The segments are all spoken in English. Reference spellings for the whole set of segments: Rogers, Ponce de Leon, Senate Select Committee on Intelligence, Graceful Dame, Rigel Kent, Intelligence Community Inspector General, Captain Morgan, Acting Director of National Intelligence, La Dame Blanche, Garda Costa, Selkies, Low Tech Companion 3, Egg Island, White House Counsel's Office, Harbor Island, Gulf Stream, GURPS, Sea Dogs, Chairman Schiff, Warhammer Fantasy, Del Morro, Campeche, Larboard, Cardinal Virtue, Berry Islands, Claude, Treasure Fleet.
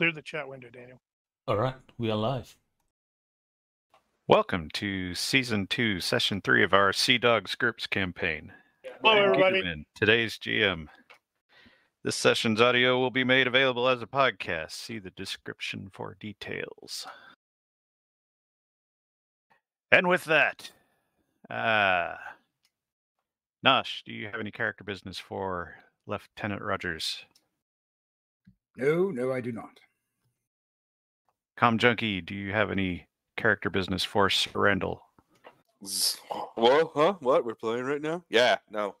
Clear the chat window, Daniel. All right, we are live. Welcome to Season 2, Session 3 of our Sea Dogs GURPS campaign. Hello, everybody. Today's GM. This session's audio will be made available as a podcast. See the description for details. And with that, Nosh, do you have any character business for Lieutenant Rogers? No, I do not. Com Junkie, do you have any character business for Randall? Whoa, huh? What? We're playing right now? Yeah, no.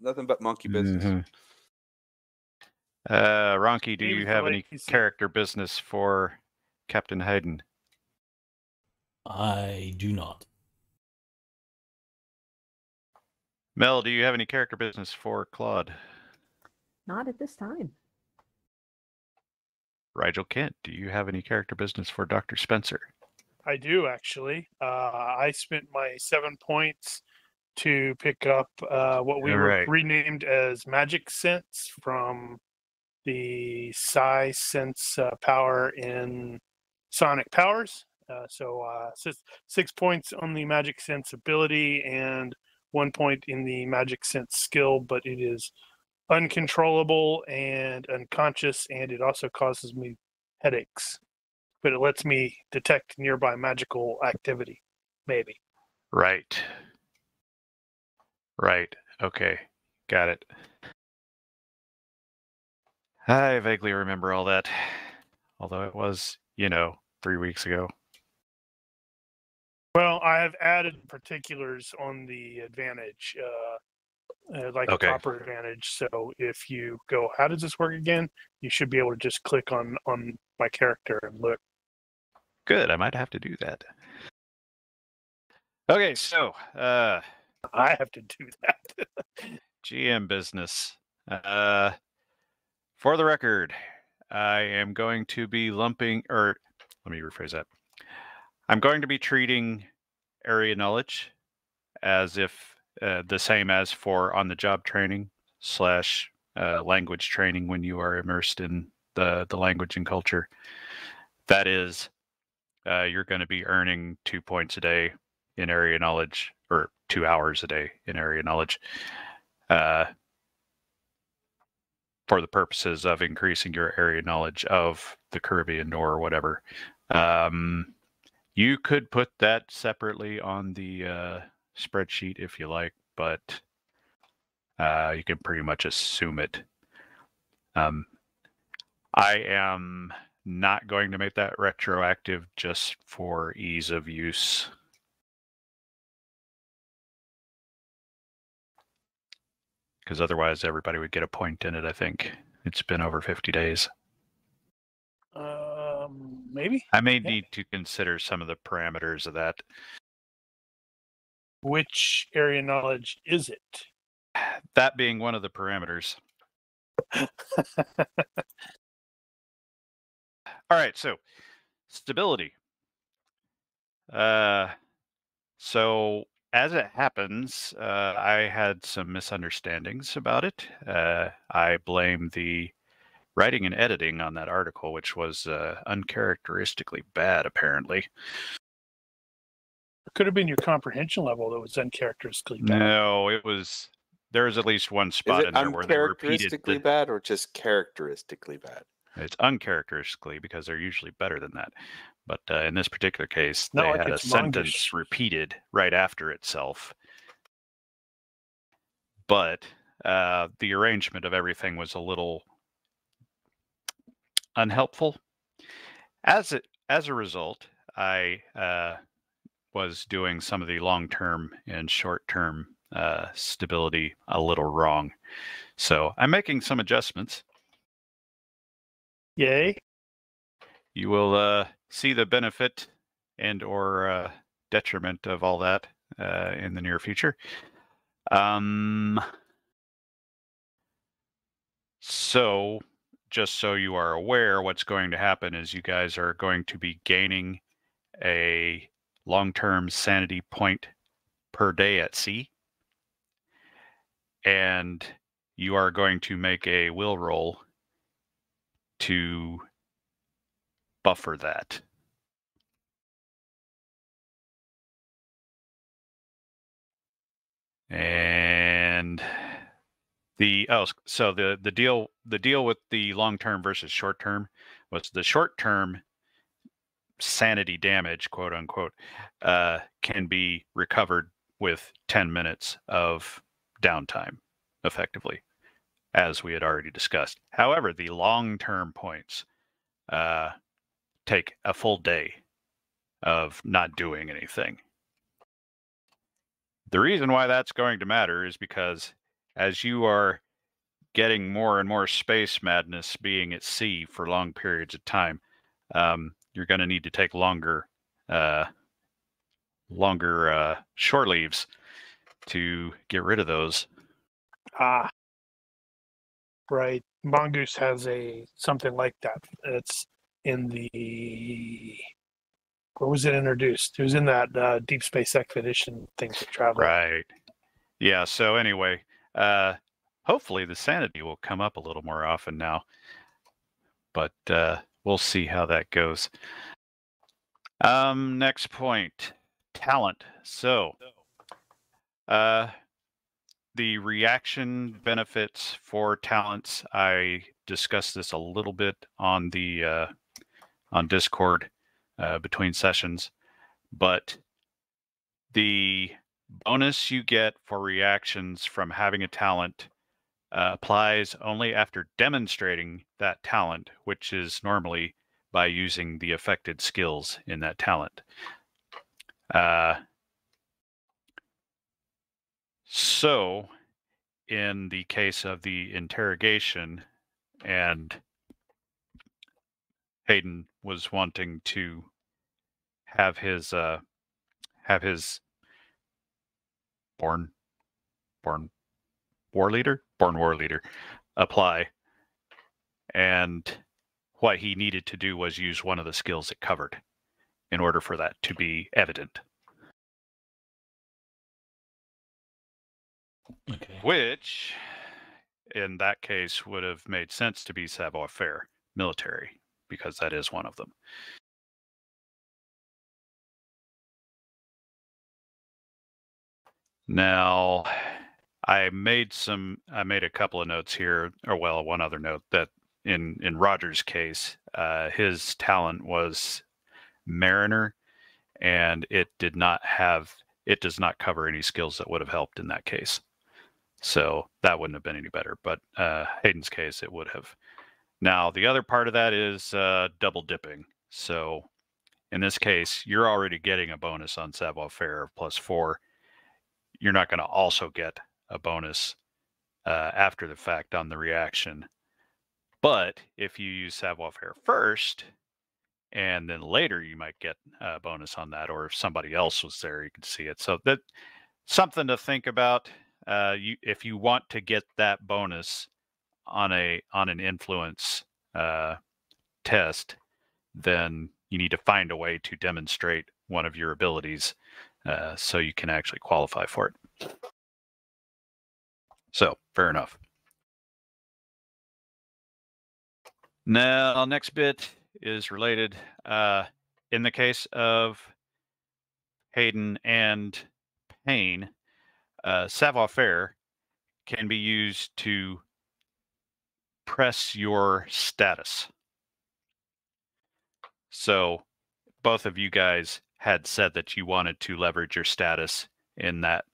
Nothing but monkey business. Ronky, do you have any character business for Captain Hayden? I do not. Mel, do you have any character business for Claude? Not at this time. Rigel Kent, do you have any character business for Dr. Spencer? I do, actually. I spent my 7 points to pick up what we renamed as Magic Sense from the Psi Sense power in Sonic Powers. So 6 points on the Magic Sense ability and 1 point in the Magic Sense skill, but it is uncontrollable and unconscious, and it also causes me headaches. But it lets me detect nearby magical activity, maybe. Right. Okay. Got it. I vaguely remember all that, although it was, 3 weeks ago. Well, I have added particulars on the advantage, a proper advantage. So if you go, how does this work again? You should be able to just click on my character and look. Good. I might have to do that. Okay. So I have to do that. GM business. For the record, I am going to be I'm going to be treating area knowledge as if the same as for on-the-job training / language training when you are immersed in the language and culture. That is, you're going to be earning 2 points a day in area knowledge, or 2 hours a day in area knowledge, for the purposes of increasing your area knowledge of the Caribbean or whatever. You could put that separately on the spreadsheet if you like, but you can pretty much assume it. I am not going to make that retroactive just for ease of use. Because otherwise everybody would get a point in it, I think. It's been over 50 days. Maybe I may need to consider some of the parameters of that. Which area knowledge is it? That being one of the parameters. All right, so stability. So as it happens, I had some misunderstandings about it. I blame the writing and editing on that article, which was uncharacteristically bad, apparently. It could have been your comprehension level that was uncharacteristically bad. No, it was. There was at least one spot in there where they repeated. Uncharacteristically bad, or just characteristically bad? It's uncharacteristically because they're usually better than that. But in this particular case, they had a sentence repeated right after itself. But the arrangement of everything was a little unhelpful. As a result, I was doing some of the long-term and short-term stability a little wrong. So I'm making some adjustments. Yay. You will see the benefit and or detriment of all that in the near future. So just so you are aware, what's going to happen is you guys are going to be gaining a long-term sanity point per day at sea. And you are going to make a will roll to buffer that. And the so the deal with the long term versus short term was the short term sanity damage, quote unquote, can be recovered with 10 minutes of downtime, effectively, as we had already discussed. However, the long-term points take a full day of not doing anything. The reason why that's going to matter is because as you are getting more and more space madness being at sea for long periods of time, you're going to need to take longer shore leaves to get rid of those. Ah, right. Mongoose has a something like that. It's in the, where was it introduced? It was in that Deep Space Expedition thing for travel. Right. Yeah. So anyway, hopefully the sanity will come up a little more often now, but we'll see how that goes. Next point. Talent. So the reaction benefits for talents, I discussed this a little bit on the on Discord between sessions, but the bonus you get for reactions from having a talent applies only after demonstrating that talent, which is normally by using the affected skills in that talent. So in the case of the interrogation, and Hayden was wanting to have his born war leader apply, and what he needed to do was use one of the skills it covered in order for that to be evident. Okay. Which, in that case, would have made sense to be savoir-faire military, because that is one of them. Now, I made a couple of notes here, or well, one other note, that in Rogers' case, his talent was Mariner, and it did not have, it does not cover any skills that would have helped in that case, so that wouldn't have been any better, but Hayden's case it would have. Now the other part of that is double dipping. So in this case, you're already getting a bonus on savoir-faire of +4. You're not going to also get a bonus after the fact on the reaction, but if you use savoir-faire first and then later you might get a bonus on that, or if somebody else was there, you could see it. So that's something to think about. If you want to get that bonus on an influence test, then you need to find a way to demonstrate one of your abilities so you can actually qualify for it. So, fair enough. Now, next bit is related. In the case of Hayden and Payne, savoir-faire can be used to press your status. So both of you guys had said that you wanted to leverage your status in that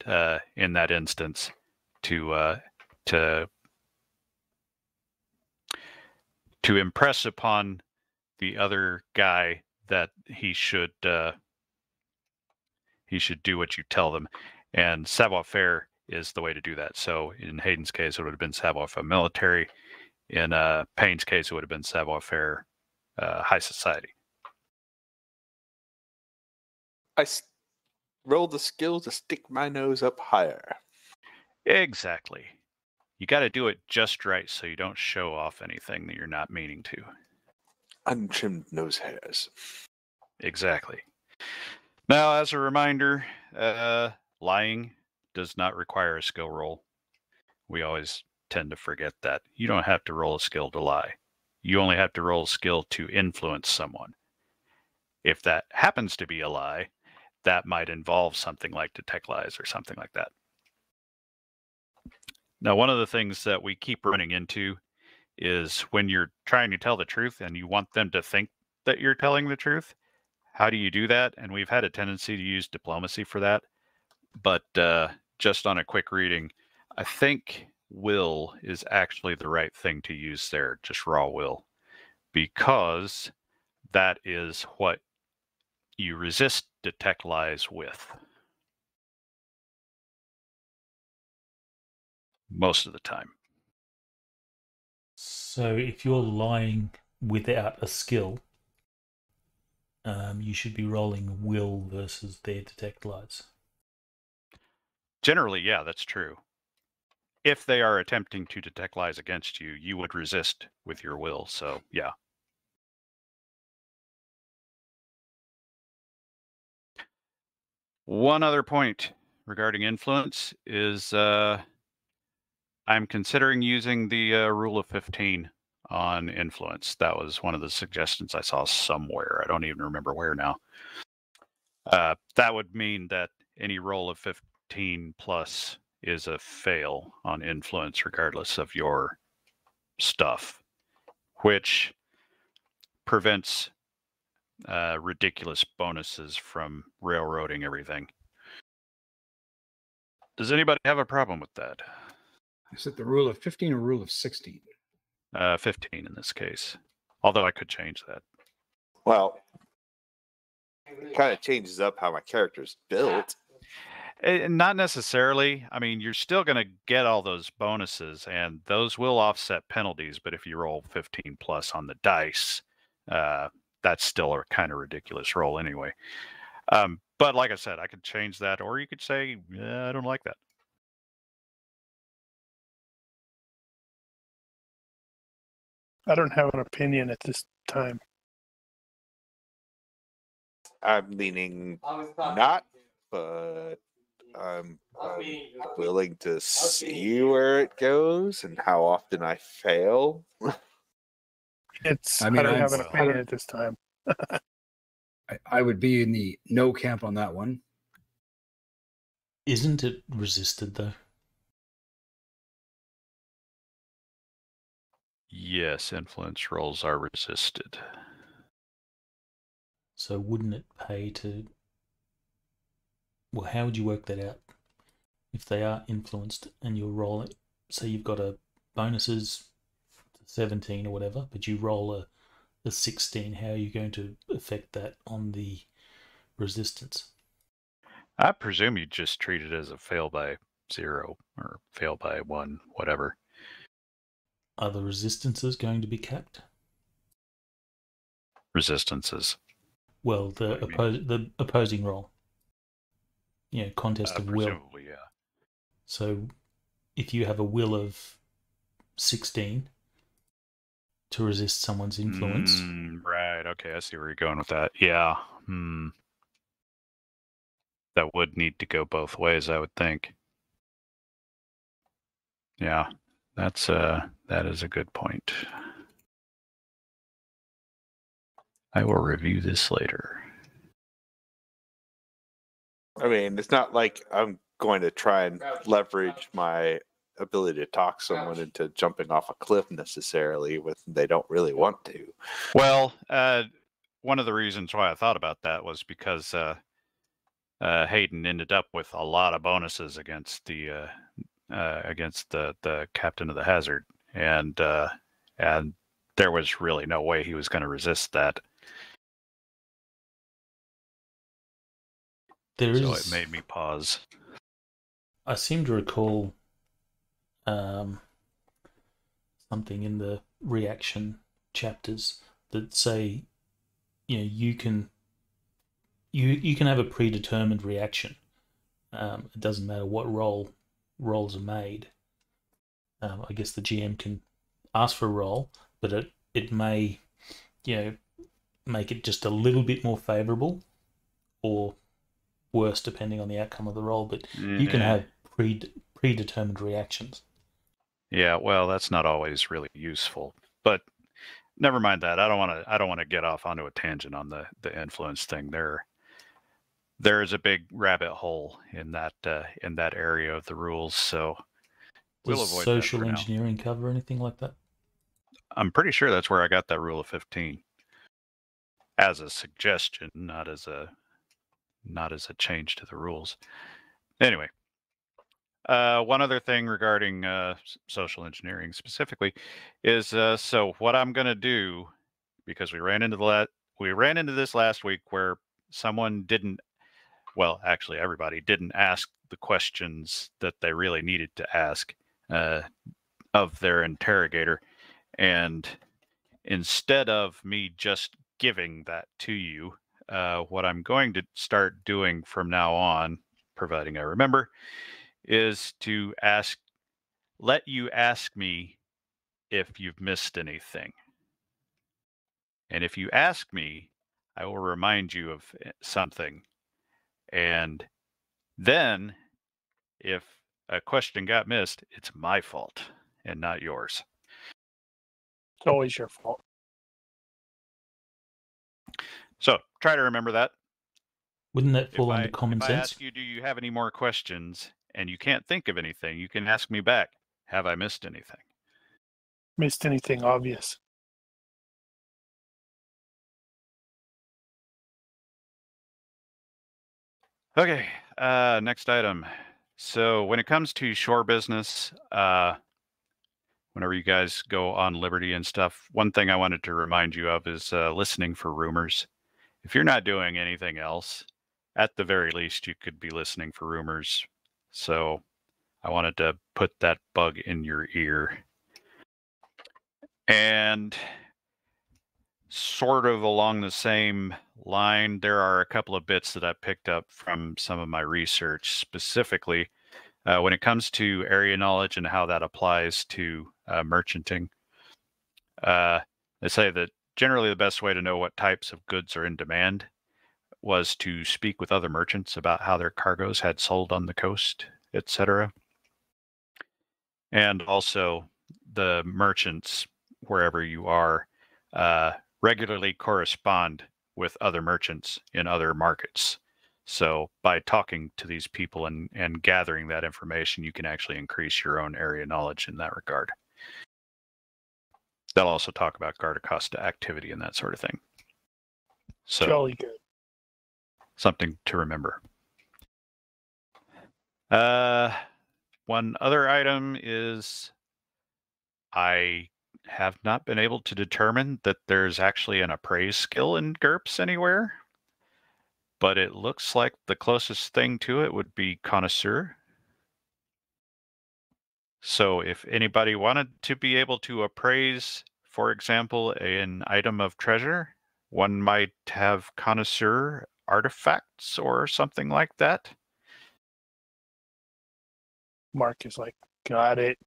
instance to impress upon the other guy that he should do what you tell them, and savoir-faire is the way to do that. So in Hayden's case, it would have been savoir-faire military. In Payne's case, it would have been savoir-faire high society. I rolled the skill to stick my nose up higher. Exactly. You got to do it just right so you don't show off anything that you're not meaning to. Untrimmed nose hairs. Exactly. Now, as a reminder, lying does not require a skill roll. We always tend to forget that. You don't have to roll a skill to lie. You only have to roll a skill to influence someone, If that happens to be a lie, that might involve something like detect lies or something like that. Now, one of the things that we keep running into is when you're trying to tell the truth and you want them to think that you're telling the truth, how do you do that? And we've had a tendency to use diplomacy for that. But just on a quick reading, I think will is actually the right thing to use there, just raw will, because that is what you resist detect lies with most of the time. So if you're lying without a skill, you should be rolling will versus their detect lies. Generally, yeah, that's true. If they are attempting to detect lies against you, you would resist with your will, so yeah. One other point regarding influence is I'm considering using the rule of 15 on influence. That was one of the suggestions I saw somewhere. I don't even remember where now. That would mean that any roll of 15 plus is a fail on influence regardless of your stuff, which prevents ridiculous bonuses from railroading everything. Does anybody have a problem with that? Is it the rule of 15 or rule of 16? 15 in this case, although I could change that. Well, it kind of changes up how my character's built. Not necessarily. I mean, you're still going to get all those bonuses, and those will offset penalties, but if you roll 15 plus on the dice, that's still a kind of ridiculous roll anyway. But like I said, I could change that, or you could say, yeah, I don't like that. I don't have an opinion at this time. I'm leaning not, but I'm willing to see where it goes and how often I fail. I mean, I don't have an opinion at this time. I would be in the no camp on that one. Isn't it resisted, though? Yes, influence rolls are resisted. So wouldn't it pay to... Well, how would you work that out? If they are influenced and you roll it, so you've got a bonuses 17 or whatever, but you roll a 16, how are you going to affect that on the resistance? I presume you just treat it as a fail by 0 or fail by 1, whatever. Are the resistances going to be capped? Resistances. Well, the opposing roll. Yeah, you know, contest of will. Presumably, yeah. So if you have a will of 16 to resist someone's influence. Right, okay, I see where you're going with that. Yeah. That would need to go both ways, I would think. Yeah, that's that is a good point. I will review this later. I mean, it's not like I'm going to try and leverage my ability to talk someone into jumping off a cliff necessarily with they don't really want to. Well, one of the reasons why I thought about that was because Hayden ended up with a lot of bonuses against the captain of the Hazard, and there was really no way he was going to resist that. So it made me pause. I seem to recall something in the reaction chapters that say, you know, you can have a predetermined reaction. It doesn't matter what rolls are made. I guess the GM can ask for a roll, but it may, you know, make it just a little bit more favourable, or worse depending on the outcome of the roll. But you can have predetermined reactions. Yeah, well, that's not always really useful. But never mind that. I don't want to get off onto a tangent on the influence thing. There is a big rabbit hole in that area of the rules. So we'll avoid social engineering cover anything like that. I'm pretty sure that's where I got that rule of 15 as a suggestion, not as a change to the rules. Anyway, one other thing regarding social engineering specifically is so what I'm going to do, because we ran into this last week where someone didn't, well, actually everybody didn't ask the questions that they really needed to ask of their interrogator. And instead of me just giving that to you, what I'm going to start doing from now on, providing I remember, is to let you ask me if you've missed anything. And if you ask me, I will remind you of something. And then if a question got missed, it's my fault and not yours. It's always your fault. So try to remember that. Wouldn't that fall under common sense? If I ask you, do you have any more questions, and you can't think of anything, you can ask me back, have I missed anything? Missed anything obvious. Okay, next item. So when it comes to shore business, whenever you guys go on Liberty and stuff, one thing I wanted to remind you of is listening for rumors. If you're not doing anything else, at the very least, you could be listening for rumors. So I wanted to put that bug in your ear. And sort of along the same line, there are a couple of bits that I picked up from some of my research, specifically when it comes to area knowledge and how that applies to merchanting. They say that generally the best way to know what types of goods are in demand was to speak with other merchants about how their cargoes had sold on the coast, etc. And also the merchants, wherever you are, regularly correspond with other merchants in other markets. So by talking to these people and gathering that information, you can actually increase your own area knowledge in that regard. They'll also talk about Garda Costa activity and that sort of thing. So jolly good. Something to remember. One other item is I have not been able to determine that there's actually an appraise skill in GURPS anywhere, but it looks like the closest thing to it would be connoisseur. So if anybody wanted to be able to appraise, for example, an item of treasure, one might have connoisseur artifacts or something like that. Mark is like, got it.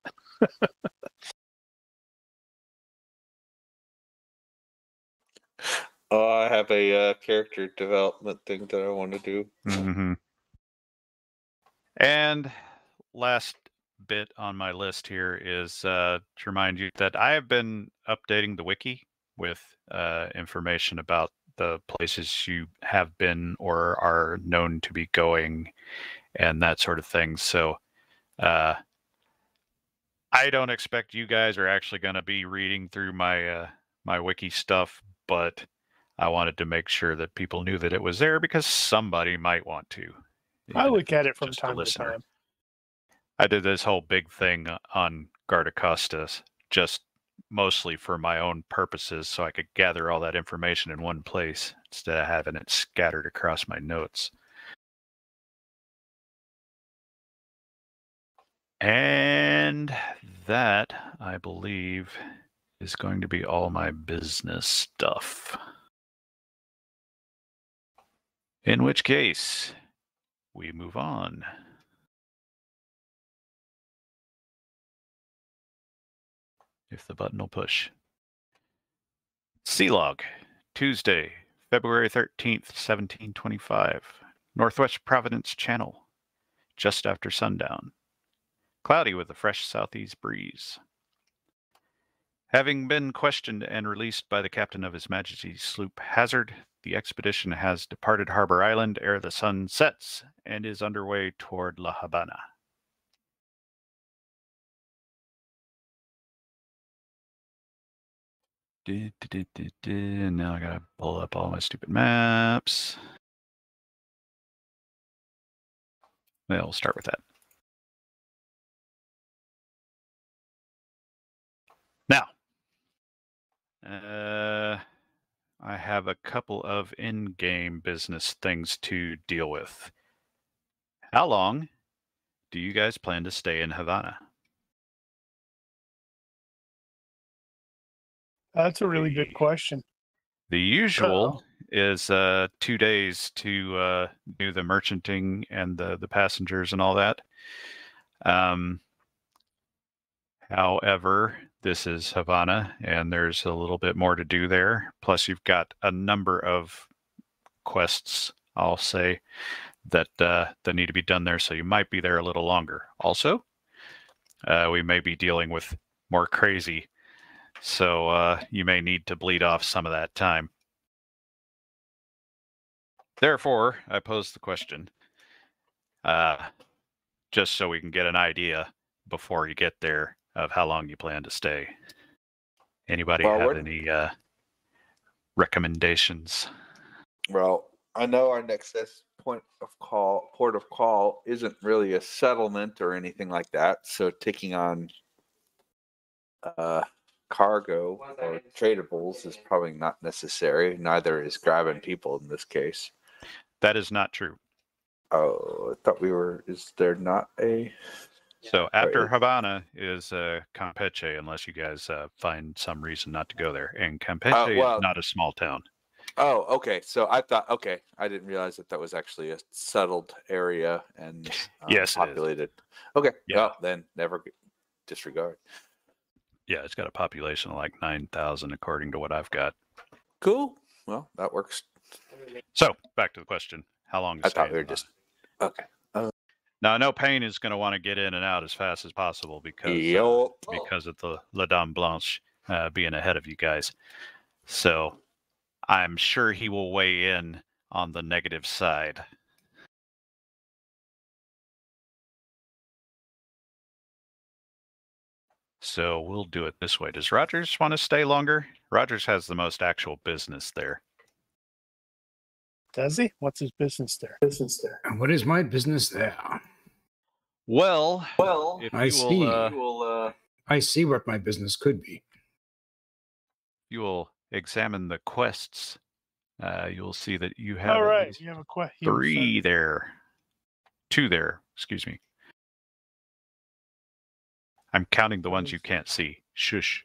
Oh, I have a character development thing that I want to do. Mm-hmm. And last bit on my list here is to remind you that I have been updating the wiki with information about the places you have been or are known to be going and that sort of thing. So I don't expect you guys are actually going to be reading through my my wiki stuff, but I wanted to make sure that people knew that it was there because somebody might want to. I look at it from time to time. I did this whole big thing on Garda Costa just mostly for my own purposes so I could gather all that information in one place instead of having it scattered across my notes. And that, I believe, is going to be all my business stuff. In which case, we move on. If the button will push. Sea Log, Tuesday, February 13th, 1725. Northwest Providence Channel, just after sundown. Cloudy with a fresh southeast breeze. Having been questioned and released by the captain of His Majesty's sloop Hazard, the expedition has departed Harbor Island ere the sun sets and is underway toward La Habana. And now I gotta pull up all my stupid maps. Well, we'll start with that. Now, I have a couple of in-game business things to deal with. How long do you guys plan to stay in Havana? That's a really good question. The usual is 2 days to do the merchanting and the passengers and all that. However, this is Havana, and there's a little bit more to do there. Plus, you've got a number of quests, I'll say, that need to be done there, so you might be there a little longer. Also, we may be dealing with more crazy, so you may need to bleed off some of that time. Therefore, I pose the question, just so we can get an idea before you get there of how long you plan to stay. Anybody have any recommendations? Well, I know our next port of call isn't really a settlement or anything like that, so taking on cargo or tradables is probably not necessary. Neither is grabbing people in this case. That is not true. Oh, I thought we were... Is there not a... So after Havana is Campeche, unless you guys find some reason not to go there. And Campeche is not a small town. Oh, okay. So I thought... Okay, I didn't realize that that was actually a settled area and yes, populated. Okay, yeah. Well, then never disregard. Yeah, it's got a population of like 9,000, according to what I've got. Cool. Well, that works. So, back to the question. How long is it? I thought we were just... Okay. Now, I know Payne is going to want to get in and out as fast as possible because of the La Dame Blanche being ahead of you guys. So, I'm sure he will weigh in on the negative side. So we'll do it this way. Does Rogers want to stay longer? Rogers has the most actual business there. Does he? What's his business there? And what is my business there? Well, I see what my business could be. You will examine the quests. You'll see that you have, all right, you have a quest. Two there. Excuse me. I'm counting the ones you can't see. Shush.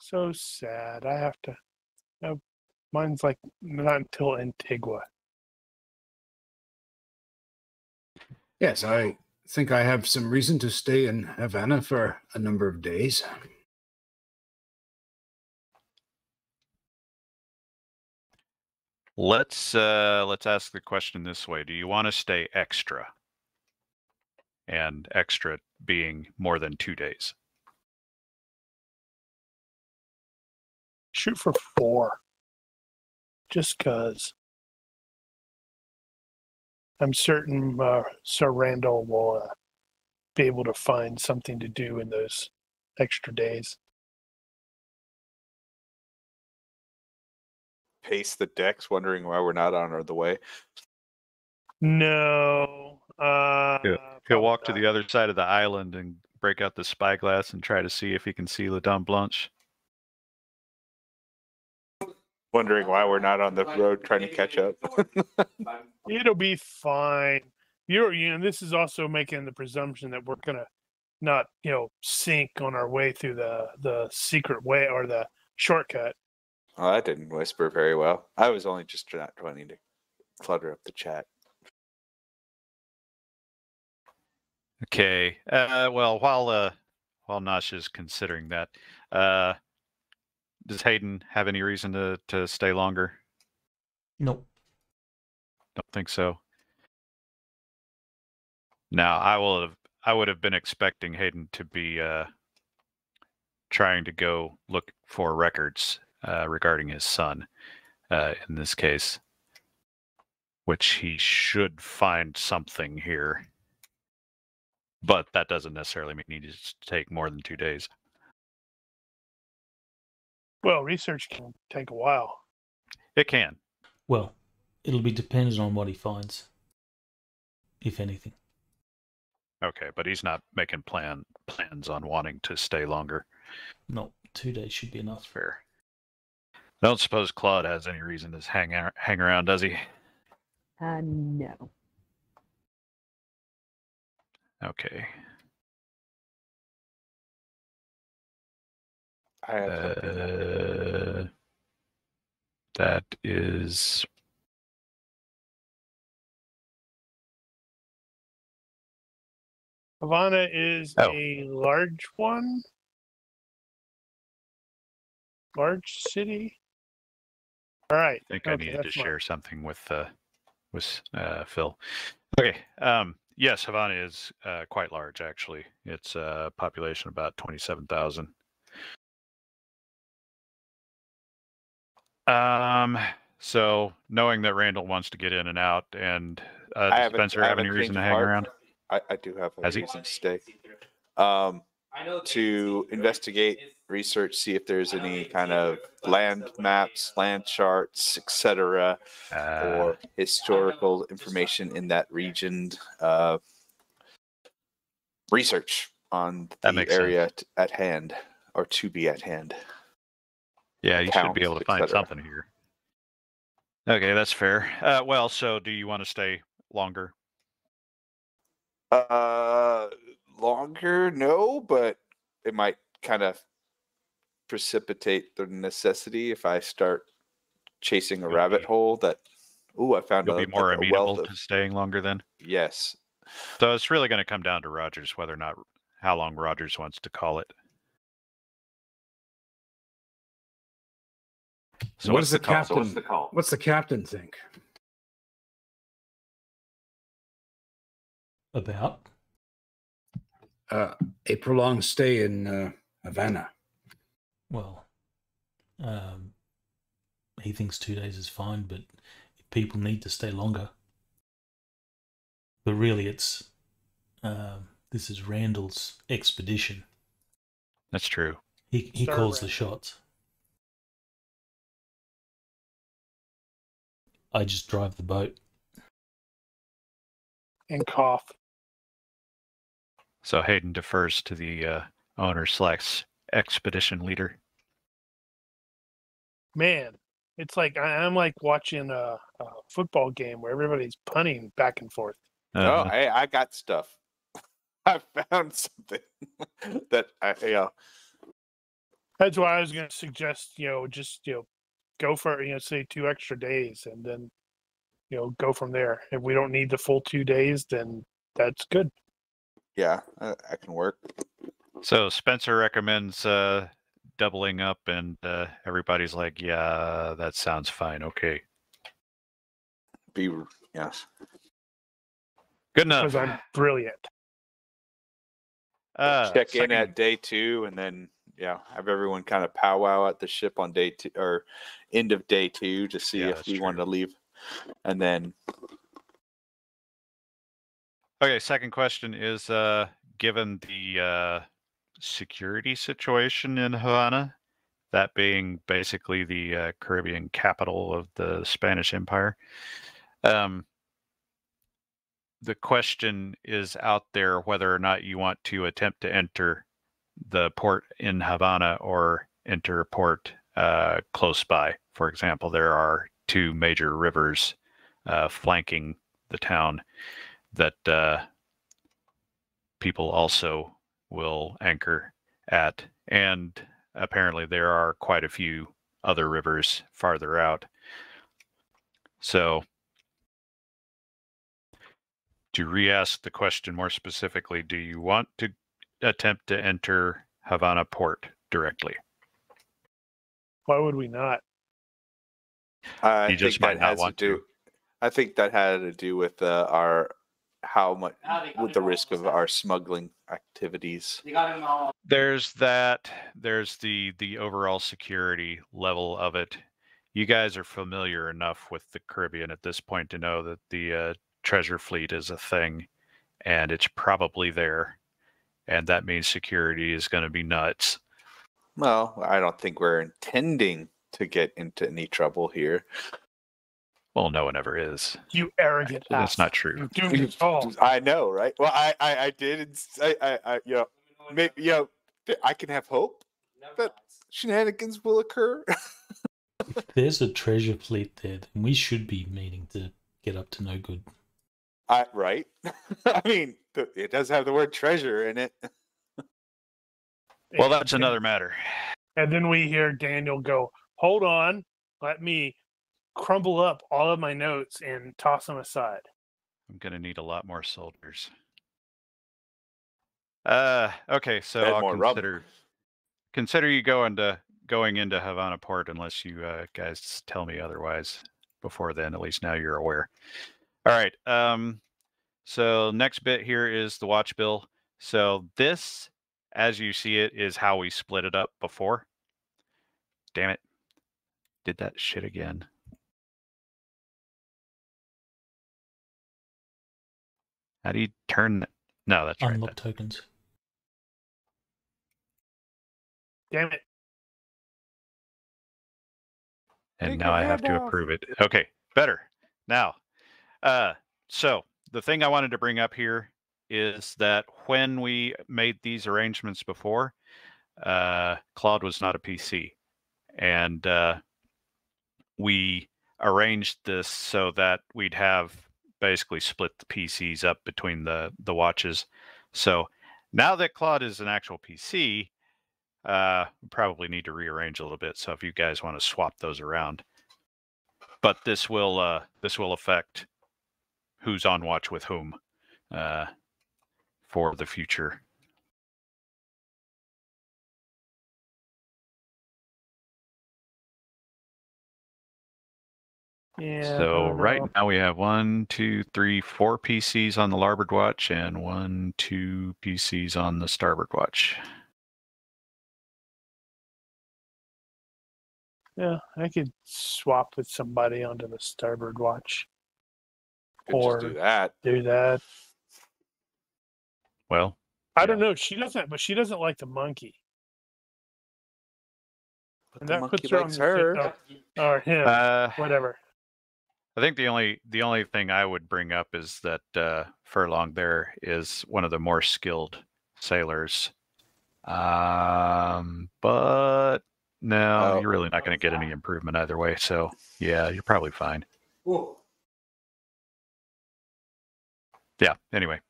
So sad. I have to... No, mine's like not until Antigua. Yes, I think I have some reason to stay in Havana for a number of days. Let's ask the question this way. Do you want to stay extra? And extra being more than 2 days. Shoot for 4. Just because I'm certain Sir Randall will be able to find something to do in those extra days. Pace the decks, wondering why we're not on the way. No. He'll walk to the other side of the island and break out the spyglass and try to see if he can see La Dame Blanche. Wondering why we're not on the road trying to catch up. It'll be fine. This is also making the presumption that we're gonna not, sink on our way through the secret way or the shortcut. Oh, that didn't whisper very well. I was only just not trying to clutter up the chat. Okay. Well, while Nash is considering that, does Hayden have any reason to stay longer? Nope. Don't think so. Now, I would have been expecting Hayden to be trying to go look for records regarding his son in this case, which he should find something here. But that doesn't necessarily mean he needs to take more than 2 days. Well, research can take a while. It can. Well, it'll be dependent on what he finds, if anything. Okay, but he's not making plans on wanting to stay longer. No, 2 days should be enough. Fair. I don't suppose Claude has any reason to hang around, does he? No. Okay. I have that is Havana is a large one. Large city. All right. I think I needed to share something with Phil. Okay. Yes, Havana is quite large, actually. It's a population about 27,000. So knowing that Randall wants to get in and out, and does Spencer have any reason to hang around? I do have a reason to stay. To investigate, research, see if there's any kind of land maps, land charts, etc., or historical information in that region. Research on the area at hand, or to be at hand. Yeah, you should be able to find something here. Okay, that's fair. Well, so do you want to stay longer? Longer, no, but it might kind of precipitate the necessity if I start chasing a rabbit hole that, I found a more amenable to staying longer then? Yes. So it's really going to come down to Rogers, whether or not, how long Rogers wants to call it. So what does the captain? What's the call? What's the captain think about a prolonged stay in Havana? Well, he thinks 2 days is fine, but people need to stay longer. But really, it's this is Randall's expedition. That's true. He calls the shots. I just drive the boat. And cough. So Hayden defers to the owner/expedition leader. Man, it's like I'm like watching a football game where everybody's punting back and forth. Oh, hey, I got stuff. I found something that That's why I was going to suggest, go for, say 2 extra days and then, go from there. If we don't need the full 2 days, then that's good. Yeah, I can work. So Spencer recommends doubling up, and everybody's like, yeah, that sounds fine. Okay. Yes. Good enough. Because I'm brilliant. Check in at day 2 and then. Yeah, have everyone kind of powwow at the ship on day 2 or end of day 2 to see if we want to leave. And then. Okay, second question is given the security situation in Havana, that being basically the Caribbean capital of the Spanish Empire, the question is out there whether or not you want to attempt to enter the port in Havana or enter a port close by. For example, there are 2 major rivers flanking the town that people also will anchor at. And apparently there are quite a few other rivers farther out. So to re-ask the question more specifically, do you want to attempt to enter Havana port directly? Why would we not? I think that had to do with our how much with the risk of our smuggling activities. There's that. There's the overall security level of it. You guys are familiar enough with the Caribbean at this point to know that the Treasure Fleet is a thing, and it's probably there, and that means security is going to be nuts. Well, I don't think we're intending to get into any trouble here. Well, no one ever is. You arrogant ass. That's not true. I know, right? Well, I did. I you know, maybe, you know, I can have hope that shenanigans will occur. There's a treasure fleet there, then we should be meaning to get up to no good. Right? I mean, it does have the word treasure in it. Well, that's another matter. And then we hear Daniel go, hold on, let me crumble up all of my notes and toss them aside. I'm going to need a lot more soldiers. Okay, so I'll consider you going into Havana Port unless you guys tell me otherwise before then. At least now you're aware. All right. So next bit here is the watch bill. So this, as you see it, is how we split it up before. Damn it. Did that shit again. How do you turn that? No, that's right. Unlock tokens. Damn it. And now I have to approve it. Okay, better. Now, so the thing I wanted to bring up here is that when we made these arrangements before, Claude was not a PC. And we arranged this so that we'd have basically split the PCs up between the watches. So now that Claude is an actual PC, we probably need to rearrange a little bit. So if you guys want to swap those around, but this will affect who's on watch with whom for the future. Yeah, so right now we have 1, 2, 3, 4 PCs on the larboard watch and 1, 2 PCs on the starboard watch. Yeah, I could swap with somebody onto the starboard watch. Or do that. Well, I don't know. She doesn't, but she doesn't like the monkey. And that puts her on her or him, whatever. I think the only thing I would bring up is that Furlong there is one of the more skilled sailors. But no, you're really not going to get any improvement either way. So yeah, you're probably fine. Whoa. Yeah. Anyway,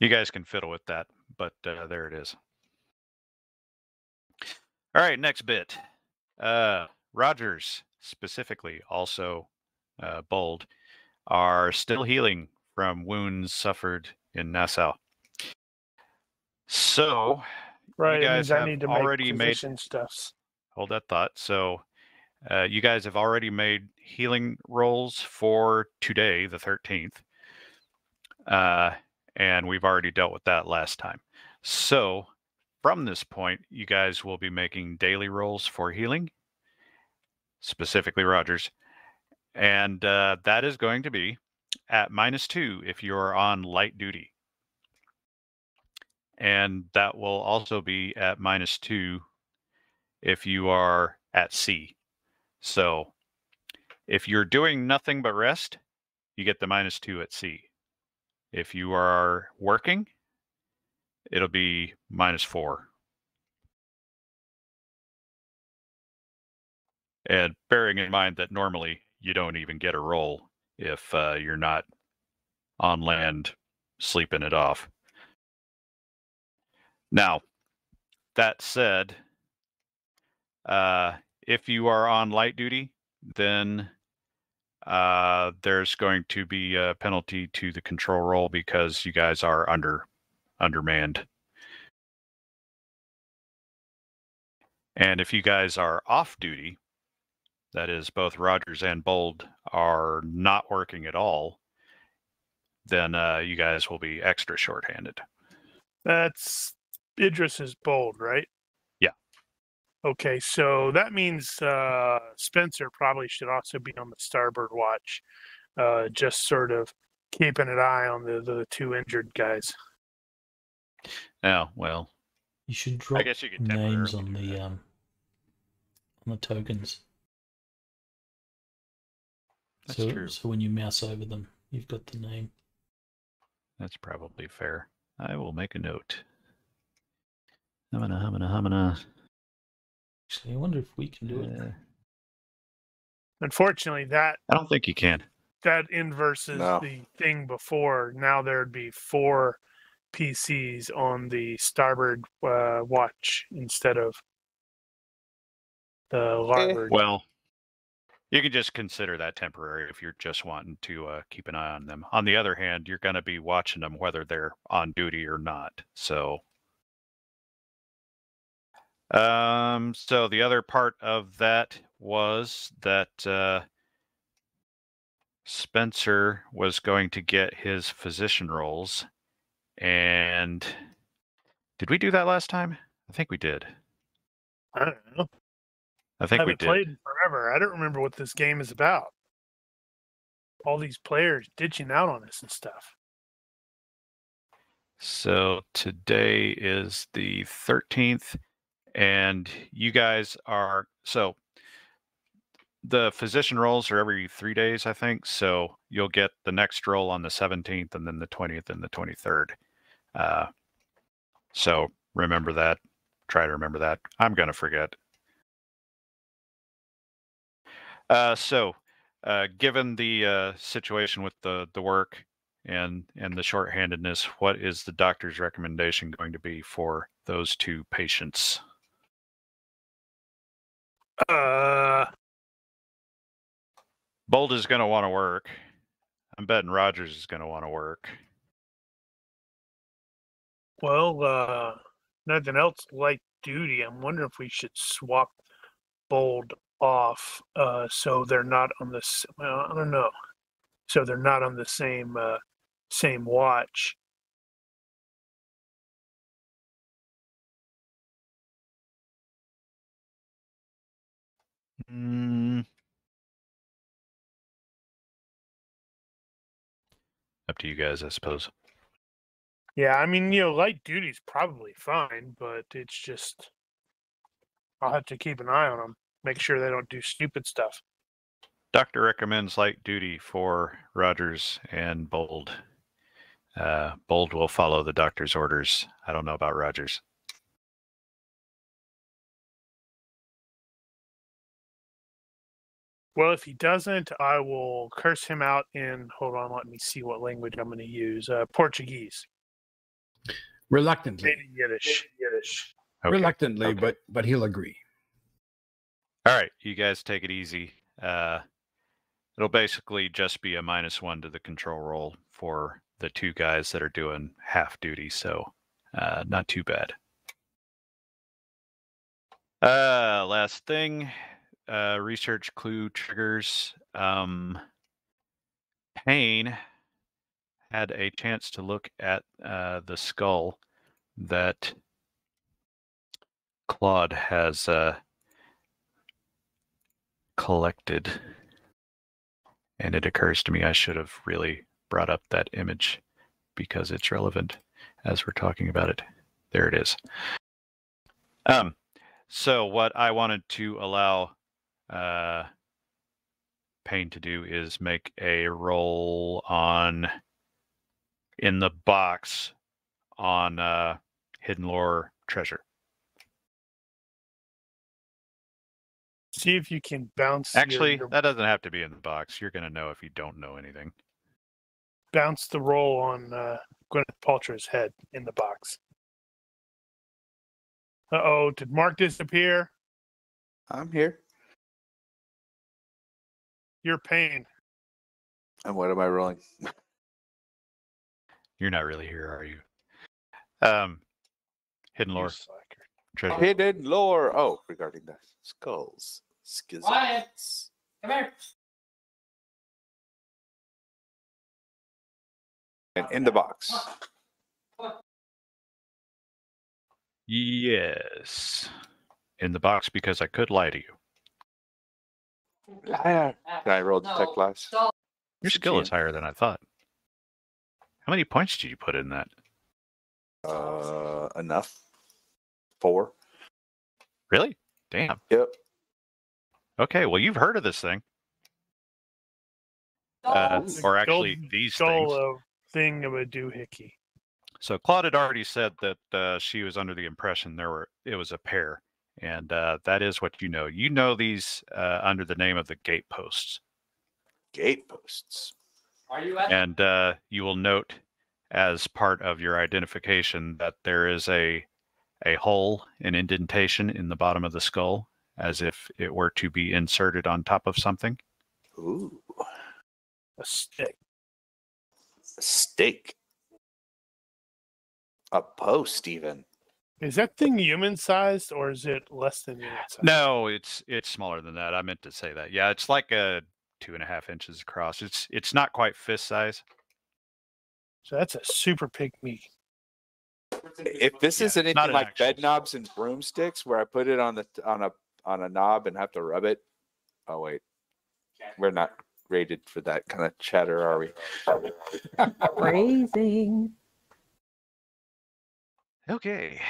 you guys can fiddle with that, but there it is. All right. Next bit. Rogers specifically, also bold, are still healing from wounds suffered in Nassau. So right, you guys have already made stuff. Hold that thought. So you guys have already made healing rolls for today, the 13th. And we've already dealt with that last time. So from this point, you guys will be making daily rolls for healing, specifically Rogers. And that is going to be at -2 if you're on light duty. And that will also be at -2 if you are at sea. So if you're doing nothing but rest, you get the -2 at sea. If you are working, it'll be -4. And bearing in mind that normally you don't even get a roll if you're not on land sleeping it off. Now, that said, if you are on light duty, then there's going to be a penalty to the control roll because you guys are undermanned. And if you guys are off duty, that is both Rogers and Bold are not working at all, then you guys will be extra shorthanded. That's Idris is bold, right? Yeah. Okay, so that means Spencer probably should also be on the starboard watch, just sort of keeping an eye on the two injured guys. Oh, well. You should drop names on the tokens. That's true. So when you mouse over them, you've got the name. That's probably fair. I will make a note. Hamana. Actually, I wonder if we can do it. Unfortunately, I don't think you can. That inverses the thing before. Now there'd be 4 PCs on the starboard watch instead of the larboard. Well, you can just consider that temporary if you're just wanting to keep an eye on them. On the other hand, you're going to be watching them whether they're on duty or not. So, so the other part of that was that Spencer was going to get his physician rolls. And did we do that last time? I think we did. I don't know. I think we did. I haven't played forever. I don't remember what this game is about. All these players ditching out on us and stuff. So today is the 13th, and you guys are... So the physician rolls are every 3 days, I think. So you'll get the next roll on the 17th, and then the 20th, and the 23rd. So remember that. Try to remember that. I'm going to forget. Given the situation with the work and the shorthandedness, what is the doctor's recommendation going to be for those two patients? Bold is going to want to work. I'm betting Rogers is going to want to work. Well, nothing else like duty. I'm wondering if we should swap Bold off so they're not on the I don't know, so they're not on the same watch. Up to you guys, I suppose. Yeah, I mean, you know, light duty's probably fine, but it's just I'll have to keep an eye on them. Make sure they don't do stupid stuff. Doctor recommends light duty for Rogers and Bold. Bold will follow the doctor's orders. I don't know about Rogers. Well, if he doesn't, I will curse him out in... Hold on, let me see what language I'm going to use. Portuguese. Reluctantly. Maybe Yiddish. Okay. Reluctantly, okay. But he'll agree. All right, you guys take it easy. It'll basically just be a -1 to the control roll for the two guys that are doing half duty, so not too bad. Last thing, research clue triggers. Payne had a chance to look at the skull that Claude has... collected, and it occurs to me I should have really brought up that image because it's relevant as we're talking about it. There it is. So what I wanted to allow Payne to do is make a roll on in the box on hidden lore treasure. See if you can bounce... Actually, that doesn't have to be in the box. You're going to know if you don't know anything. Bounce the roll on Gwyneth Paltrow's head in the box. Uh-oh, did Mark disappear? I'm here. You're Payne. And what am I rolling? You're not really here, are you? Hidden lore. Treasure. Hidden lore. Oh, regarding the skulls. Schizoids. Wyatt, come here. and in the box. Yes. In the box because I could lie to you. Liar. I rolled detect lies. Your skill is higher than I thought. How many points did you put in that? Enough. 4. Really? Damn. Yep. Okay, well, you've heard of this thing. Or actually, these things. Thing of a doohickey. So Claude had already said that she was under the impression it was a pair. And that is what you know. You know these under the name of the gateposts. Gateposts. Are you at? And you will note as part of your identification that there is a hole, an indentation in the bottom of the skull, as if it were to be inserted on top of something. Ooh. A stick. A stake. A post, even. Is that thing human-sized, or is it less than human-sized? No, it's smaller than that. I meant to say that. Yeah, it's like a 2.5 inches across. It's not quite fist size. So that's a super pygmy. If this is anything like bed knobs and broomsticks, where I put it on the on a knob and have to rub it. Oh wait, we're not rated for that kind of chatter, are we? Raising. Okay,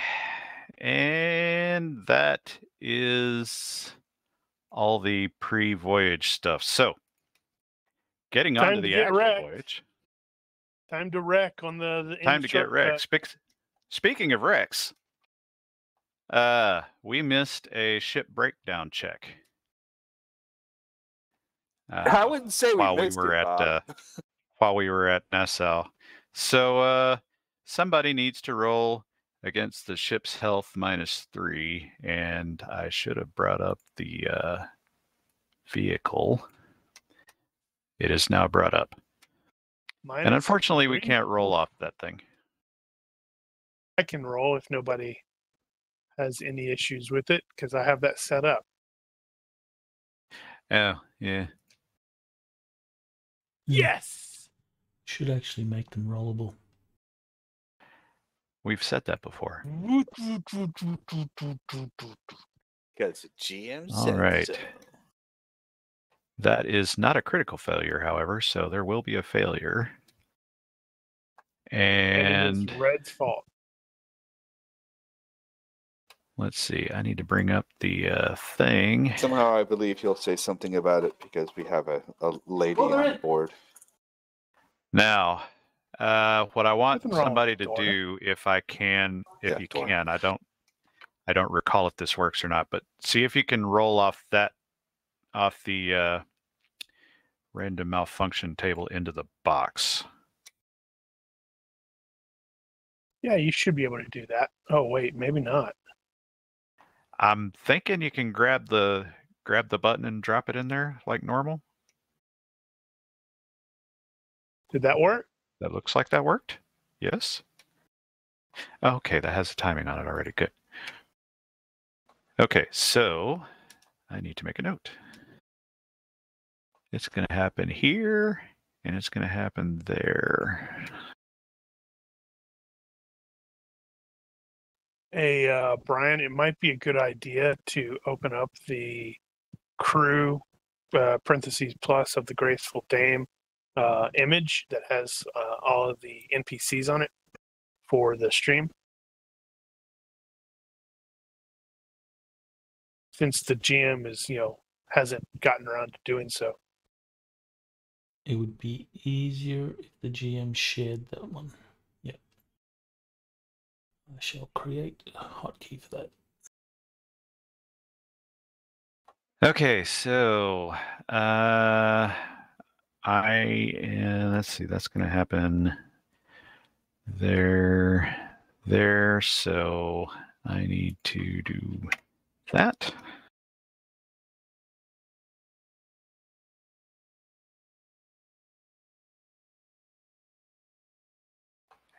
and that is all the pre-voyage stuff. So, getting on to the actual voyage. Time to wreck on the time to get wrecked. Speaking of wrecks, we missed a ship breakdown check. I wouldn't say while we were at Nassau. So somebody needs to roll against the ship's health -3, and I should have brought up the vehicle. It is now brought up. And unfortunately, we can't roll off that thing. I can roll if nobody has any issues with it, because I have that set up. Oh, yeah. Yes! Should actually make them rollable. We've said that before. Because GM said. All right. So. That is not a critical failure, however, so there will be a failure. And it is Red's fault. Let's see. I need to bring up the thing. Somehow I believe he'll say something about it because we have a lady on board. Now... what I want somebody to do, if I can, if you can, I don't recall if this works or not, but see if you can roll off the random malfunction table into the box. Yeah, you should be able to do that. Oh wait, maybe not. I'm thinking you can grab the button and drop it in there like normal. Did that work? That looks like that worked. Yes. Okay, that has the timing on it already. Good. Okay, so I need to make a note. It's going to happen here, and it's going to happen there. Hey, Brian, it might be a good idea to open up the crew ++ of the Graceful Dame. Image that has all of the NPCs on it for the stream. Since the GM is, hasn't gotten around to doing so. It would be easier if the GM shared that one. Yep. I shall create a hotkey for that. Okay, so let's see, that's going to happen there, so I need to do that.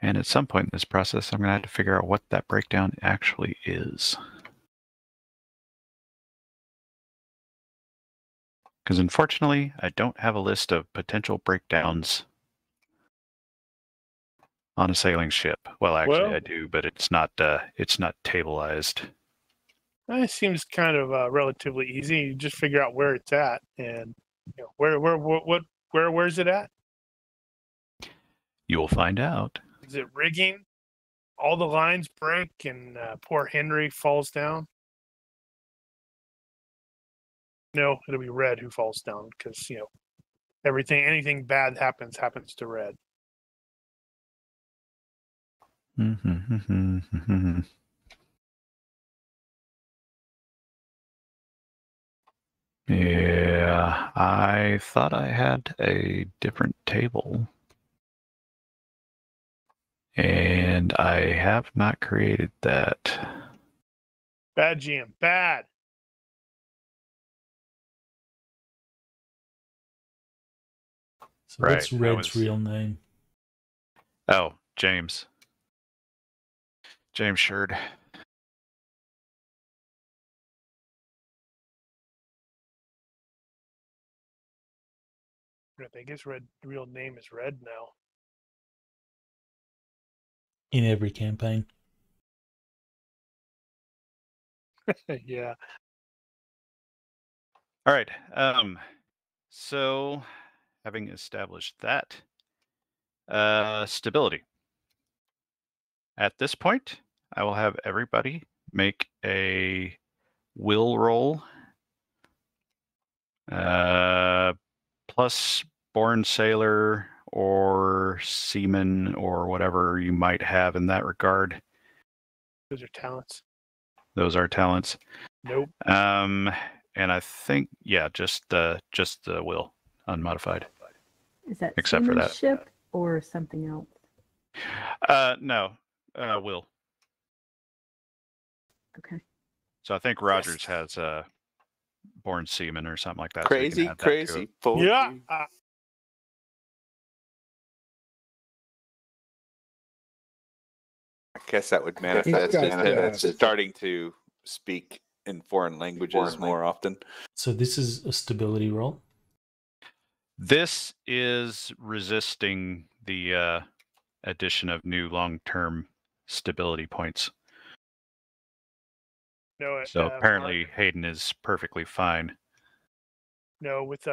And at some point in this process, I'm going to have to figure out what that breakdown actually is. Because unfortunately, I don't have a list of potential breakdowns on a sailing ship. Well, actually, I do, but it's not tableized. That seems kind of relatively easy. You just figure out where it's at, and you know, where's it at? You'll find out. Is it rigging? All the lines break, and poor Henry falls down. No, it'll be Red who falls down, because you know anything bad happens to Red. Mm-hmm. Yeah, I thought I had a different table. And I have not created that. Bad GM, bad. So right, what's Red's real name? Oh, James. James Sherd. I think his real name is Red now. In every campaign. Yeah. All right. So, having established that, stability. At this point, I will have everybody make a will roll. Plus born sailor or seaman or whatever you might have in that regard. Those are talents. Those are talents. Nope. And I think just the will, unmodified. Is that except for that ship or something else? No. Will. Okay. So I think Rogers has born seaman or something like that. Crazy, so crazy. Yeah. I guess that would manifest as starting to speak in foreign languages more often. So this is a stability role? This is resisting the addition of new long-term stability points. No, so apparently Hayden is perfectly fine. No, with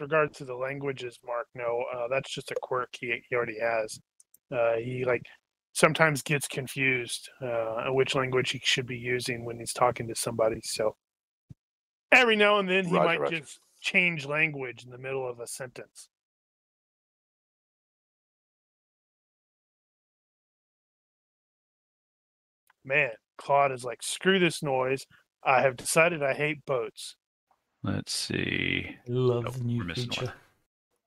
regard to the languages, Mark, no, that's just a quirk he already has. He sometimes gets confused which language he should be using when he's talking to somebody. So every now and then he might just change language in the middle of a sentence. Man, Claude is like, screw this noise. I have decided I hate boats. Let's see. Love the new feature.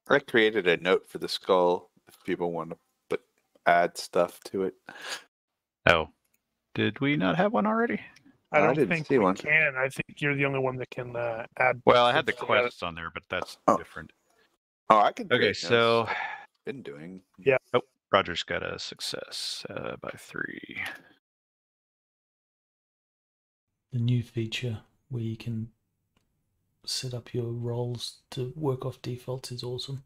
I created a note for the skull if people want to add stuff to it. Oh, did we not have one already? I don't think we can. I think you're the only one that can add. Well, I had the quests on there, but that's different. Oh, I can. Okay, so been doing. Yeah. Oh, Roger's got a success by 3. The new feature where you can set up your roles to work off defaults is awesome.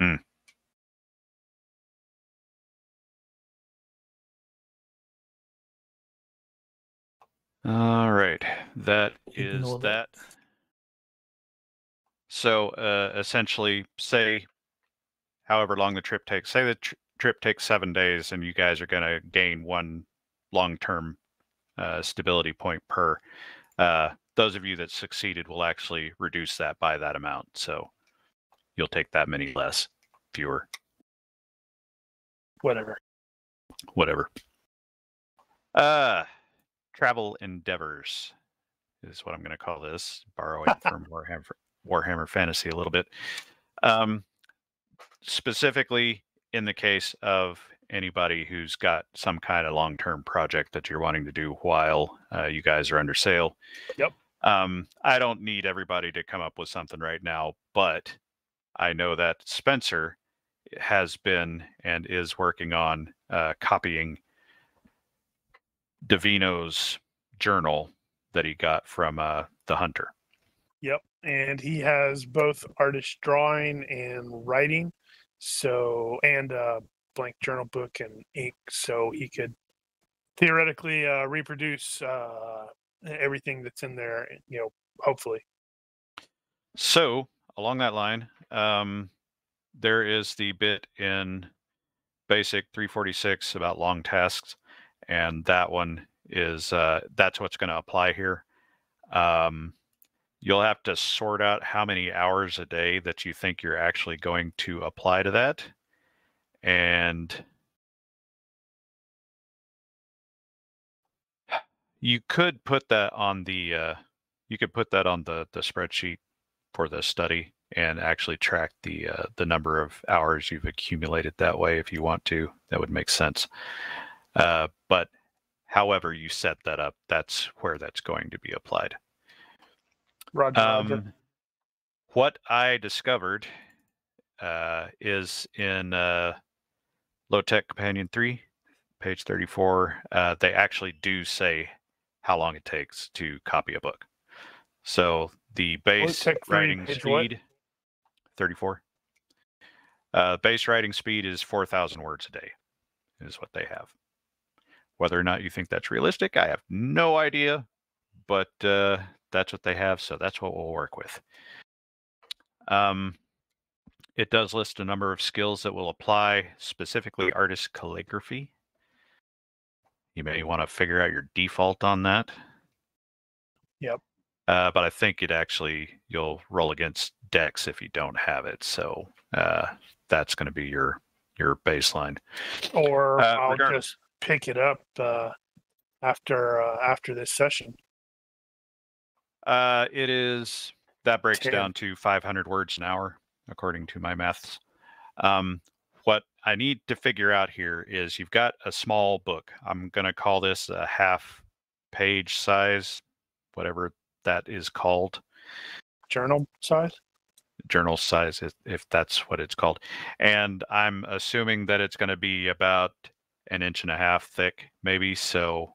Hmm. All right, that is that. So essentially, say however long the trip takes, say the trip takes 7 days and you guys are going to gain 1 long-term stability point per. Those of you that succeeded will actually reduce that by that amount. So you'll take that many less, fewer. Whatever. Travel endeavors is what I'm going to call this, borrowing from Warhammer Fantasy a little bit. Specifically in the case of anybody who's got some kind of long-term project that you're wanting to do while you guys are under sail. Yep. I don't need everybody to come up with something right now, but I know that Spencer has been and is working on copying Davino's journal that he got from the hunter. Yep, and he has both artist drawing and writing, so and blank journal book and ink, so he could theoretically reproduce everything that's in there, you know, hopefully. So along that line, there is the bit in Basic 346 about long tasks, and that one is that's what's going to apply here. You'll have to sort out how many hours a day that you think you're actually going to apply to that. And you could put that on the the spreadsheet for the study and actually track the number of hours you've accumulated that way if you want to. That would make sense. But however you set that up, that's where that's going to be applied. Roger, Roger. What I discovered is in Low Tech Companion 3, page 34, they actually do say how long it takes to copy a book. So the base writing speed, 34, base writing speed is 4,000 words a day is what they have. Whether or not you think that's realistic, I have no idea, but that's what they have, so that's what we'll work with. It does list a number of skills that will apply, specifically artist calligraphy. You may want to figure out your default on that. Yep. But I think it actually, you'll roll against Dex if you don't have it, so that's going to be your baseline. Or I'll just pick it up after this session. It is, that breaks down to 500 words an hour, according to my maths. What I need to figure out here is you've got a small book. I'm going to call this a half page size, whatever that is called. Journal size? Journal size, if that's what it's called. And I'm assuming that it's going to be about 1.5 inches thick, maybe. So,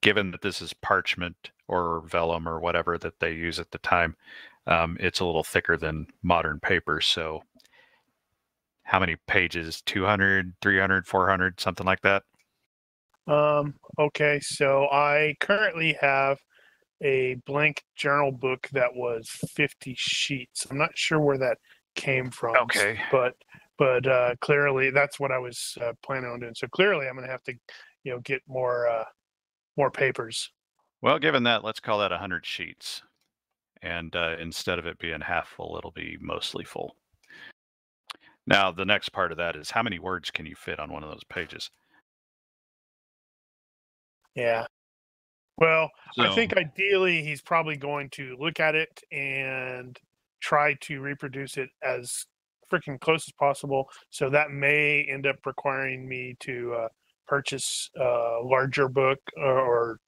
given that this is parchment or vellum or whatever that they use at the time, it's a little thicker than modern paper. So how many pages? 200, 300, 400, something like that? Okay, so I currently have a blank journal book that was 50 sheets. I'm not sure where that came from. Okay. But clearly that's what I was planning on doing. So clearly I'm going to have to, you know, get more papers. Well, given that, let's call that 100 sheets. And instead of it being half full, it'll be mostly full. Now, the next part of that is how many words can you fit on one of those pages? Yeah. Well, so, I think ideally he's probably going to look at it and try to reproduce it as freaking close as possible. So that may end up requiring me to purchase a larger book or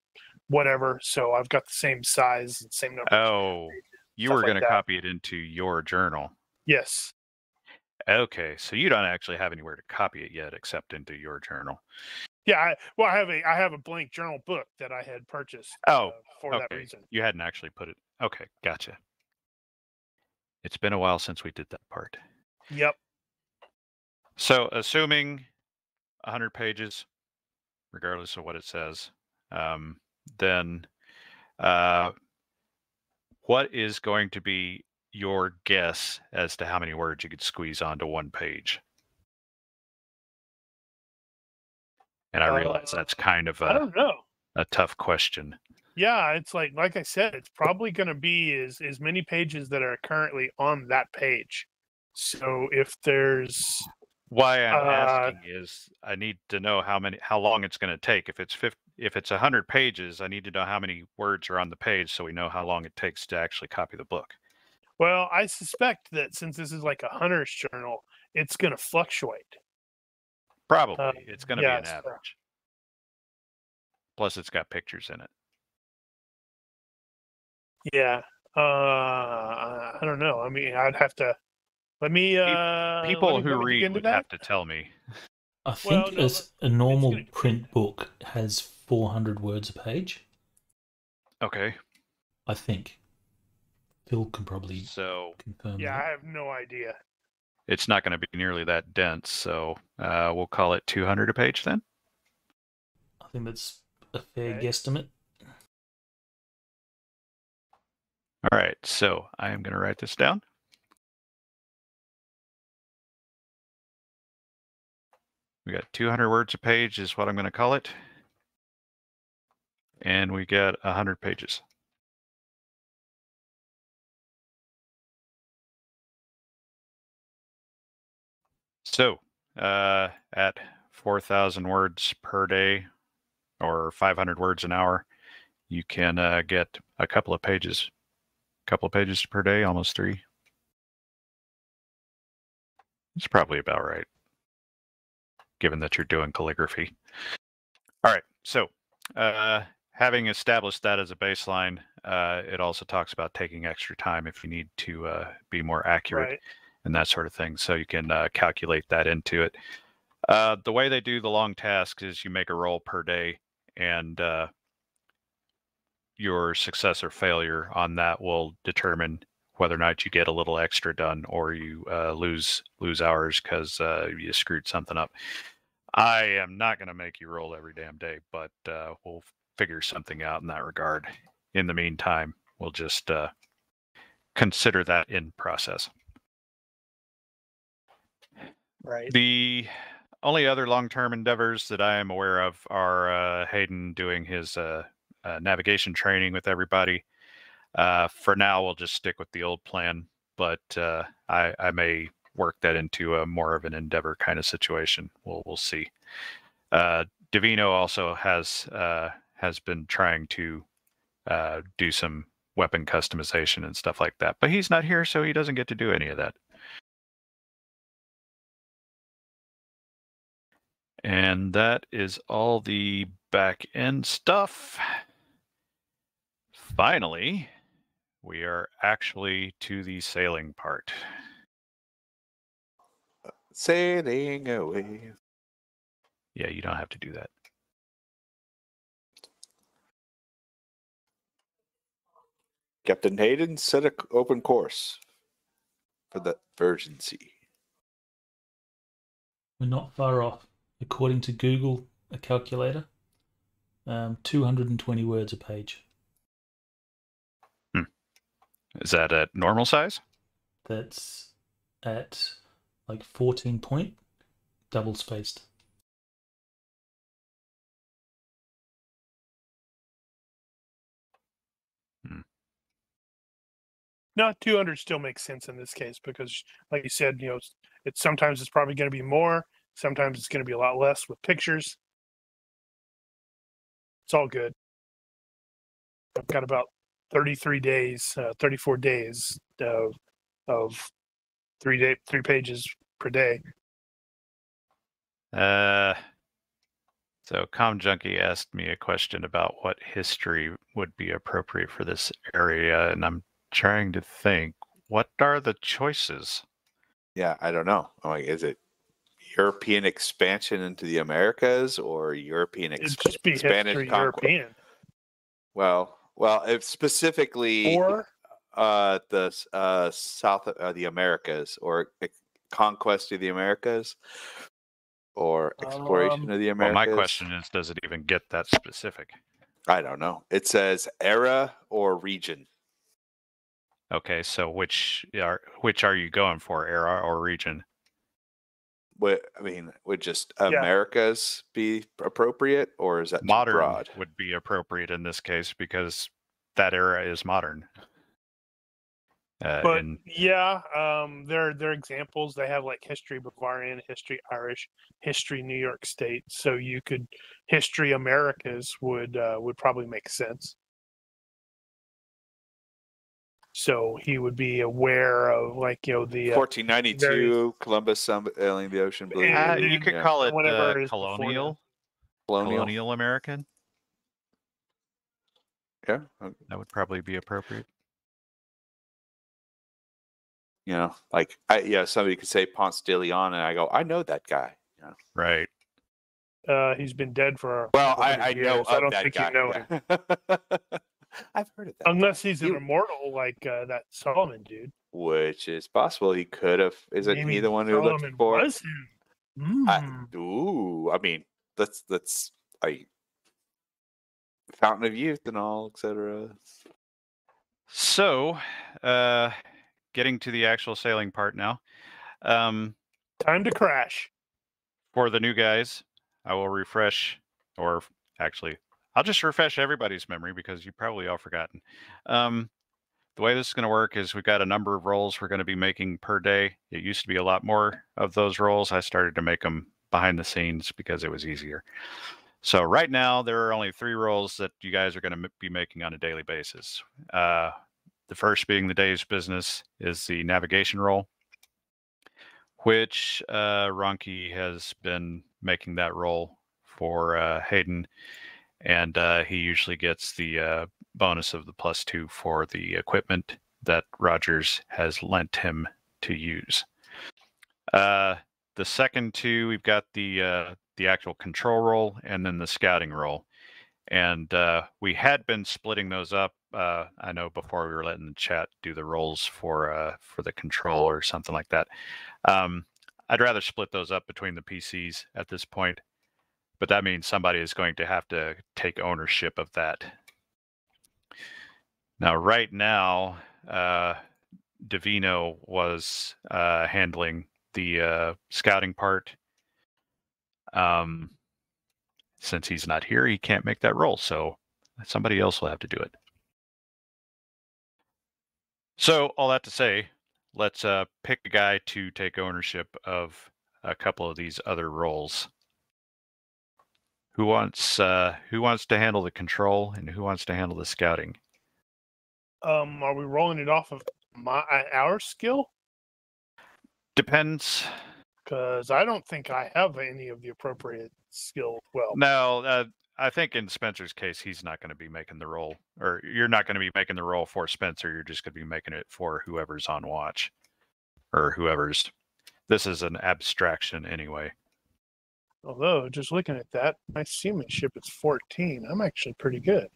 whatever, so I've got the same size and same number. Oh, you were going to copy it into your journal? Yes. Okay, so you don't actually have anywhere to copy it yet, except into your journal. Yeah, I have a blank journal book that I had purchased. Oh, for that reason. You hadn't actually put it. Okay, gotcha. It's been a while since we did that part. Yep. So assuming 100 pages, regardless of what it says. Then what is going to be your guess as to how many words you could squeeze onto one page? And I realize that's kind of I don't know, a tough question. Yeah, it's like I said, it's probably going to be as many pages that are currently on that page. So if there's... Why I'm asking is I need to know how long it's going to take. If it's 50, if it's 100 pages, I need to know how many words are on the page so we know how long it takes to actually copy the book. Well, I suspect that since this is like a hunter's journal, it's going to fluctuate. Probably. It's going to be an average. Fair. Plus, it's got pictures in it. Yeah. I don't know. I mean, I'd have to... Let me... people who read would have to tell me. I think a normal print book has 400 words a page. Okay. I think. Phil can probably confirm that. Yeah, I have no idea. it's not going to be nearly that dense. So we'll call it 200 a page then. I think that's a fair guesstimate. All right, so I am going to write this down. We got 200 words a page is what I'm going to call it. And we get 100 pages. So at 4,000 words per day or 500 words an hour, you can get a couple of pages. Couple of pages per day, almost 3. It's probably about right, given that you're doing calligraphy. All right, so having established that as a baseline, it also talks about taking extra time if you need to be more accurate and that sort of thing. So you can calculate that into it. The way they do the long task is you make a roll per day, and your success or failure on that will determine whether or not you get a little extra done or you lose hours because you screwed something up. I am not going to make you roll every damn day, but we'll figure something out in that regard. In the meantime, we'll just consider that in process. Right. The only other long-term endeavors that I am aware of are Hayden doing his navigation training with everybody. For now, we'll just stick with the old plan, but I may work that into a more of an endeavor kind of situation. We'll see. Davino also has been trying to do some weapon customization and stuff like that, but he's not here, so he doesn't get to do any of that. And that is all the back end stuff. Finally, we are actually to the sailing part. Sailing away. Yeah, you don't have to do that. Captain Hayden set an open course for the Virgin Sea. We're not far off. According to Google, a calculator, 220 words a page. Is that at normal size? That's at like 14 point, double spaced. Not 200 still makes sense in this case because, like you said, you know, it's sometimes it's probably going to be more, sometimes it's going to be a lot less with pictures. It's all good. I've got about 33 days, 34 days of three pages per day. So Com Junkie asked me a question about what history would be appropriate for this area, and I'm trying to think, what are the choices? Yeah, I don't know. I'm like, is it European expansion into the Americas or European expanded conquest? Well, if specifically or the Americas, or conquest of the Americas, or exploration of the Americas. Well, my question is, does it even get that specific? I don't know. It says era or region. Okay, so which are you going for, era or region? I mean, would just Americas be appropriate, or is that modern too broad? Would be appropriate in this case because that era is modern. But yeah, there are examples. They have like history Bavarian, history Irish, history New York State. So you could history Americas would probably make sense. So he would be aware of, like, you know, the 1492 Columbus sailing the ocean blue. You could call it colonial American. Yeah, that would probably be appropriate. You know, like somebody could say Ponce de Leon, and I go, I know that guy. You know? Right. He's been dead for. Well, I know. I don't think you know him. I've heard of that. Unless he's an immortal like that Solomon dude. which is possible. He could have. Is it he the one who looked for? I mean, that's Fountain of Youth and all, etc. So, getting to the actual sailing part now. Time to crash. For the new guys, I will refresh, or actually, I'll just refresh everybody's memory because you probably all forgotten. The way this is going to work is we've got a number of rolls we're going to be making per day. It used to be a lot more of those rolls. I started to make them behind the scenes because it was easier. So right now, there are only 3 rolls that you guys are going to be making on a daily basis. The first being the day's business is the navigation roll, which Ronki has been making that roll for Hayden. And he usually gets the bonus of the +2 for the equipment that Rogers has lent him to use. The second 2, we've got the actual control roll and then the scouting roll. And we had been splitting those up. I know before we were letting the chat do the rolls for the control or something like that. I'd rather split those up between the PCs at this point. But that means somebody is going to have to take ownership of that. Now, right now, Davino was handling the scouting part. Since he's not here, he can't make that roll. So somebody else will have to do it. So all that to say, let's pick a guy to take ownership of a couple of these other roles. Who wants to handle the control and who wants to handle the scouting? Are we rolling it off of our skill? Depends. Because I don't think I have any of the appropriate skill. Well, no, I think in Spencer's case, he's not going to be making the roll, or you're not going to be making the roll for Spencer. You're just going to be making it for whoever's on watch, or whoever's. This is an abstraction anyway. Although, just looking at that, my seamanship is 14. I'm actually pretty good.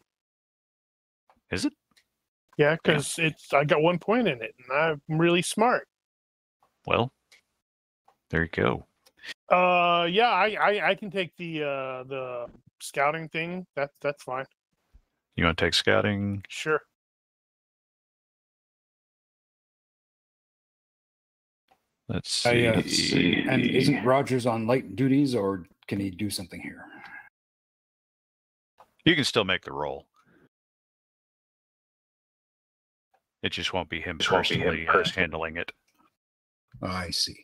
Is it? Yeah, because I got 1 point in it, and I'm really smart. Well, there you go. Yeah, I can take the scouting thing. That's fine. You want to take scouting? Sure. Let's see. Let's see. And isn't Rogers on light duties, or can he do something here? You can still make the roll. It just won't be him personally handling it. Oh, I see.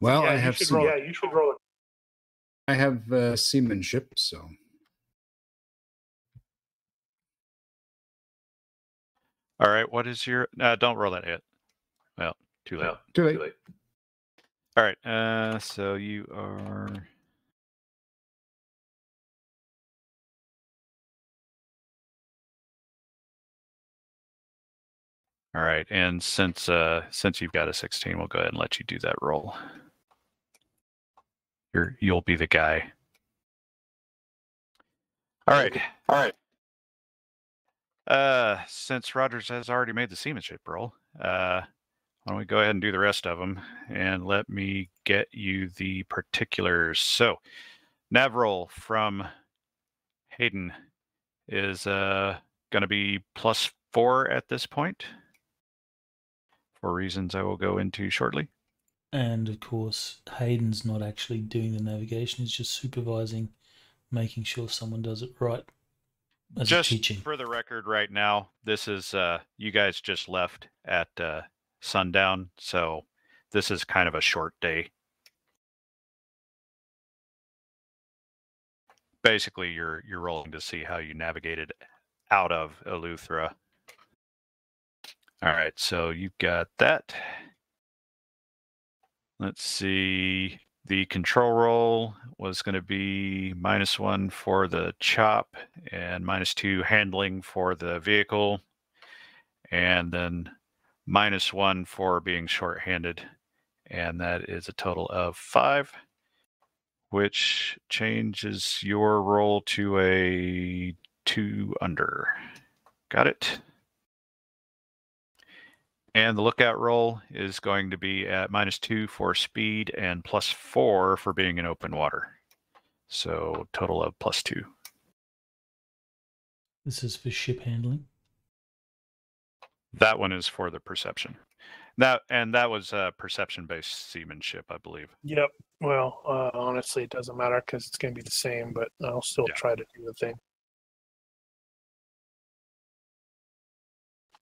Well, yeah, I have. Yeah, you should roll it. I have seamanship, so. All right. What is your? No, don't roll that yet. Well. Too late. No, too late. All right. So you are. All right. And since you've got a 16, we'll go ahead and let you do that roll. You'll be the guy. All right. All right. Since Rogers has already made the seamanship roll, why don't we go ahead and do the rest of them, and let me get you the particulars. So, nav roll from Hayden is going to be +4 at this point, for reasons I will go into shortly. And, of course, Hayden's not actually doing the navigation. He's just supervising, making sure someone does it right. Just for the record right now, this is you guys just left at... sundown, so this is kind of a short day. Basically, you're rolling to see how you navigated out of Eleuthera. All right, so you've got that. Let's see. The control roll was going to be -1 for the chop and -2 handling for the vehicle, and then -1 for being shorthanded, and that is a total of 5, which changes your roll to a 2 under. Got it. And the lookout roll is going to be at -2 for speed and +4 for being in open water. So total of +2. This is for ship handling. That one is for the perception. That was perception-based seamanship, I believe. Yep. Well, honestly, it doesn't matter because it's going to be the same, but I'll still try to do the thing.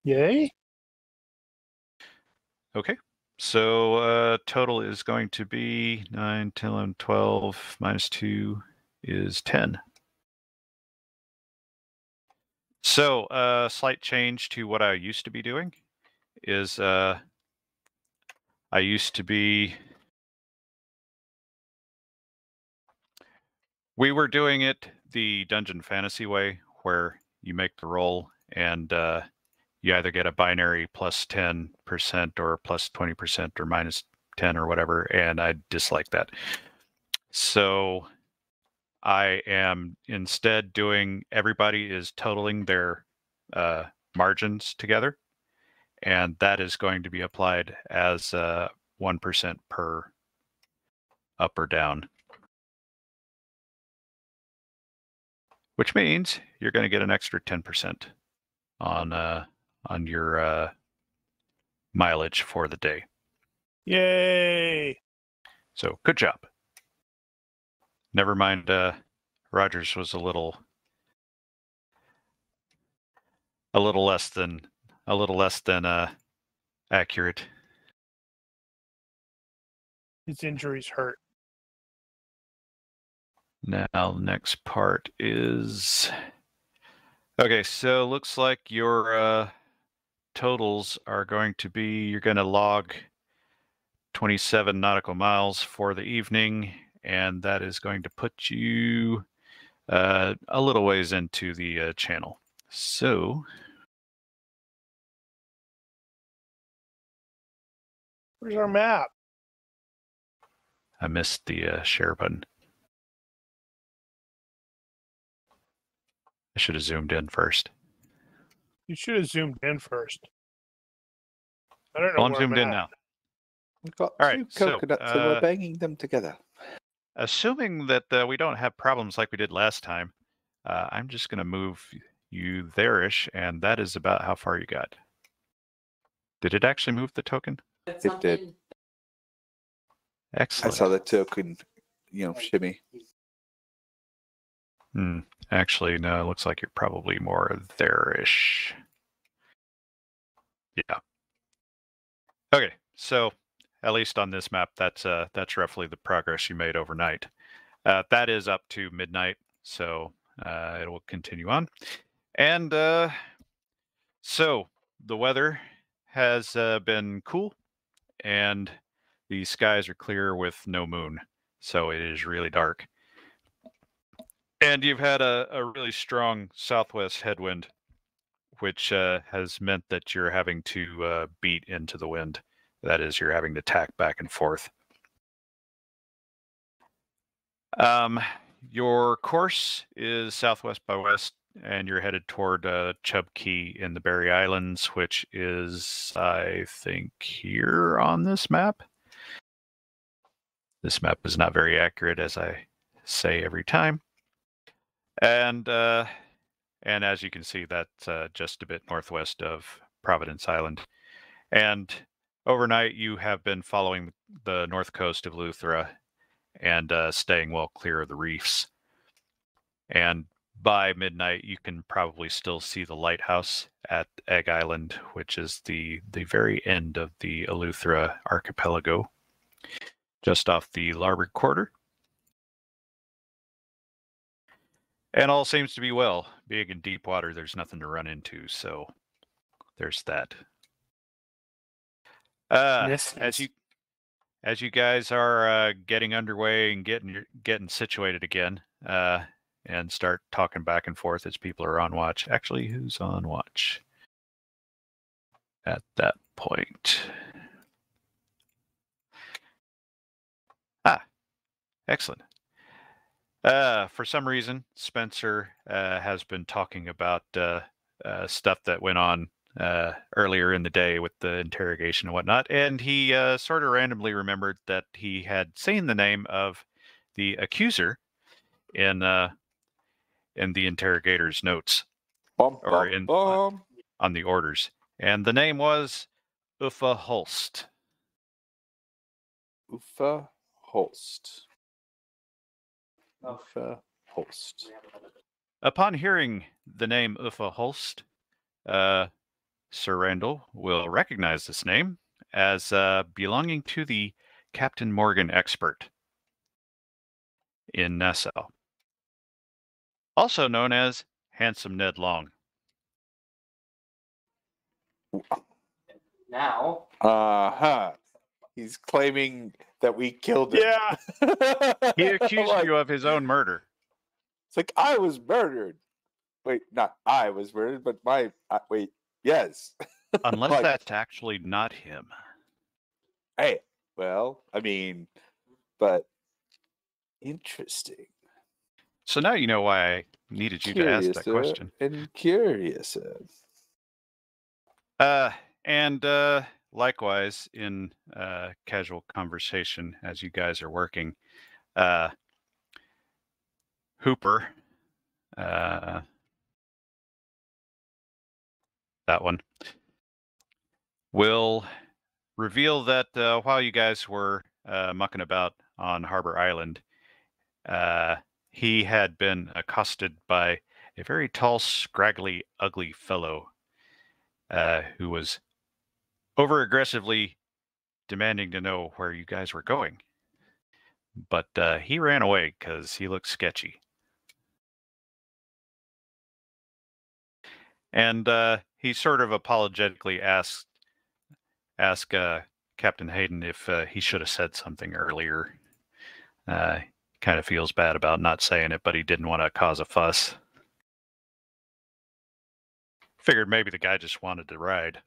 Yay. Okay, so total is going to be 9, 10, 11, 12, -2 is 10. So a slight change to what I used to be doing is I used to be... We were doing it the Dungeon Fantasy way, where you make the roll and... you either get a binary +10% or +20% or -10 or whatever, and I dislike that. So I am instead doing everybody is totaling their margins together, and that is going to be applied as 1% per up or down. Which means you're going to get an extra 10% on your mileage for the day. Yay! So, good job. Never mind, Rogers was a little less than accurate. His injuries hurt. Now, the next part is... Okay, so looks like your totals are going to be, you're going to log 27 nautical miles for the evening, and that is going to put you a little ways into the channel. So... Where's our map? I missed the share button. I should have zoomed in first. You should have zoomed in first. I don't know. Well, I'm zoomed in now. We've got two coconuts and we're banging them together. Assuming that we don't have problems like we did last time, I'm just going to move you there-ish, and that is about how far you got. Did it actually move the token? It did. Excellent. I saw the token, shimmy. Actually, no, it looks like you're probably more there-ish. Yeah. Okay, so at least on this map, that's roughly the progress you made overnight. That is up to midnight, so it will continue on. And so the weather has been cool, and the skies are clear with no moon, so it is really dark. And you've had a really strong southwest headwind, which has meant that you're having to beat into the wind. That is, you're having to tack back and forth. Your course is southwest by west, and you're headed toward Chub Cay in the Berry Islands, which is, I think, here on this map. This map is not very accurate, as I say every time. And as you can see, that's just a bit northwest of Providence Island. And overnight, you have been following the north coast of Eleuthera and staying well clear of the reefs. And by midnight, you can probably still see the lighthouse at Egg Island, which is the very end of the Eleuthera archipelago, just off the larboard quarter. And all seems to be well. Being in deep water, there's nothing to run into, so there's that. As you guys are getting underway and getting situated again, and start talking back and forth as people are on watch. Actually, who's on watch at that point? Ah, excellent. For some reason, Spencer has been talking about stuff that went on earlier in the day with the interrogation and whatnot, and he sort of randomly remembered that he had seen the name of the accuser in the interrogator's notes, on the orders, and the name was Uffa Holst. Uffa Holst. Uffa Holst. Upon hearing the name Uffa Holst, Sir Randall will recognize this name as belonging to the Captain Morgan expert in Nassau, also known as Handsome Ned Long. Now, he's claiming that we killed him. Yeah, he accused you of his own murder. It's like, I was murdered. Wait, not I was murdered, but my wait. Yes. Unless like, that's actually not him. Hey, well, I mean, but interesting. So now you know why I needed you to ask that question. And curious. And likewise, in casual conversation as you guys are working, Hooper, that one will reveal that while you guys were mucking about on Harbor Island, he had been accosted by a very tall, scraggly, ugly fellow who was over-aggressively demanding to know where you guys were going. But he ran away because he looked sketchy. And he sort of apologetically asked Captain Hayden if he should have said something earlier. Kind of feels bad about not saying it, but he didn't want to cause a fuss. Figured maybe the guy just wanted to ride.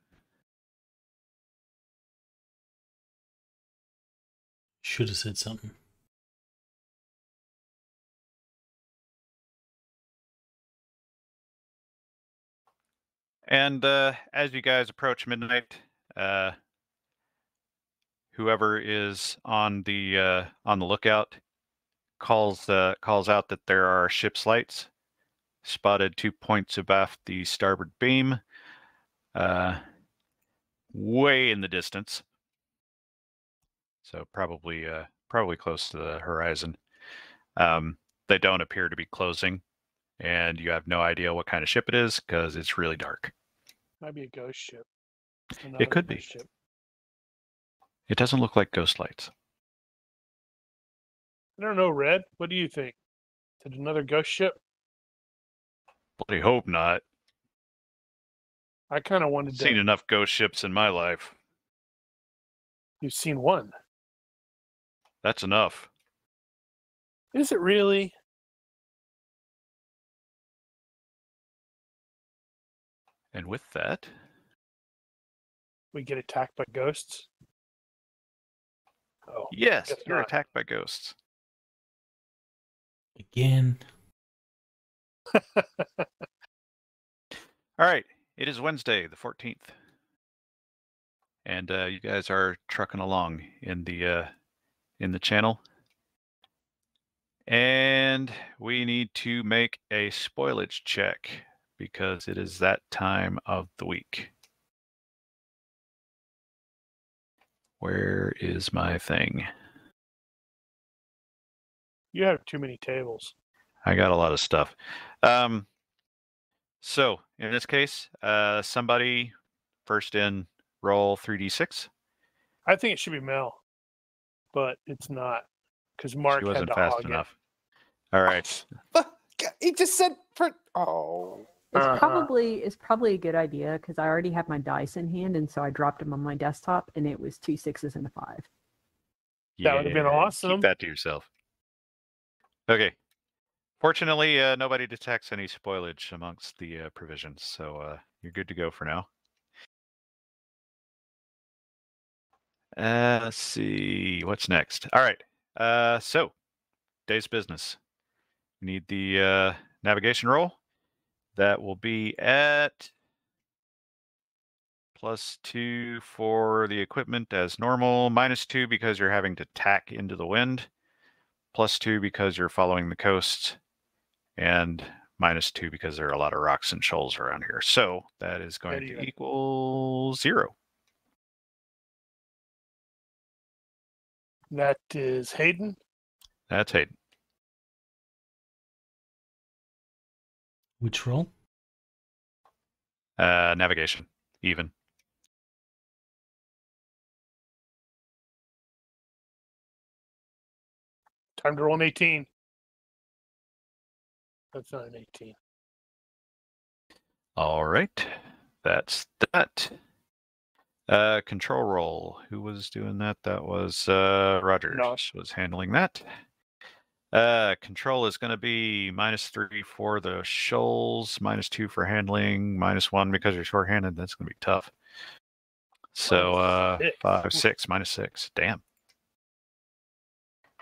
Should have said something. And as you guys approach midnight, whoever is on the lookout calls out that there are ship's lights spotted 2 points abaft the starboard beam, way in the distance. So probably probably close to the horizon. They don't appear to be closing. And you have no idea what kind of ship it is because it's really dark. Might be a ghost ship. It could be. Ship. It doesn't look like ghost lights. I don't know, Red. What do you think? Is it another ghost ship? Bloody hope not. I kind of wanted to. I've seen enough ghost ships in my life. You've seen one. That's enough. Is it really? And with that, we get attacked by ghosts. Oh, yes, you're not attacked by ghosts. Again. All right. It is Wednesday, the 14th. And you guys are trucking along in the channel. And we need to make a spoilage check, because it is that time of the week. Where is my thing? You have too many tables. I got a lot of stuff. So in this case, somebody first in, roll 3d6. I think it should be Mel, but it's not, because Mark wasn't fast enough. All right. He just said for It's probably a good idea, because I already have my dice in hand, and so I dropped them on my desktop, and it was 2 6s and a 5. Yeah, that would have been awesome. Keep that to yourself. Okay. Fortunately, nobody detects any spoilage amongst the provisions, so you're good to go for now. Let's see. What's next? All right. So, day's business. We need the navigation roll. That will be at +2 for the equipment as normal, -2 because you're having to tack into the wind, +2 because you're following the coast, and -2 because there are a lot of rocks and shoals around here. So that is going to equal 0. That is Hayden. That's Hayden. Which roll? Navigation. Even. Time to roll an 18. That's not an 18. All right. That's that. Control roll. Who was doing that? That was Rogers. No. Was handling that. Control is going to be -3 for the shoals, -2 for handling, -1 because you're shorthanded. That's going to be tough. So, -6. Damn.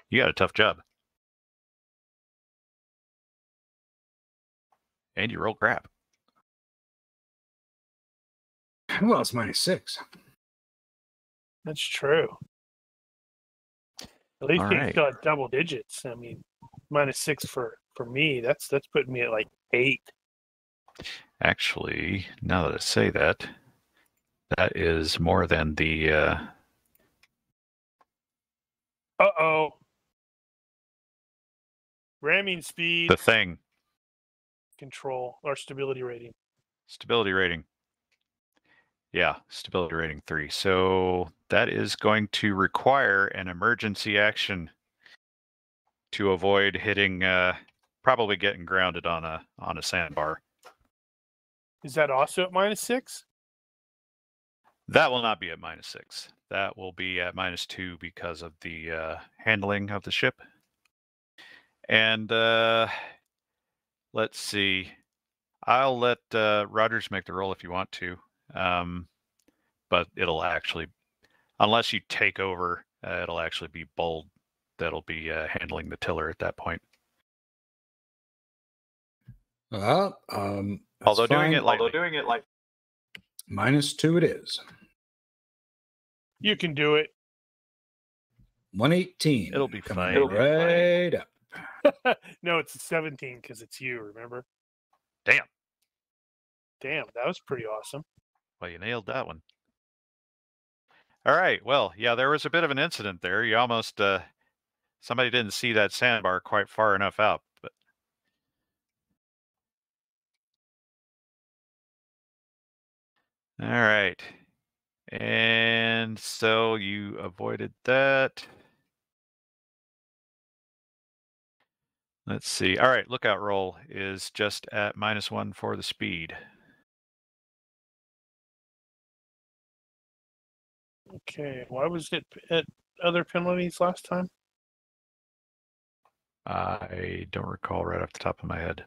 You got a tough job. And you roll crap. Well, it's -6. That's true. At least it's still at double digits. I mean, -6 for me, that's putting me at like 8. Actually, now that I say that, that is more than the ramming speed. The thing. Control or stability rating. Stability rating. Yeah, stability rating 3. So that is going to require an emergency action to avoid hitting, probably getting grounded on a sandbar. Is that also at -6? That will not be at -6. That will be at -2 because of the handling of the ship. And let's see. I'll let Rogers make the roll if you want to. But it'll actually, unless you take over, it'll actually be Bold that'll be handling the tiller at that point. Although doing it lightly. -2 it is. You can do it. 118. It'll be fine. It'll right up. No, it's 17 because it's you, remember? Damn. Damn, that was pretty awesome. Well, you nailed that one. All right. Well, yeah, there was a bit of an incident there. You almost, somebody didn't see that sandbar quite far enough out. But all right. And so you avoided that. Let's see. All right. Lookout roll is just at -1 for the speed. Okay, why was it at other penalties last time? I don't recall right off the top of my head.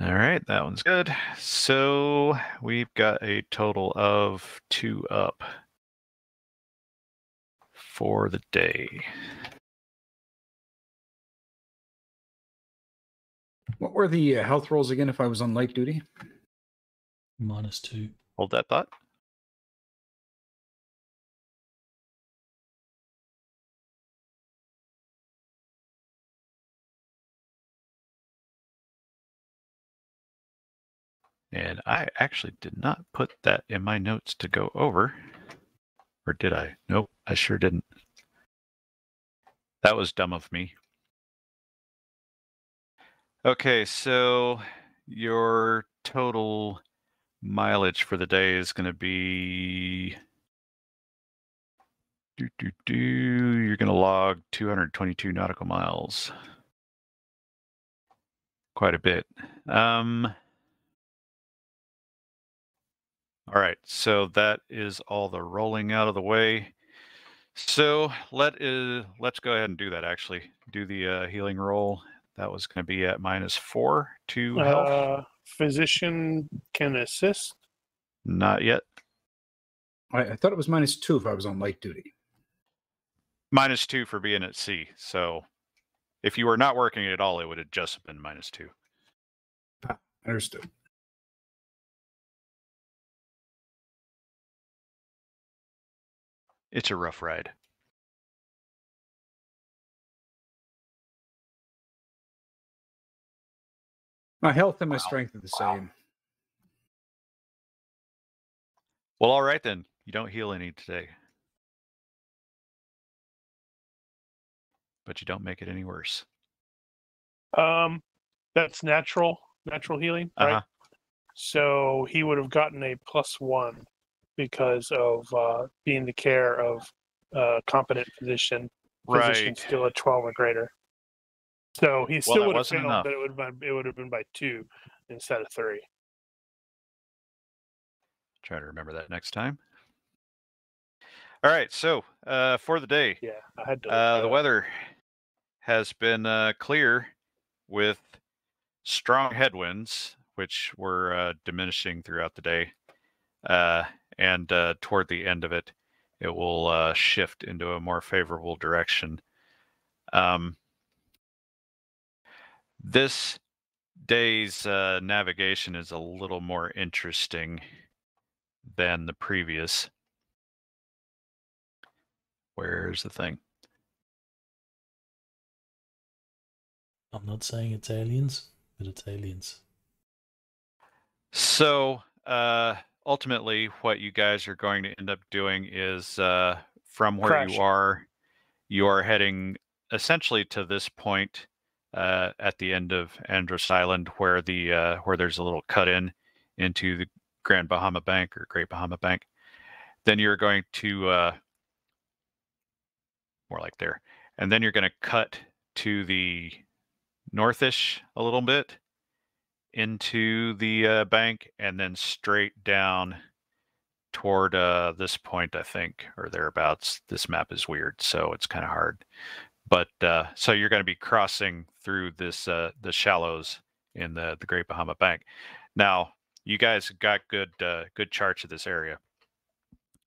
All right, that one's good. So we've got a total of 2 up for the day. What were the health rolls again if I was on light duty? -2. Hold that thought. And I actually did not put that in my notes to go over. Or did I? Nope, I sure didn't. That was dumb of me. Okay, so your total mileage for the day is going to be you're going to log 222 nautical miles. Quite a bit. All right, so that is all the rolling out of the way. So let's go ahead and do that, actually. Do the healing roll. That was going to be at -4 to health. Physician can assist? Not yet. I thought it was -2 if I was on light duty. -2 for being at sea. So If you were not working at all, it would have just been -2. Understood. It's a rough ride. My health and my strength are the same. Well, all right then. You don't heal any today. But you don't make it any worse. That's natural healing, right? So he would have gotten a +1 because of being the care of a competent physician. Right. Physician skill at 12 or greater. So he still would have failed, but it would have been by 2 instead of 3. Try to remember that next time. All right, so for the day, I had to the weather has been clear with strong headwinds, which were diminishing throughout the day, and toward the end of it, it will shift into a more favorable direction. This day's navigation is a little more interesting than the previous. Where's the thing? I'm not saying it's aliens, but it's aliens. So, ultimately, what you guys are going to end up doing is, from where you are heading essentially to this point, at the end of Andros Island, where the where there's a little cut-in into the Grand Bahama Bank or Great Bahama Bank. Then you're going to more like there, and then you're going to cut to the northish a little bit into the bank, and then straight down toward this point, I think, or thereabouts. This map is weird, so it's kind of hard. But so you're going to be crossing through this the shallows in the Great Bahama Bank. Now you guys got good good charts of this area,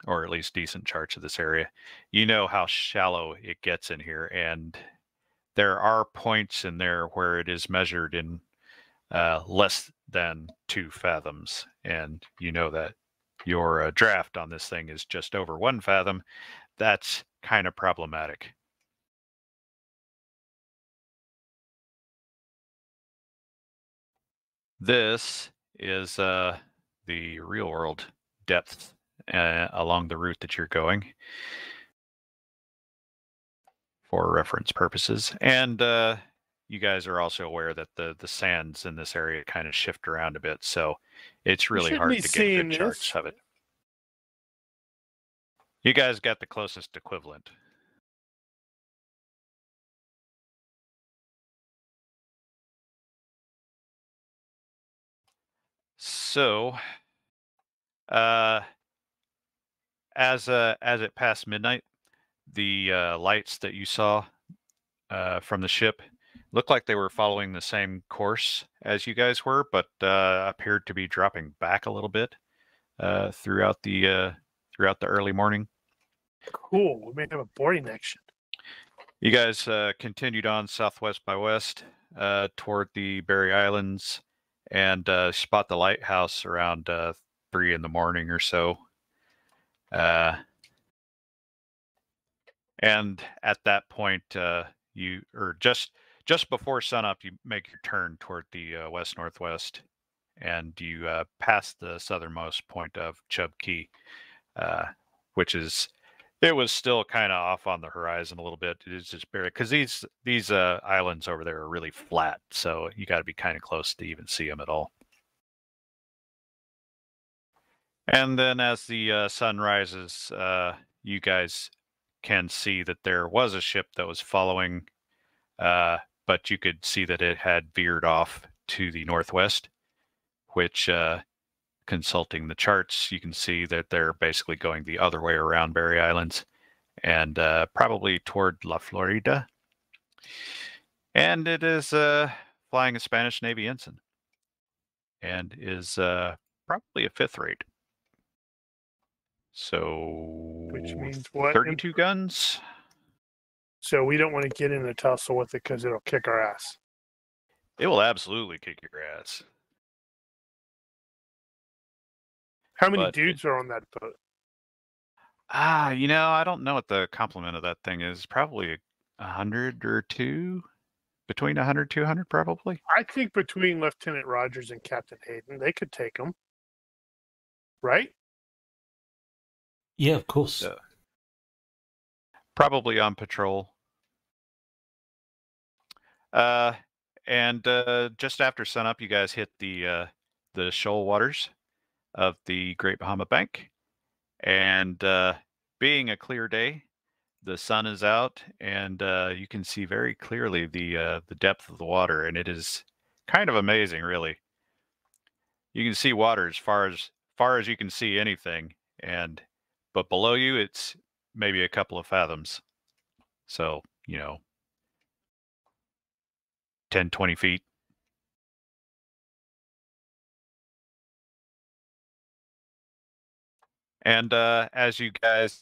or at least decent charts of this area. You know how shallow it gets in here, and there are points in there where it is measured in less than 2 fathoms, and you know that your draft on this thing is just over 1 fathom. That's kind of problematic. This is the real world depth along the route that you're going for reference purposes. And you guys are also aware that the sands in this area kind of shift around a bit, so it's really hard to get good charts of it. You guys got the closest equivalent. So, as it passed midnight, the lights that you saw from the ship looked like they were following the same course as you guys were, but appeared to be dropping back a little bit throughout the early morning. Cool. We may have a boarding action. You guys continued on southwest by west toward the Berry Islands, and spot the lighthouse around 3 in the morning or so. And at that point, just before sunup, you make your turn toward the west-northwest, and you pass the southernmost point of Chub Cay, which is, it was still kind of off on the horizon a little bit. It is just barely, because these islands over there are really flat, so you got to be kind of close to even see them at all. And then as the sun rises, you guys can see that there was a ship that was following, but you could see that it had veered off to the northwest, which, consulting the charts, you can see that they're basically going the other way around Berry Islands and probably toward La Florida. And it is flying a Spanish Navy ensign and is probably a 5th rate. So, which means what? 32 guns. So we don't want to get in a tussle with it because it'll kick our ass. It will absolutely kick your ass. How many dudes are on that boat? You know, I don't know what the complement of that thing is. Probably 100 or two. Between 100 and 200, probably. I think between Lieutenant Rogers and Captain Hayden, they could take them. Right? Yeah, of course. Probably on patrol. And just after sunup, you guys hit the shoal waters of the Great Bahama Bank. And being a clear day, the sun is out, and you can see very clearly the depth of the water, and it is kind of amazing, really. You can see water as far as you can see anything, but below you, it's maybe a couple of fathoms. So, you know, 10, 20 feet. And as you guys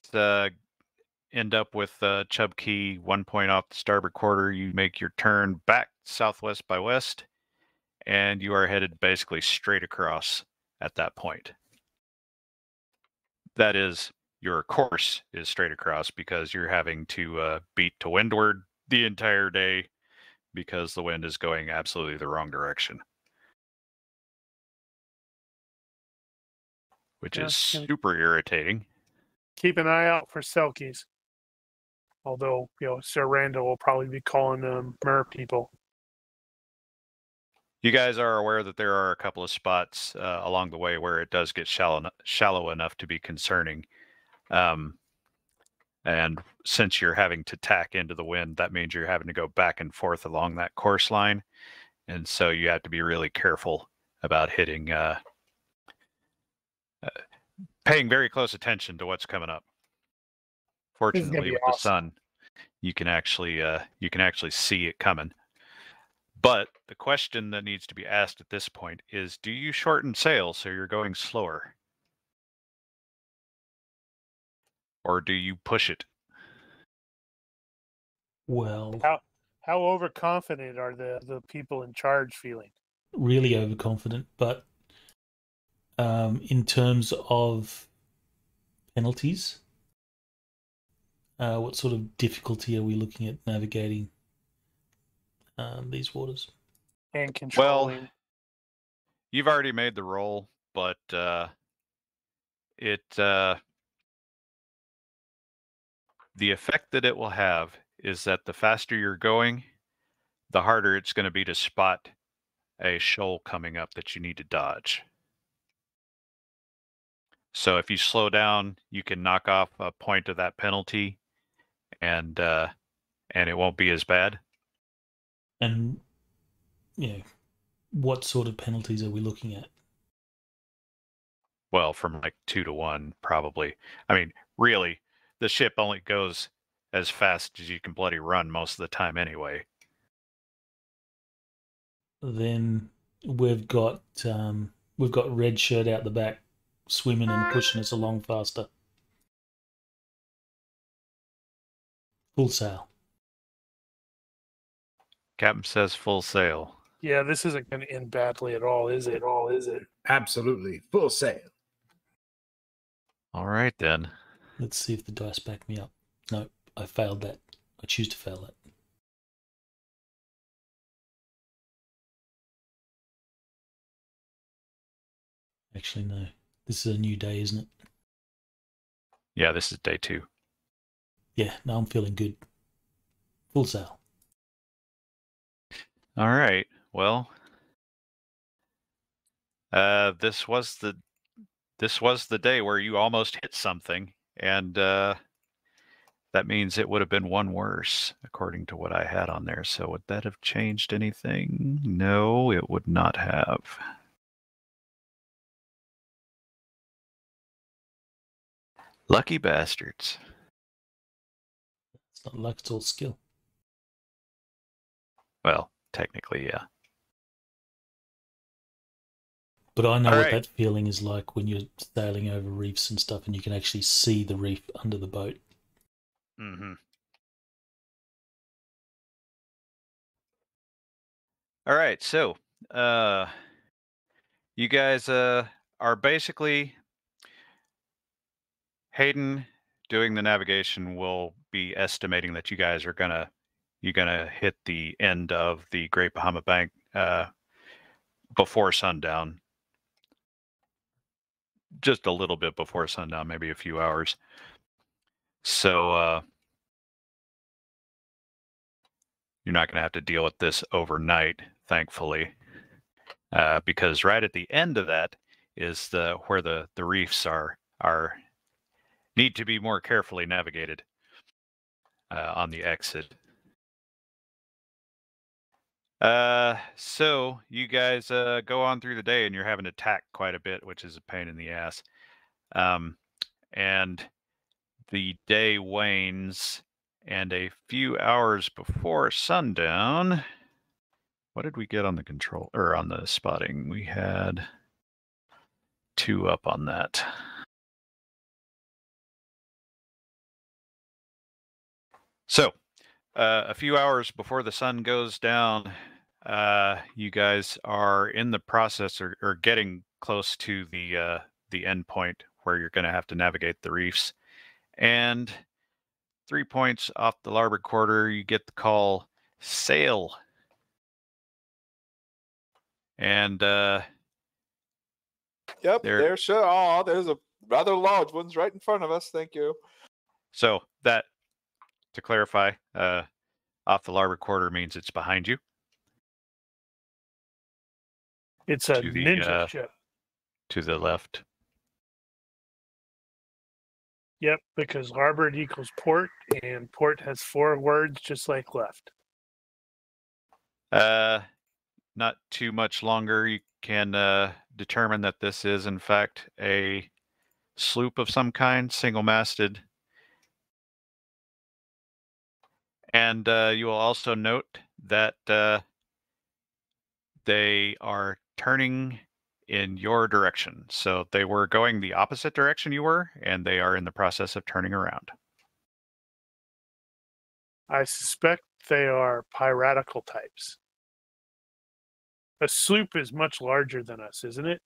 end up with Chub Cay, 1 point off the starboard quarter, you make your turn back southwest by west, and you are headed basically straight across at that point. That is, your course is straight across because you're having to beat to windward the entire day because the wind is going absolutely the wrong direction. Which is super irritating. Keep an eye out for Selkies. Although, you know, Sir Randall will probably be calling them mer people. You guys are aware that there are a couple of spots along the way where it does get shallow enough to be concerning. And since you're having to tack into the wind, that means you're having to go back and forth along that course line. And so you have to be really careful about hitting... paying very close attention to what's coming up. Fortunately, with the sun, you can actually see it coming. But the question that needs to be asked at this point is, do you shorten sail so you're going slower? Or do you push it? Well... How overconfident are the people in charge feeling? Really overconfident, but... in terms of penalties, what sort of difficulty are we looking at navigating these waters? And controlling. Well, you've already made the roll, but the effect that it will have is that the faster you're going, the harder it's going to be to spot a shoal coming up that you need to dodge. So if you slow down, you can knock off a point of that penalty, and it won't be as bad. And yeah, you know, what sort of penalties are we looking at? Well, from like 2 to 1, probably. I mean, really, the ship only goes as fast as you can bloody run most of the time, anyway. Then we've got Red Shirt out the back, swimming and pushing us along faster. Full sail. Captain says full sail. Yeah, this isn't going to end badly at all, is it? Absolutely. Full sail. All right, then. Let's see if the dice back me up. No, I failed that. I choose to fail it. Actually, no. This is a new day, isn't it? Yeah, this is day 2. Yeah, no, I'm feeling good. Full sail. All right. Well, this was the day where you almost hit something, and that means it would have been one worse, according to what I had on there. So would that have changed anything? No, it would not have. Lucky bastards. It's not luck, it's all skill. Well, technically, yeah. But I know what that feeling is like when you're sailing over reefs and stuff and you can actually see the reef under the boat. Mm-hmm. All right, so you guys are basically Hayden doing the navigation will be estimating that you guys are gonna hit the end of the Great Bahama Bank before sundown. Just a little bit before sundown, maybe a few hours. So you're not going to have to deal with this overnight, thankfully, because right at the end of that is where the reefs are need to be more carefully navigated on the exit. So you guys go on through the day, and you're having to tack quite a bit, which is a pain in the ass. And the day wanes, and a few hours before sundown, what did we get on the control or on the spotting? We had 2 up on that. So, a few hours before the sun goes down, you guys are in the process or getting close to the end point where you're going to have to navigate the reefs. And 3 points off the larboard quarter, you get the call, sail. And yep, there sure are. There's a rather large one's right in front of us. Thank you. So that, to clarify, off the larboard quarter means it's behind you. It's a ninja ship. To the left. Yep, because larboard equals port, and port has 4 words just like left. Not too much longer. You can determine that this is, in fact, a sloop of some kind, single-masted. And you will also note that they are turning in your direction. So they were going the opposite direction you were, and they are in the process of turning around. I suspect they are piratical types. A sloop is much larger than us, isn't it?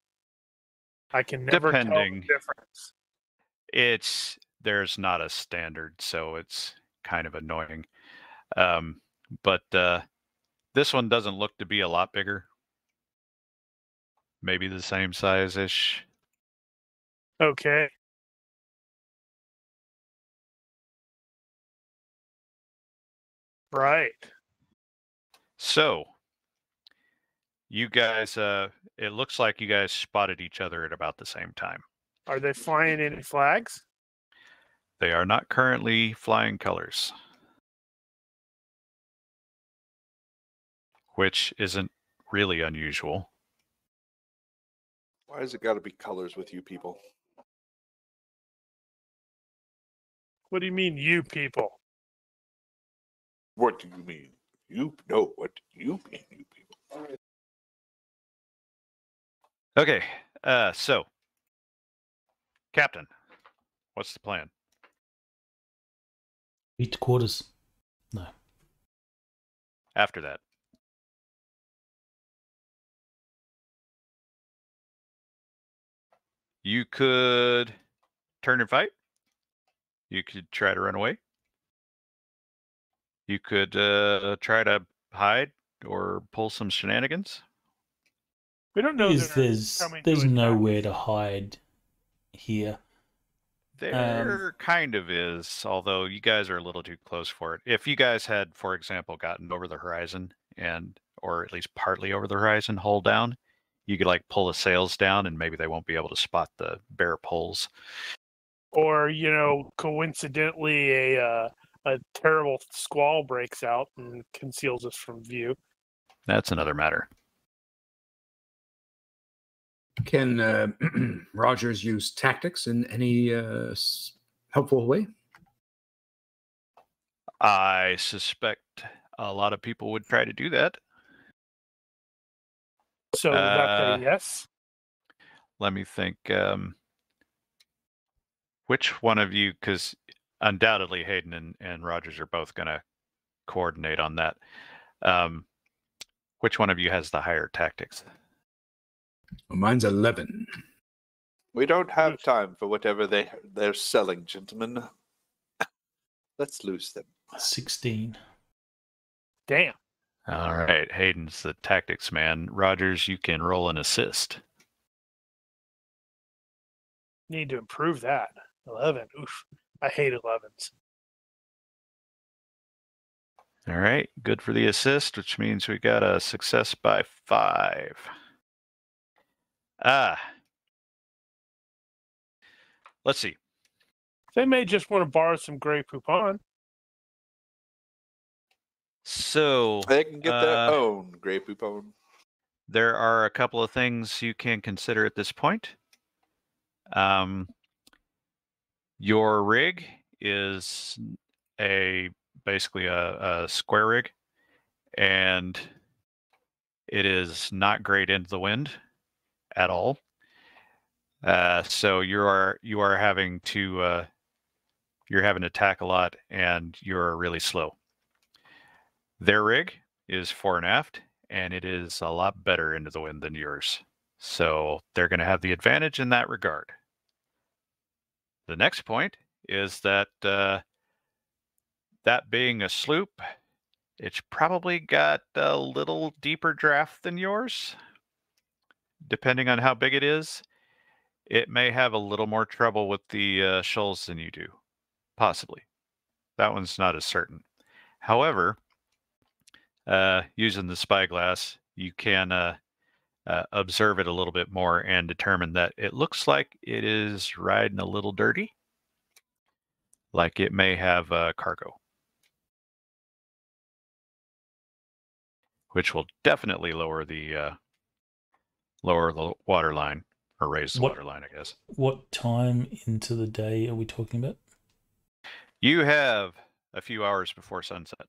I can never tell the difference. There's not a standard, so it's kind of annoying. But this one doesn't look to be a lot bigger. Maybe the same size-ish. Okay. Right. So, you guys, it looks like you guys spotted each other at about the same time. Are they flying any flags? They are not currently flying colors. Which isn't really unusual. Why has it got to be colors with you people? What do you mean, you people? What do you mean? You know what do you mean, you people? Okay, so, Captain, what's the plan? Eat quarters. No. After that. You could turn and fight. You could try to run away. You could try to hide or pull some shenanigans. We don't know. There's nowhere to hide here. There kind of is, although you guys are a little too close for it. If you guys had, for example, gotten over the horizon, or at least partly over the horizon, hull down, you could like pull the sails down and maybe they won't be able to spot the bare poles. Or, you know, coincidentally a terrible squall breaks out and conceals us from view. That's another matter. Can Rogers use tactics in any helpful way? I suspect a lot of people would try to do that. So that's a yes. Let me think. Which one of you, because undoubtedly Hayden and Rogers are both going to coordinate on that. Which one of you has the higher tactics? Well, mine's 11. We don't have time for whatever they're selling, gentlemen. Let's lose them. 16. Damn. All right. Hayden's the tactics man. Rogers, you can roll an assist. Need to improve that. 11. Oof. I hate 11s. All right. Good for the assist, which means we got a success by 5. Ah. Let's see. They may just want to borrow some Grey Poupon. So they can get their own Grey Poupon. There are a couple of things you can consider at this point. Your rig is basically a square rig, and it is not great into the wind at all. So you are having to you're having to tack a lot, and you're really slow. Their rig is fore and aft, and it is a lot better into the wind than yours. So they're going to have the advantage in that regard. The next point is that that being a sloop, it's probably got a little deeper draft than yours. Depending on how big it is, it may have a little more trouble with the shoals than you do, possibly. That one's not as certain. However, using the spyglass, you can observe it a little bit more and determine that it looks like it is riding a little dirty, like it may have cargo, which will definitely lower the water line. Or raise the water line, I guess. What time into the day are we talking about? You have a few hours before sunset.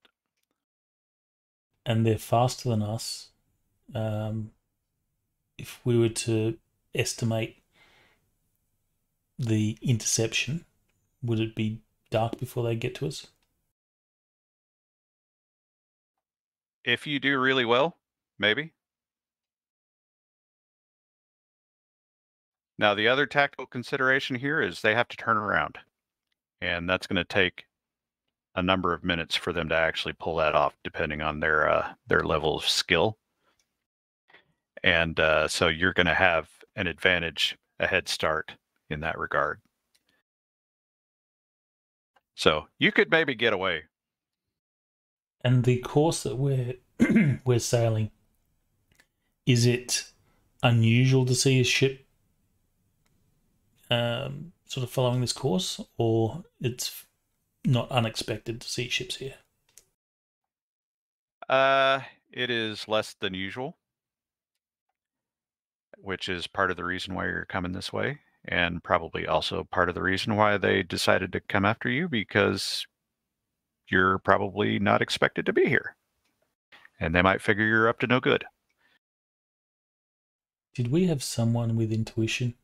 And they're faster than us. If we were to estimate the interception, would it be dark before they get to us? If you do really well, maybe. Now, the other tactical consideration here is they have to turn around, and that's going to take a number of minutes for them to actually pull that off, depending on their level of skill. And so you're going to have an advantage, a head start in that regard. So you could maybe get away. And the course that we're sailing, is it unusual to see a ship sort of following this course, or it's not unexpected to see ships here? It is less than usual, which is part of the reason why you're coming this way, and probably also part of the reason why they decided to come after you, because you're probably not expected to be here, and they might figure you're up to no good. Did we have someone with intuition?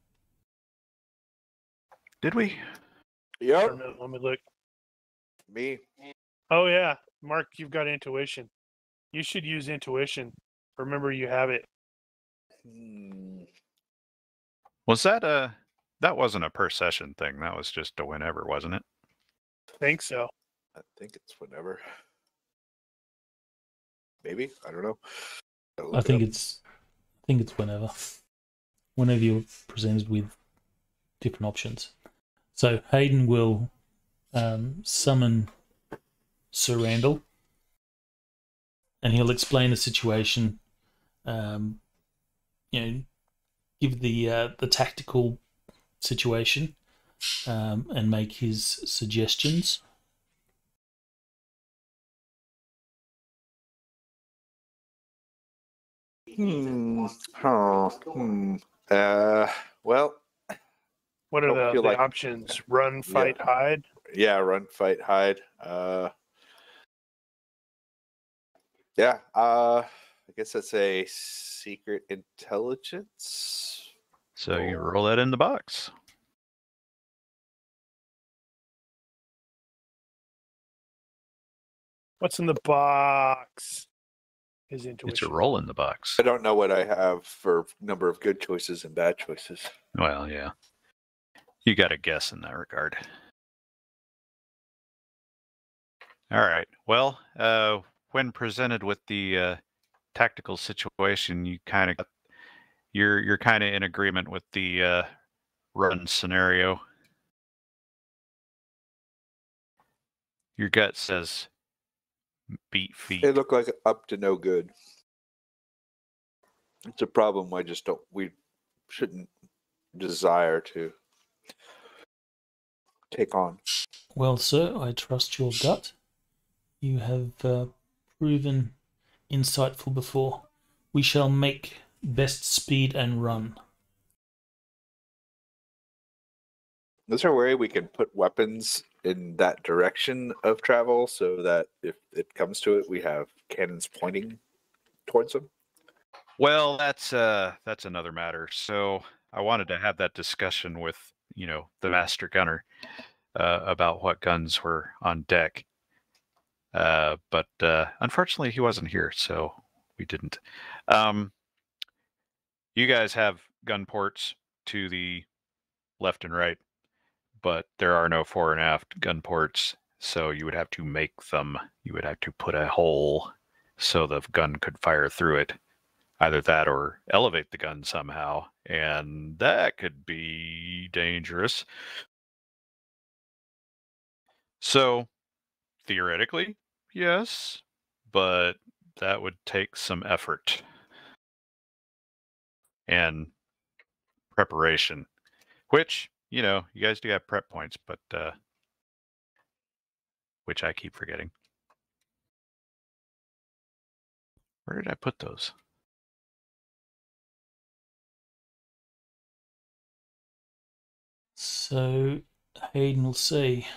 Did we? Yep. Let me look. Me. Oh, yeah. Mark, you've got intuition. You should use intuition. Remember, you have it. Was that a... That wasn't a per session thing. That was just a whenever, wasn't it? I think so. I think it's whenever. Maybe? I don't know. I think it's whenever. Whenever you're presented with different options. So Hayden will summon Sir Randall, and he'll explain the situation. Give the tactical situation and make his suggestions. Well. What are the options? Run, fight, hide? Yeah, run, fight, hide. I guess that's a secret intelligence. So you roll that in the box. What's in the box? his intuition. It's a roll in the box. I don't know what I have for number of good choices and bad choices. Well, yeah. You got to guess in that regard. All right. Well, when presented with the tactical situation, you kind of you're kind of in agreement with the run scenario. Your gut says beat feet. They look like up to no good. It's a problem. I just don't. We shouldn't desire to take on. Well, sir, I trust your gut. You have proven insightful before. We shall make best speed and run. Is there a way we can put weapons in that direction of travel so that if it comes to it, we have cannons pointing towards them? Well, that's another matter. So I wanted to have that discussion with, you know, the master gunner about what guns were on deck. But unfortunately he wasn't here, so we didn't. You guys have gun ports to the left and right, but there are no fore and aft gun ports, so you would have to make them. You would have to put a hole so the gun could fire through it. Either that or elevate the gun somehow, and that could be dangerous. So theoretically, yes, but that would take some effort and preparation, which, you know, you guys do have prep points, but which I keep forgetting. Where did I put those? So Hayden will say,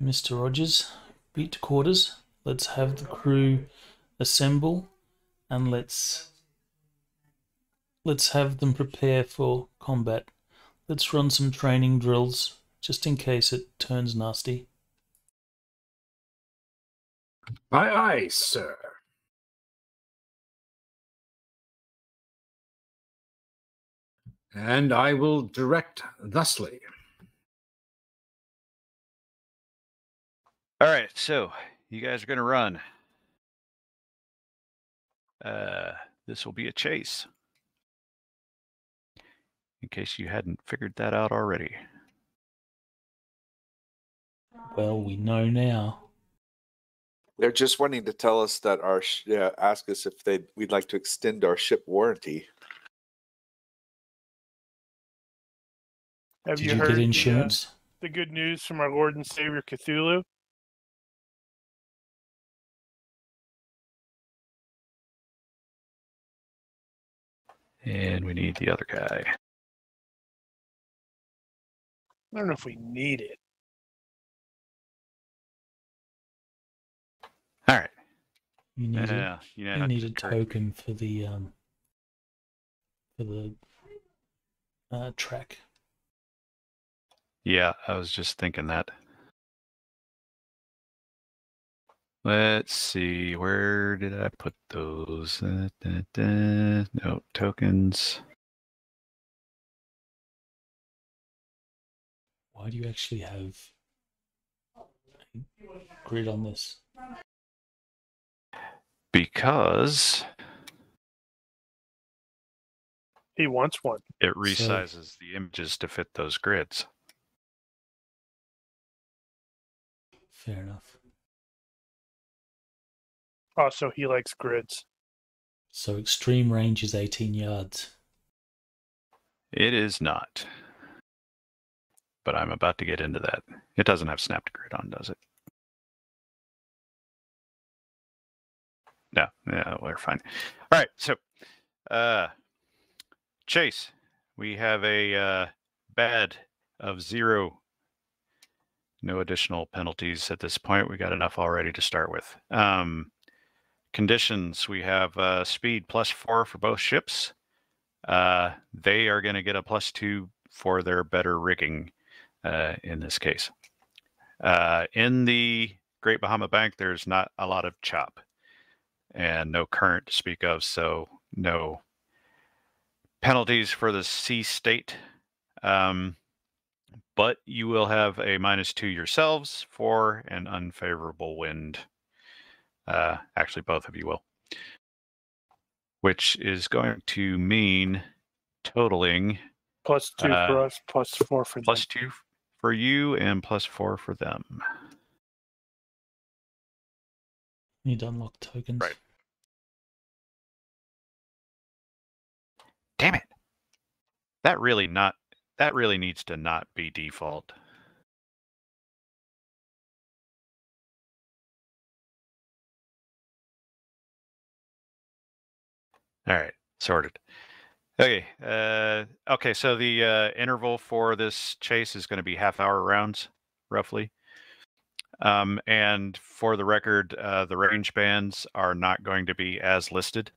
Mr. Rogers, beat to quarters. Let's have the crew assemble, and let's have them prepare for combat. Let's run some training drills, just in case it turns nasty. Aye, aye, sir. And I will direct thusly. All right, so you guys are going to run. This will be a chase, in case you hadn't figured that out already. Well, we know now. They're just wanting to tell us that our ask us if we'd like to extend our ship warranty. Have you heard insurance? The good news from our Lord and Savior Cthulhu? And we need the other guy. I don't know if we need it. All right. You need, you need a token for the track. Yeah, I was just thinking that. Let's see, where did I put those? No, tokens. Why do you actually have a grid on this? Because he wants one. It resizes the images to fit those grids. Fair enough. Oh, so he likes grids. So extreme range is 18 yards. It is not. But I'm about to get into that. It doesn't have snapped grid on, does it? No, yeah, we're fine. All right, so Chase, we have a bad of 0. No additional penalties at this point. We got enough already to start with. Conditions, we have speed +4 for both ships. They are going to get a +2 for their better rigging in this case. In the Great Bahama Bank, there's not a lot of chop. and no current to speak of, so no penalties for the sea state. But you will have a -2 yourselves for an unfavorable wind. Actually, both of you will. Which is going to mean totaling... +2 for us, +4 for them. +2 for you and +4 for them. Need to unlock tokens. Right. Damn it! That really needs to not be default. All right, sorted. Okay. Okay. So the interval for this chase is going to be half-hour rounds, roughly. And for the record, the range bands are not going to be as listed.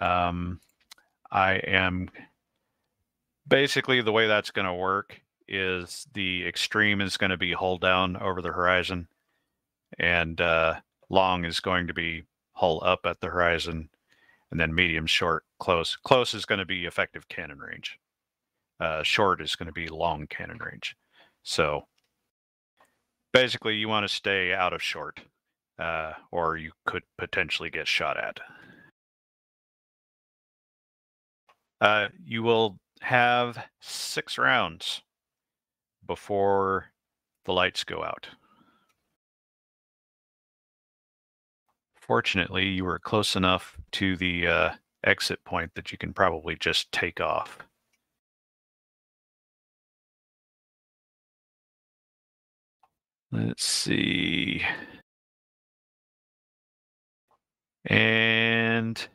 I am. Basically, the way that's going to work is the extreme is going to be hull down over the horizon, and long is going to be hull up at the horizon, and then medium, short, close. Close is going to be effective cannon range. Short is going to be long cannon range. So basically, you want to stay out of short, or you could potentially get shot at. You will have 6 rounds before the lights go out. Fortunately, you were close enough to the exit point that you can probably just take off. Let's see. And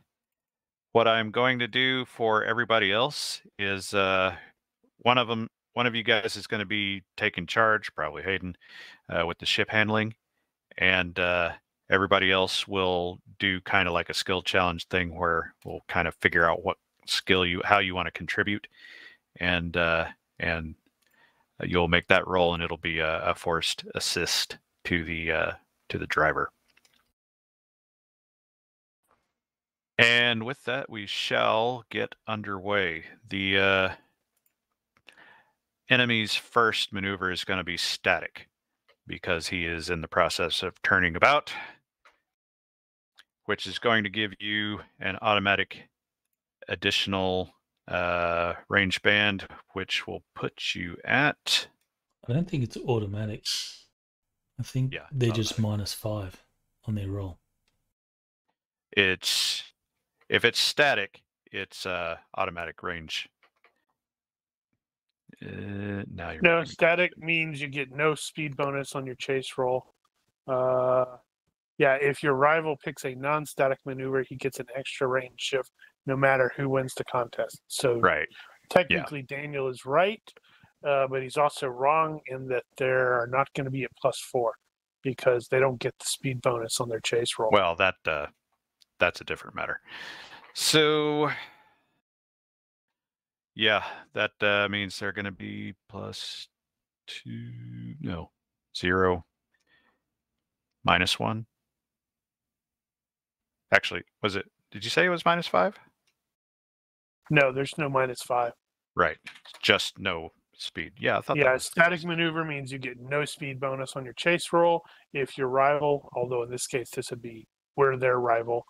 what I'm going to do for everybody else is one of you guys is going to be taking charge, probably Hayden, with the ship handling, and everybody else will do kind of like a skill challenge thing where we'll kind of figure out what skill how you want to contribute, and you'll make that roll, and it'll be a forced assist to the driver. And with that, we shall get underway. The enemy's first maneuver is going to be static because he is in the process of turning about, which is going to give you an automatic additional range band, which will put you at... I don't think it's automatic. I think they're automatic. Just -5 on their roll. It's... If it's static, it's automatic range. Now you're no, static means you get no speed bonus on your chase roll. Yeah, if your rival picks a non-static maneuver, he gets an extra range shift no matter who wins the contest. So right. Technically, yeah. Daniel is right, but he's also wrong in that there are not going to be a +4 because they don't get the speed bonus on their chase roll. Well, that... that's a different matter. So, yeah, that means they're going to be +2, no, 0, -1. Actually, was it, did you say it was -5? No, there's no -5. Right, just no speed. Yeah, I thought that was static maneuver means you get no speed bonus on your chase roll. If your rival, although in this case this would be where their rival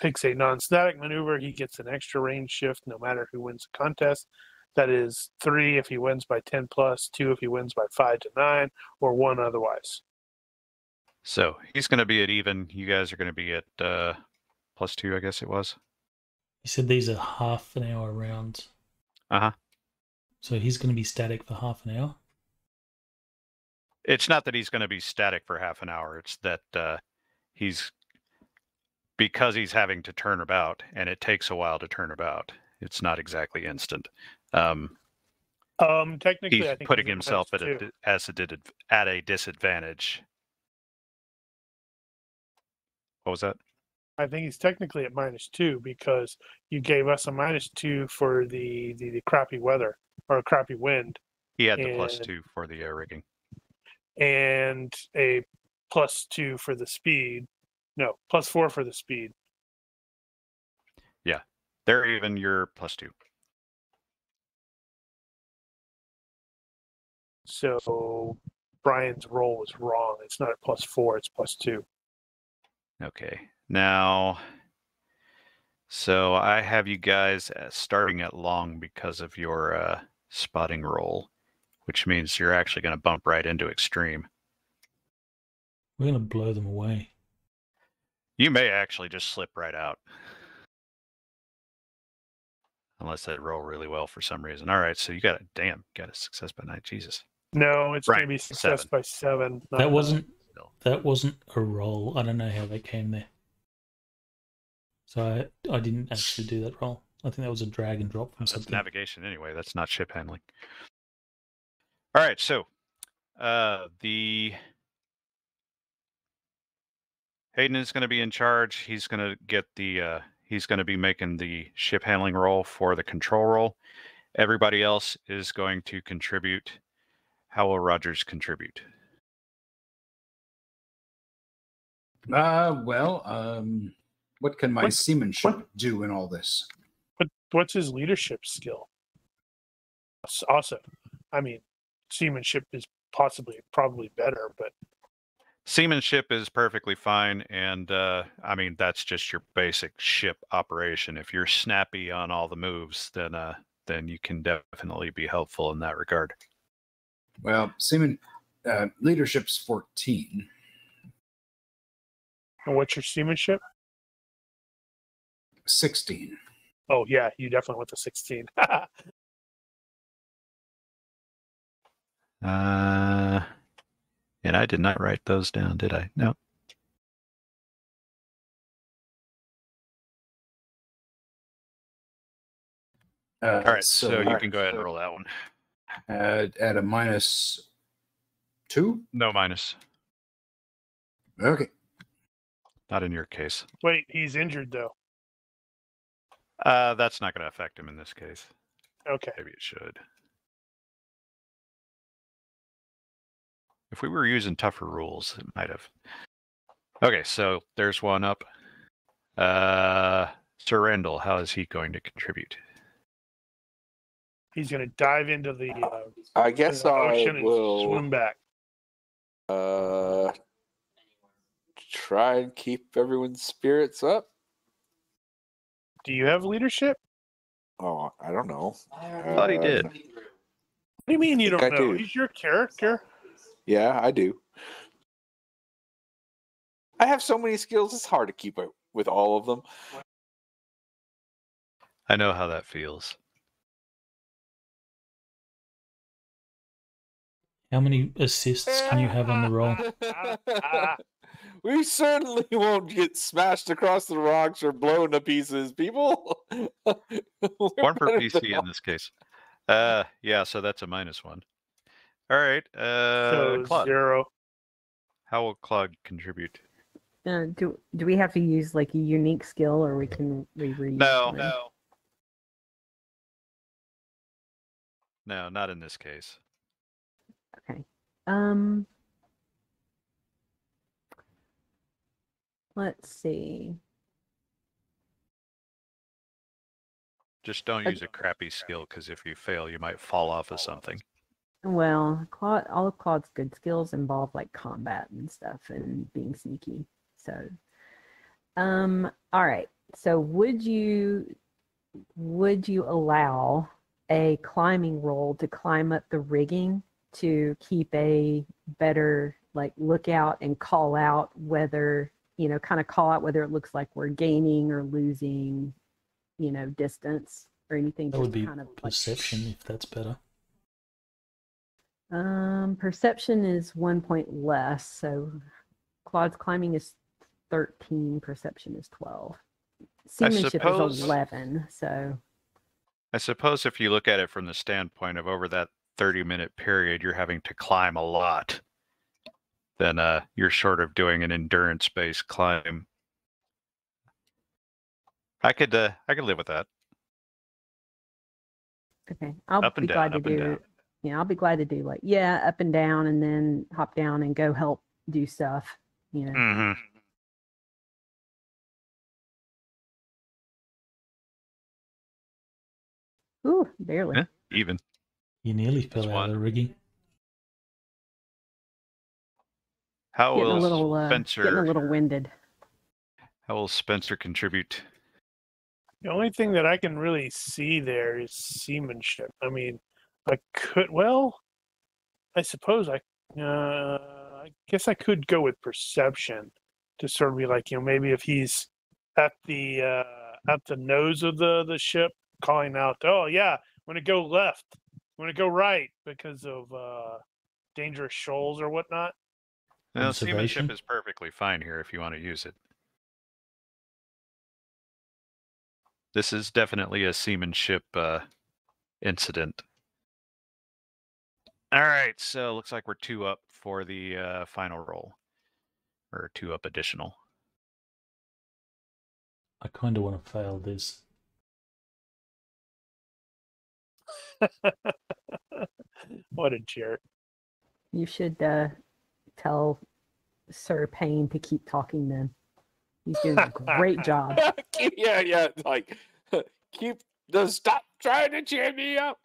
picks a non-static maneuver, he gets an extra range shift no matter who wins the contest. That is 3 if he wins by 10+, 2 if he wins by 5 to 9, or 1 otherwise. So he's going to be at even. You guys are going to be at +2, I guess it was. You said these are half an hour rounds. Uh-huh. So he's going to be static for half an hour? It's not that he's going to be static for half an hour. It's that he's... Because he's having to turn about, and it takes a while to turn about. it's not exactly instant. Technically, he's putting himself at a disadvantage. What was that? I think he's technically at -2 because you gave us a -2 for the crappy weather or crappy wind. He had the +2 for the rigging, and a +2 for the speed. No, +4 for the speed. Yeah, they're even. You're +2. So Brian's roll was wrong. It's not at +4. It's +2. Okay. Now, so I have you guys starting at long because of your spotting roll, which means you're actually going to bump right into extreme. We're going to blow them away. You may actually just slip right out. Unless they roll really well for some reason. All right, so you got a success by 9. Jesus. No, it's going to be success by 7. That wasn't a roll. I don't know how they came there. So I didn't actually do that roll. I think that was a drag and drop from something. That's navigation anyway. That's not ship handling. All right, so Hayden is going to be in charge. He's going to get the he's going to be making the ship handling roll for the control roll. Everybody else is going to contribute. How will Rogers contribute? What can my seamanship do in all this? What's his leadership skill? Also, I mean, seamanship is probably better, but seamanship is perfectly fine, and I mean, that's just your basic ship operation. If you're snappy on all the moves, then you can definitely be helpful in that regard. Well, seaman leadership's 14. And what's your seamanship? 16. Oh, yeah, you definitely went to 16. And I did not write those down, did I? No. All right, so you can go ahead and roll that one. At a -2? No minus. Okay. Not in your case. Wait, he's injured, though. That's not going to affect him in this case. Okay. Maybe it should. If we were using tougher rules, it might have. Okay, so there's one up. Sir Randall, how is he going to contribute? He's going to dive into the I guess ocean and swim back. Try and keep everyone's spirits up. Do you have leadership? Oh, I don't know. I thought he did. What do you mean you don't know? He's your character. Yeah, I do. I have so many skills, it's hard to keep up with all of them. I know how that feels. How many assists can you have on the roll? We certainly won't get smashed across the rocks or blown to pieces, people. One per PC in this case. Yeah, so that's a -1. All right. So Claude. 0. How will Claude contribute? Do we have to use like a unique skill, or we can reuse? No, not in this case. Okay. Let's see. Just don't use a crappy skill, because if you fail, you might fall off of something. Well, Claude, all of Claude's good skills involve like combat and stuff and being sneaky. So, all right. So, would you allow a climbing roll to climb up the rigging to keep a better like lookout and call out whether it looks like we're gaining or losing, distance or anything? That would be kind of perception, like, if that's better. Perception is 1 point less, so Claude's climbing is 13, perception is 12. Seamanship is 11, so... I suppose if you look at it from the standpoint of over that 30-minute period, you're having to climb a lot, then you're sort of doing an endurance-based climb. I could live with that. Okay, I'll be glad to do like, up and down, and then hop down and go help do stuff. Ooh, barely. Yeah, even. You nearly fell out of the rigging. How will Spencer... Getting a little winded. How will Spencer contribute? The only thing that I can really see there is seamanship. I mean, I could... Well, I suppose I guess I could go with perception to sort of be like, you know, maybe if he's at the nose of the ship, calling out, oh, yeah, I'm going to go left. I'm going to go right because of dangerous shoals or whatnot. Now, seamanship is perfectly fine here if you want to use it. This is definitely a seamanship incident. All right, so looks like we're 2 up for the final roll, or 2 up additional. I kind of want to fail this. What a jerk! You should tell Sir Payne to keep talking. Then he's doing a great job. Yeah. Like, stop trying to cheer me up.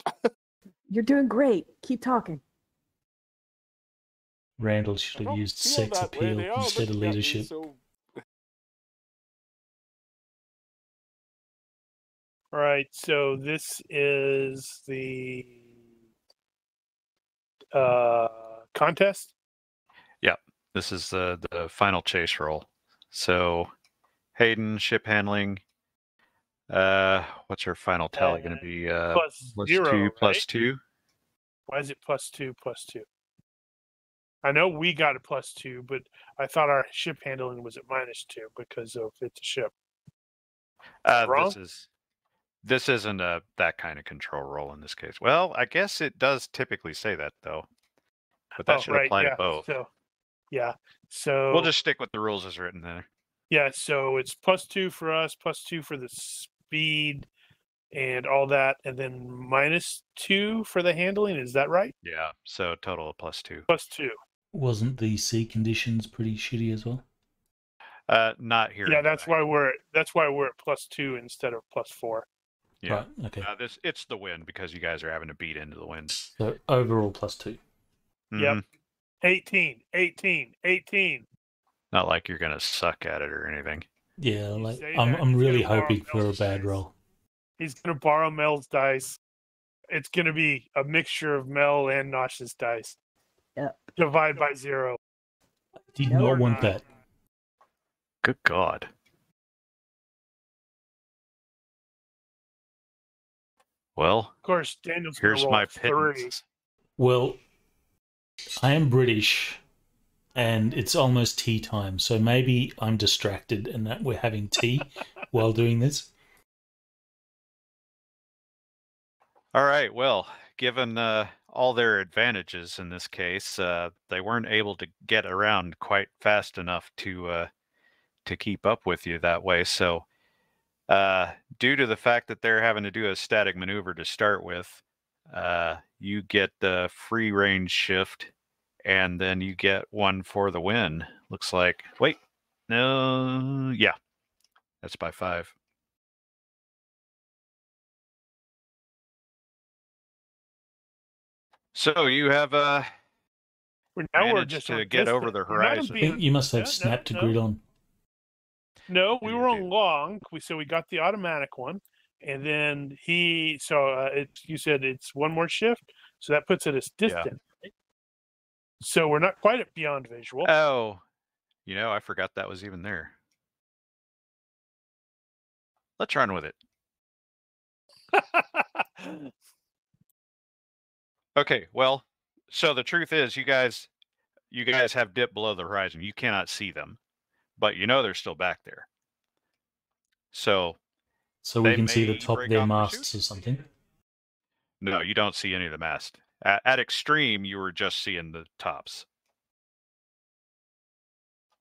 You're doing great. Keep talking. Randall should have used sex appeal instead of leadership. So... All right, so this is the contest? Yeah, this is the final chase roll. So, Hayden, ship handling. What's her final tally going to be? +2, +2. Why is it +2, +2? I know we got a +2, but I thought our ship handling was at -2 because of it's a ship. Wrong? This isn't that kind of control roll in this case. Well, I guess it does typically say that though, but that should apply to both. So, yeah, so we'll just stick with the rules as written there. Yeah, so it's +2 for us, +2 for the speed and all that, and then -2 for the handling. Is that right? Yeah, so total of +2. +2. Wasn't the sea conditions pretty shitty as well? Not here. Yeah, that's why we're at +2 instead of +4. Yeah. Right, okay. It's the wind because you guys are having to beat into the wind. So overall +2. Mm-hmm. Yep. 18. Not like you're gonna suck at it or anything. Yeah, like I'm really hoping for a bad roll. He's gonna borrow Mel's dice. It's gonna be a mixture of Mel and Nosh's dice. Yeah. Divide by 0. I did not want that. Good God. Well, of course, Daniel's here's my pittance. Well, I am British, and it's almost tea time, so maybe I'm distracted and that we're having tea while doing this. All right. Well, given all their advantages in this case, they weren't able to get around quite fast enough to keep up with you that way, so. Due to the fact that they're having to do a static maneuver to start with, you get the free range shift, and then you get one for the win. Looks like, wait, no, yeah, that's by 5. So you have managed to get over the horizon. You must have snapped to grid on. No, we were on long, so we got the automatic one, and then you said it's one more shift, so that puts it as distant. Yeah. Right? So we're not quite at beyond visual. Oh, you know, I forgot that was even there. Let's run with it. Okay, well, so the truth is, you guys have dipped below the horizon. You cannot see them. But you know they're still back there. So we can see the top of their masts or something? No, you don't see any of the mast. At extreme, you were just seeing the tops.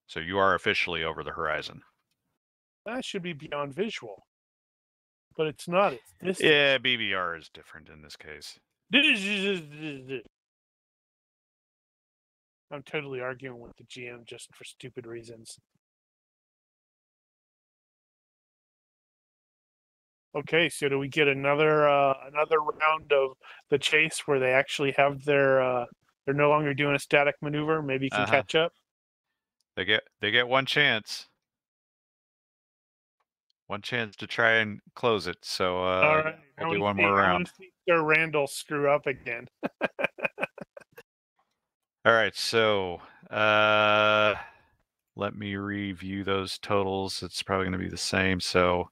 So you are officially over the horizon. That should be beyond visual. But it's not. It's yeah, BBR is different in this case. I'm totally arguing with the GM just for stupid reasons. Okay, so do we get another round of the chase where they actually have their they're no longer doing a static maneuver? Maybe you can catch up. They get one chance. One chance to try and close it. So all right. We'll do one more round. Sir Randall screw up again. All right, so let me review those totals. It's probably going to be the same. So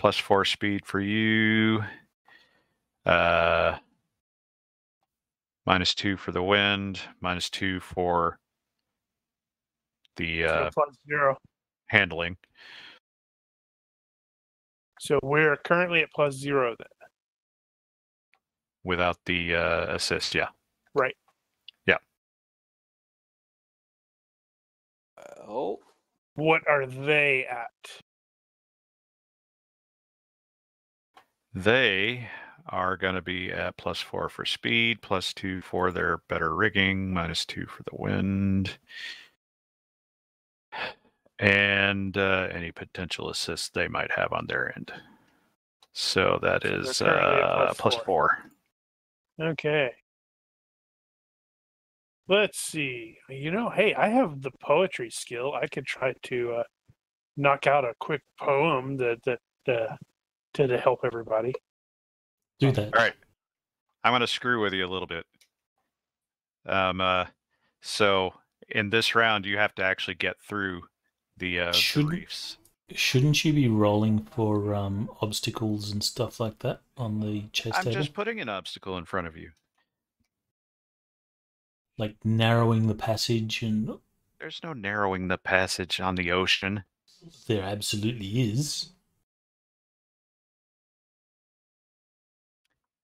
+4 speed for you. -2 for the wind. -2 for the +0 handling. So we're currently at +0 then. Without the assist, yeah. Right. Yeah. Oh. What are they at? They are going to be at +4 for speed, +2 for their better rigging, -2 for the wind. And any potential assists they might have on their end. So that is +4. Okay. Let's see. You know, hey, I have the poetry skill. I could try to knock out a quick poem to help everybody. Do that. All right. I'm going to screw with you a little bit. So in this round, you have to actually get through the reefs. Shouldn't you be rolling for obstacles and stuff like that on the chess table? I'm just putting an obstacle in front of you, like narrowing the passage. And there's no narrowing the passage on the ocean. There absolutely is.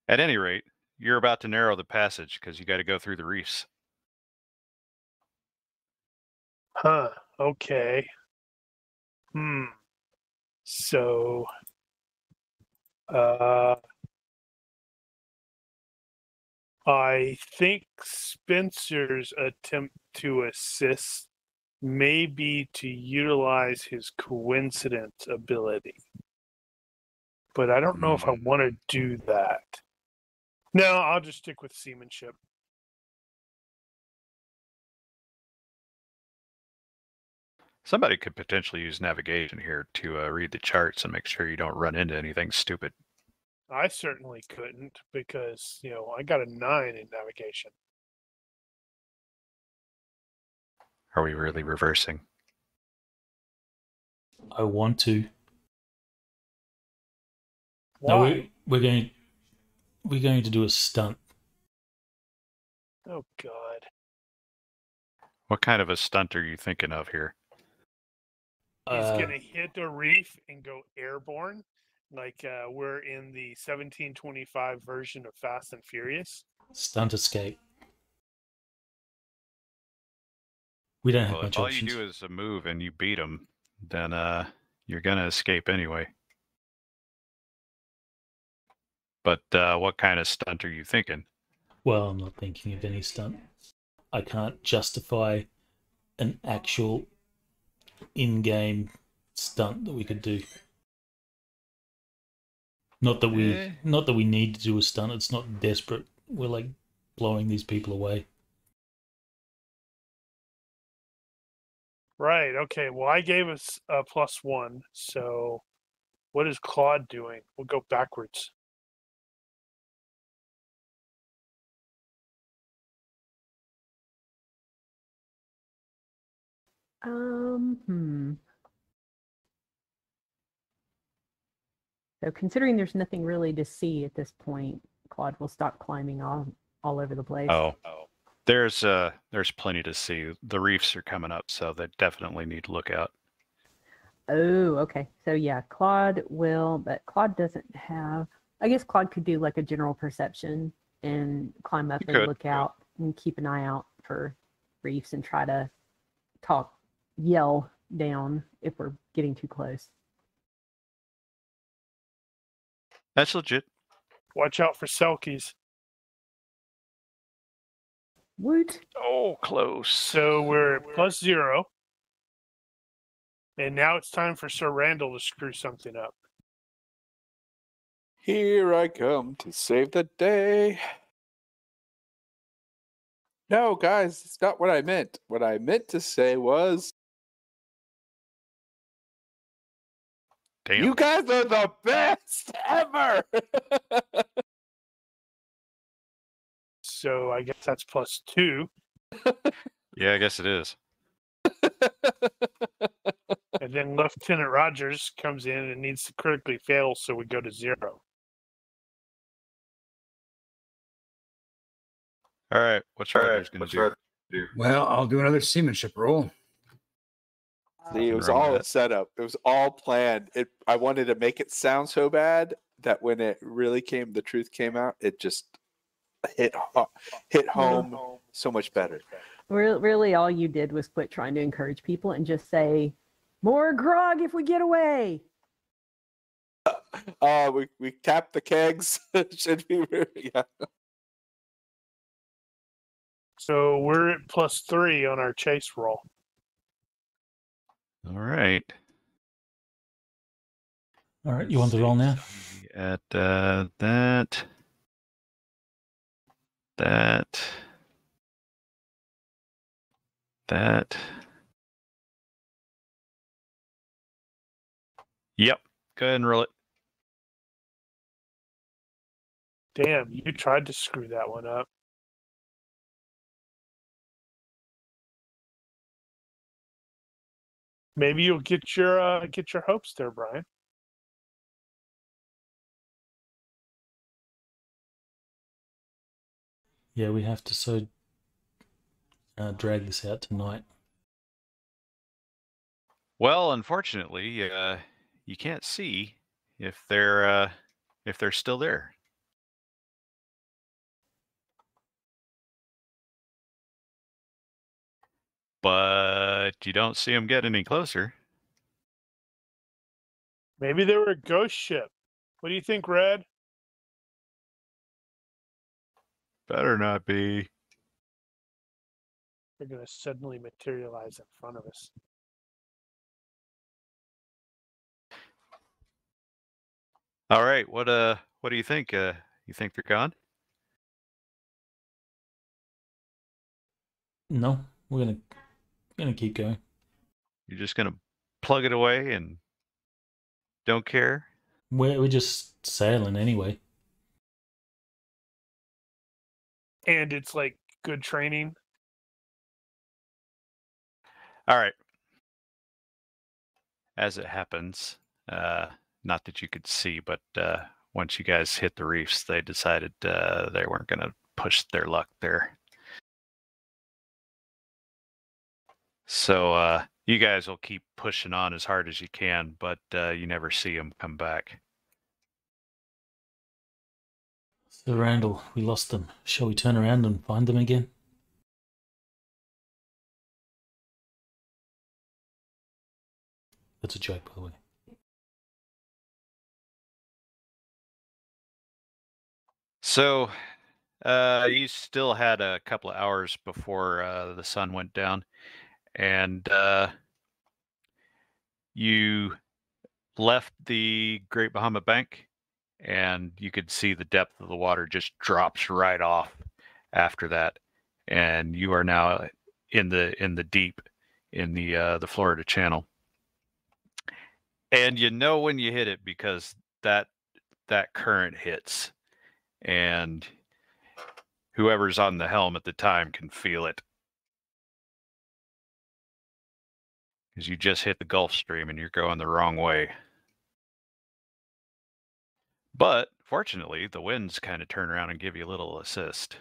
At any rate, you're about to narrow the passage because you got to go through the reefs. Huh. Okay. So, I think Spencer's attempt to assist may be to utilize his coincidence ability, but I don't know if I want to do that. No, I'll just stick with seamanship. Somebody could potentially use navigation here to read the charts and make sure you don't run into anything stupid. I certainly couldn't because, you know, I got a 9 in navigation. Are we really reversing? I want to. Why? No, we're going to do a stunt. Oh God. What kind of a stunt are you thinking of here? He's going to hit a reef and go airborne, like we're in the 1725 version of Fast and Furious. Stunt escape. We don't have much options. If all you do is a move and you beat him, then you're going to escape anyway. But what kind of stunt are you thinking? Well, I'm not thinking of any stunt. I can't justify an actual in-game stunt that we could do. Not that we need to do a stunt. It's not desperate. We're like blowing these people away. Right. Okay. Well, I gave us a +1. So, what is Claude doing? We'll go backwards. So considering there's nothing really to see at this point, Claude will stop climbing all over the place. Oh, there's plenty to see. The reefs are coming up, so they definitely need to look out. Oh, okay. So yeah, Claude will, but Claude doesn't have. I guess Claude could do like a general perception and climb up and look out and keep an eye out for reefs and try to yell down if we're getting too close. That's legit. Watch out for selkies. What? Oh, close. So we're at +0. And now it's time for Sir Randall to screw something up. Here I come to save the day. No, guys, it's not what I meant. What I meant to say was... Damn. You guys are the best ever! So I guess that's +2. Yeah, I guess it is. And then Lieutenant Rogers comes in and needs to critically fail, so we go to 0. All right. What's Rogers going to do? Well, I'll do another seamanship roll. See, it was all a setup. It was all planned. I wanted to make it sound so bad that when it really came, the truth came out, it just... hit home so much better. Really, all you did was quit trying to encourage people and just say, more grog if we get away. We tapped the kegs. Should be really, yeah. So we're at +3 on our chase roll. All right. All right, you want to roll now? At that. Yep. Go ahead and roll it. Damn, you tried to screw that one up. Maybe you'll get your hopes there, Brian. Yeah, we have to drag this out tonight. Well, unfortunately, you can't see if they're still there. But you don't see them get any closer. Maybe they were a ghost ship. What do you think, Red? Better not be. They're going to suddenly materialize in front of us. All right, what do you think? You think they're gone? No, we're gonna keep going. You're just gonna plug it away and don't care? We're just sailing anyway. And it's like good training. All right. As it happens, not that you could see, but once you guys hit the reefs, they decided they weren't going to push their luck there. So you guys will keep pushing on as hard as you can, but you never see them come back. So Randall, we lost them. Shall we turn around and find them again? That's a joke, by the way. So, you still had a couple of hours before the sun went down, and you left the Great Bahama Bank. And you could see the depth of the water just drops right off after that, and you are now in the deep in the Florida Channel. And you know when you hit it because that current hits, and whoever's on the helm at the time can feel it because you just hit the Gulf Stream and you're going the wrong way. But, fortunately, the winds kind of turn around and give you a little assist.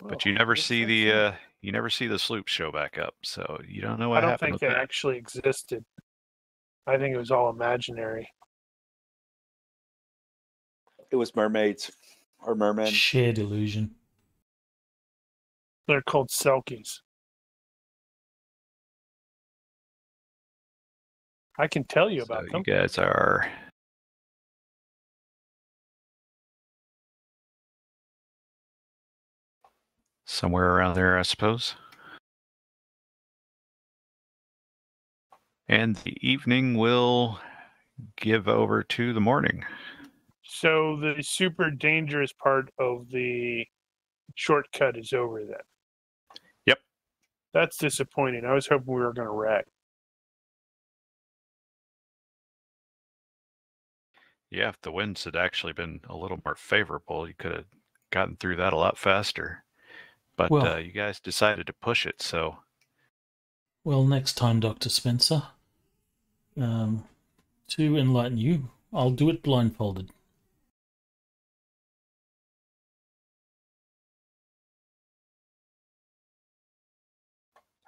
Whoa, but you never see the sloop show back up, so you don't know what happened. I don't think they actually existed. I think it was all imaginary. It was mermaids. Or mermen. Sheer delusion. They're called selkies. I can tell you about them. You guys are... somewhere around there, I suppose. And the evening will give over to the morning. So the super dangerous part of the shortcut is over then. Yep. That's disappointing. I was hoping we were going to wreck. Yeah, if the winds had actually been a little more favorable, you could have gotten through that a lot faster. But well, you guys decided to push it, so... Well, next time, Dr. Spencer, to enlighten you, I'll do it blindfolded.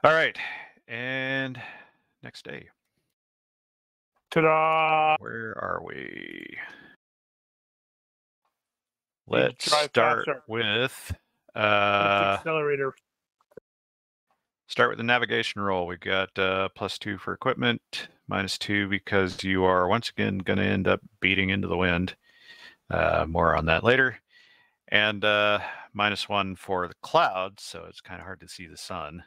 All right, and next day. Ta-da! Where are we? Let's start with... accelerator. Start with the navigation roll. We've got +2 for equipment, -2 because you are once again going to end up beating into the wind. More on that later. And -1 for the clouds, so it's kind of hard to see the sun.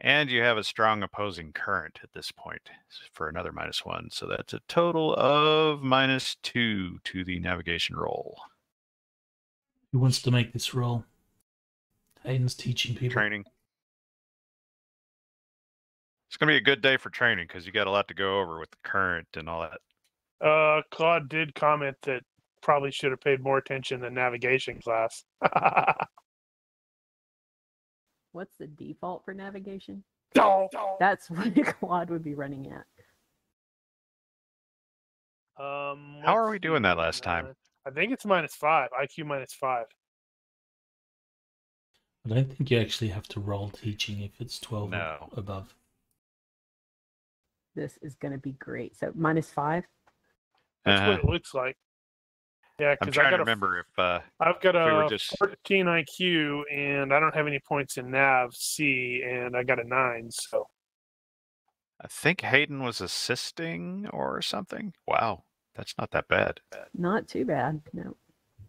And you have a strong opposing current at this point for another -1. So that's a total of -2 to the navigation roll. Who wants to make this roll? Hayden's teaching people. Training. It's going to be a good day for training because you got a lot to go over with the current and all that. Claude did comment that probably should have paid more attention than navigation class. What's the default for navigation? That's what Claude would be running at. How are we doing that last time? I think it's -5. IQ -5. I don't think you actually have to roll teaching if it's 12 or above. This is going to be great. So -5? That's what it looks like. Yeah, because I got to remember if I've got a 14 IQ and I don't have any points in Nav C, and I got a 9. So I think Hayden was assisting or something. Wow, that's not that bad. Not too bad. No.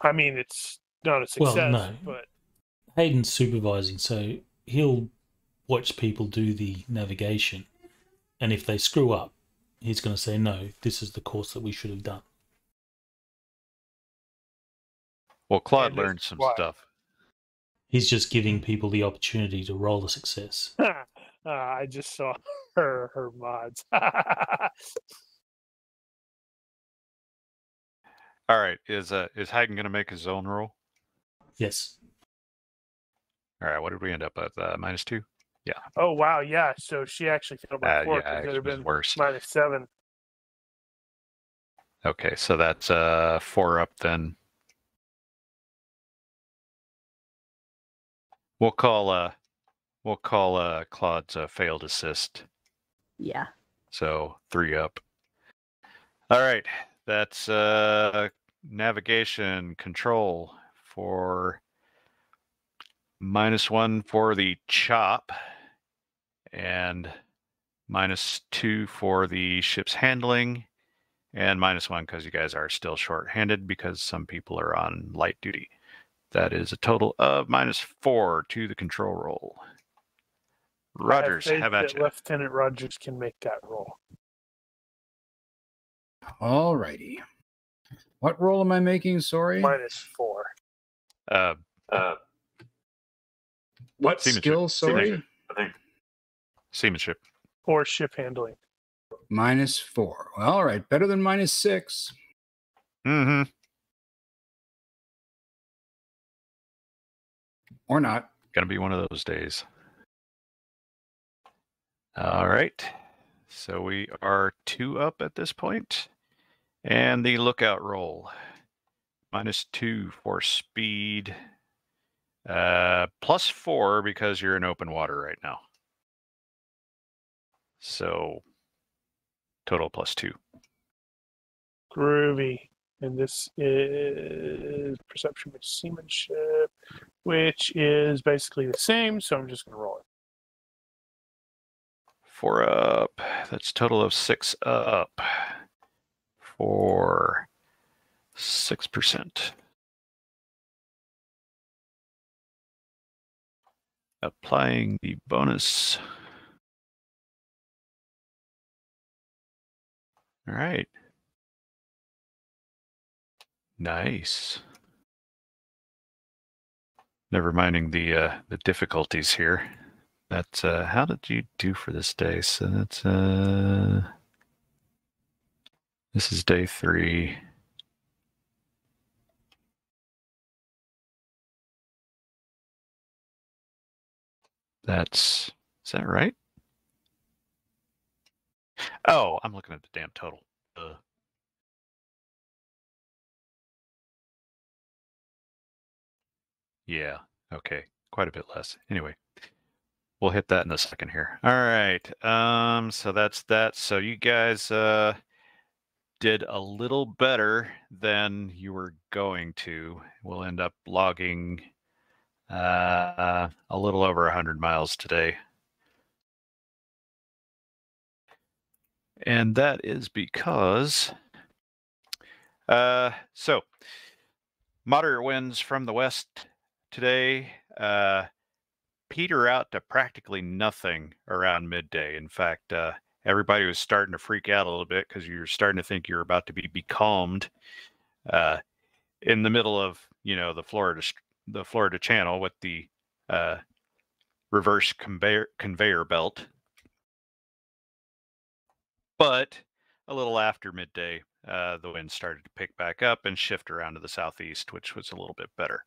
I mean, it's not a success, well, no. But Hayden's supervising, so he'll watch people do the navigation, and if they screw up, he's going to say, "No, this is the course that we should have done." Well, Claude learned some stuff. He's just giving people the opportunity to roll a success. I just saw her mods. All right, is Hayden going to make his own roll? Yes. All right, what did we end up at? -2? Yeah. Oh, wow, yeah. So she actually failed by 4 because it would have been worse. -7. Okay, so that's 4 up then. We'll call Claude's failed assist. Yeah. So 3 up. All right, that's navigation control for -1 for the chop, and -2 for the ship's handling, and -1 because you guys are still short-handed because some people are on light duty. That is a total of -4 to the control roll. Rogers, have at you. Lieutenant Rogers can make that roll. All righty. What roll am I making? Sorry. -4. What skill? Sorry. I think seamanship or ship handling. -4. Well, all right, better than -6. Mm-hmm. Or not. Gonna be one of those days. All right. So we are 2 up at this point. And the lookout roll. -2 for speed. +4 because you're in open water right now. So total +2. Groovy. And this is perception with seamanship, which is basically the same, so I'm just going to roll it. 4 up. That's a total of 6 up for 6%. Applying the bonus. All right. Nice. Never minding the difficulties here. That's how did you do for this day? So that's this is day 3. That's is that right? Oh, I'm looking at the damn total. Yeah, okay. Quite a bit less. Anyway, we'll hit that in a second here. All right. So that's that. So you guys did a little better than you were going to. We'll end up logging a little over 100 miles today. And that is because, so moderate winds from the west today, peter out to practically nothing around midday. In fact, everybody was starting to freak out a little bit because you're starting to think you're about to be becalmed in the middle of, you know, the Florida Channel with the reverse conveyor belt. But a little after midday, the wind started to pick back up and shift around to the southeast, which was a little bit better.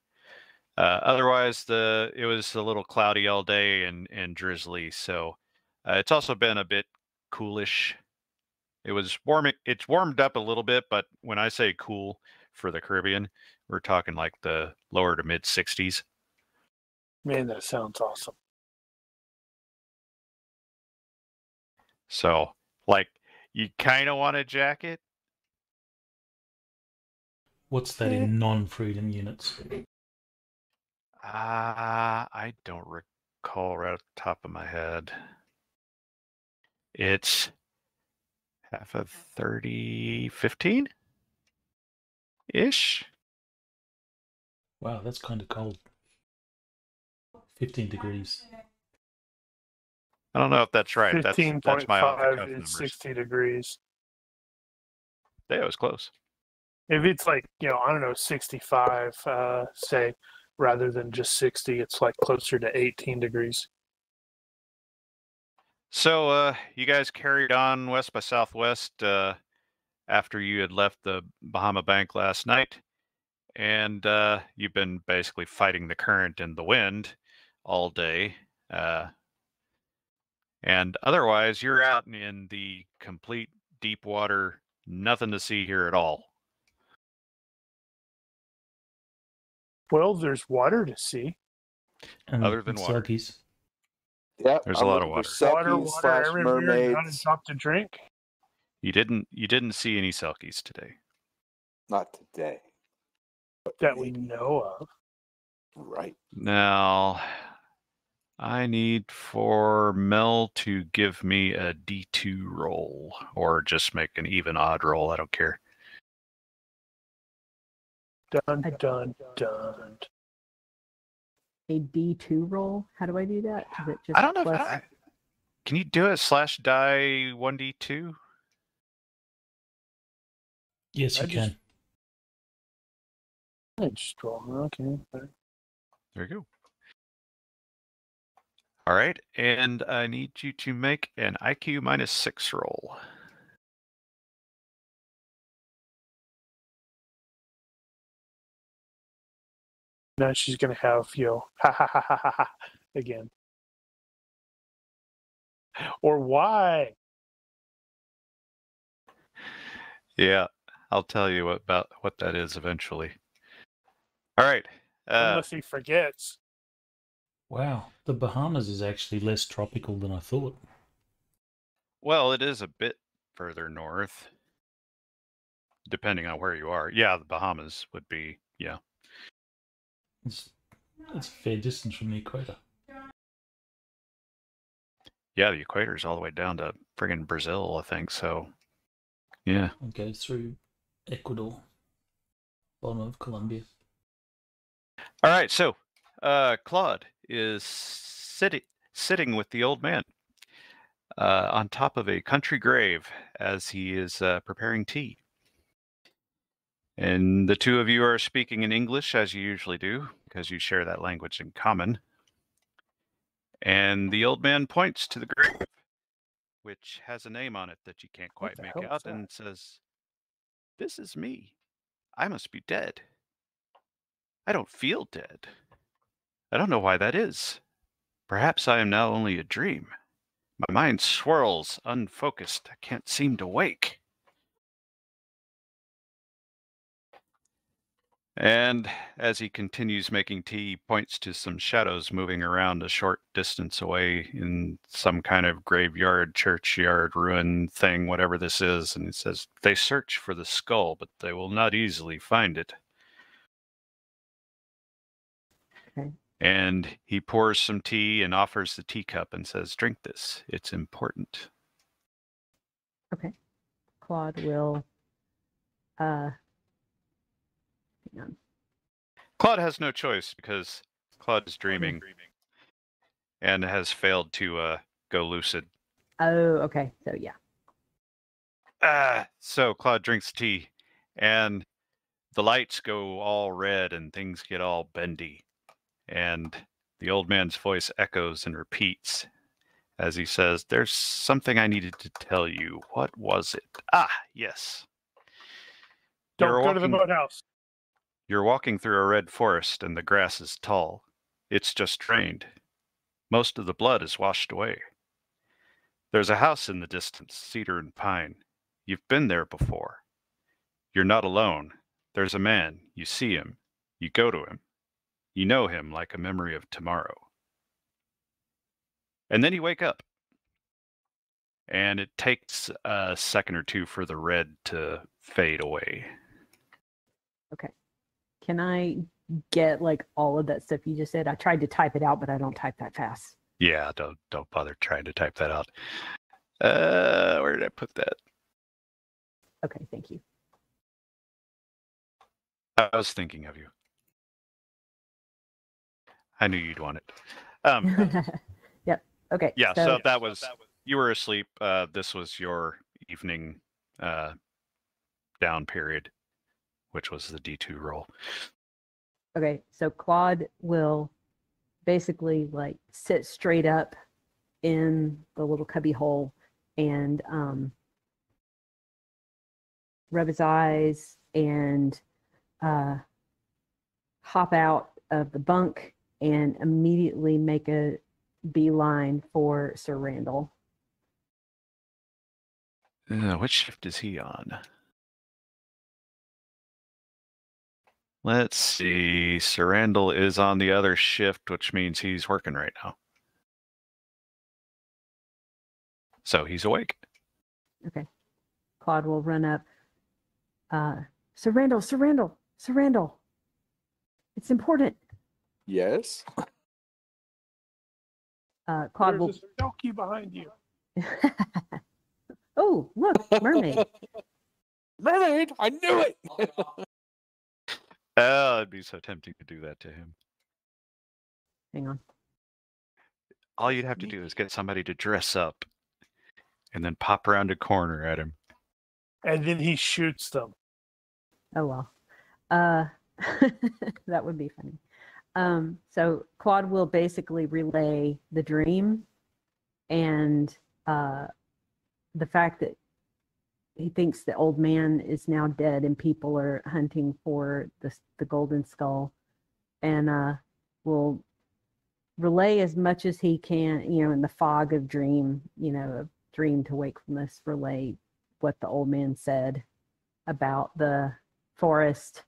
Otherwise, it was a little cloudy all day and drizzly. So it's also been a bit coolish. It was warming. It's warmed up a little bit, but when I say cool for the Caribbean, we're talking like the lower to mid 60s. Man, that sounds awesome. So, like, you kind of want a jacket? What's that in non-freedom units? I don't recall right off the top of my head. It's half of 30, 15-ish. Wow, that's kind of cold. 15 degrees. I don't know if that's right. 15.5 that's is 60 degrees. That was close. If it's like, you know, I don't know, 65, say, rather than just 60, it's like closer to 18 degrees. So you guys carried on west by southwest after you had left the Bahama Bank last night. And you've been basically fighting the current and the wind all day. And otherwise, you're out in the complete deep water. Nothing to see here at all. Well, there's water to see. Other than water. Sluggies. Yeah, there's a lot of water. Water everywhere, not enough to drink. You didn't see any selkies today. Not today. That we know of. Right. Now, I need for Mel to give me a D2 roll, or just make an even odd roll. I don't care. Dun, dun, dun. A D2 roll? How do I do that? Is it just I don't know. Plus... Can you do it /die 1D2? Yes, you can. I just roll. Okay. There you go. All right, and I need you to make an IQ -6 roll. Now she's going to have, you know, ha again. Or why? Yeah, I'll tell you about what that is eventually. All right. Unless he forgets. Wow, the Bahamas is actually less tropical than I thought. Well, it is a bit further north, depending on where you are. Yeah, the Bahamas would be, yeah. It's a fair distance from the equator. Yeah, the equator is all the way down to friggin' Brazil, I think, so, yeah. It goes through Ecuador, bottom of Colombia. All right, so, Claude is sitting with the old man. on top of a country grave as he is preparing tea. And the two of you are speaking in English, as you usually do, because you share that language in common. And the old man points to the grave, which has a name on it that you can't quite make out, and says, "This is me. I must be dead. I don't feel dead. I don't know why that is. Perhaps I am now only a dream. My mind swirls, unfocused. I can't seem to wake." And as he continues making tea, he points to some shadows moving around a short distance away in some kind of graveyard, churchyard, ruin thing, whatever this is. And he says, "They search for the skull, but they will not easily find it." Okay. And he pours some tea and offers the teacup and says, "Drink this. It's important." Okay. Claude will... Claude has no choice because Claude is dreaming and has failed to go lucid. Oh, okay. So, yeah. So Claude drinks tea and the lights go all red and things get all bendy. And the old man's voice echoes and repeats as he says, "There's something I needed to tell you. What was it? Ah, yes. Don't go to the boathouse. You're walking through a red forest, and the grass is tall. It's just drained. Most of the blood is washed away. There's a house in the distance, cedar and pine. You've been there before. You're not alone. There's a man. You see him. You go to him. You know him like a memory of tomorrow." And then you wake up. And it takes a second or two for the red to fade away. Okay. Can I get, like, all of that stuff you just said? I tried to type it out, but I don't type that fast. Yeah, don't bother trying to type that out. Where did I put that? Okay, thank you. I was thinking of you. I knew you'd want it. Yep, okay. Yeah, so that was... You were asleep. This was your evening down period, which was the D2 roll. Okay, so Claude will basically like sit straight up in the little cubby hole and rub his eyes and hop out of the bunk and immediately make a beeline for Sir Randall. What shift is he on? Let's see, Sir Randall is on the other shift, which means he's working right now. So he's awake. Okay. Claude will run up. Sir Randall, Sir Randall, Sir Randall. It's important. Yes? Claude will... There's a donkey behind you. Oh, look, mermaid. Mermaid, I knew it! Oh, it'd be so tempting to do that to him. Hang on. All you'd have to do is get somebody to dress up and then pop around a corner at him. And then he shoots them. Oh, well. That would be funny. So Claude will basically relay the dream and the fact that he thinks the old man is now dead and people are hunting for the golden skull, and will relay as much as he can, you know, in the fog of dream, you know, of dream to wakefulness, relay what the old man said about the forest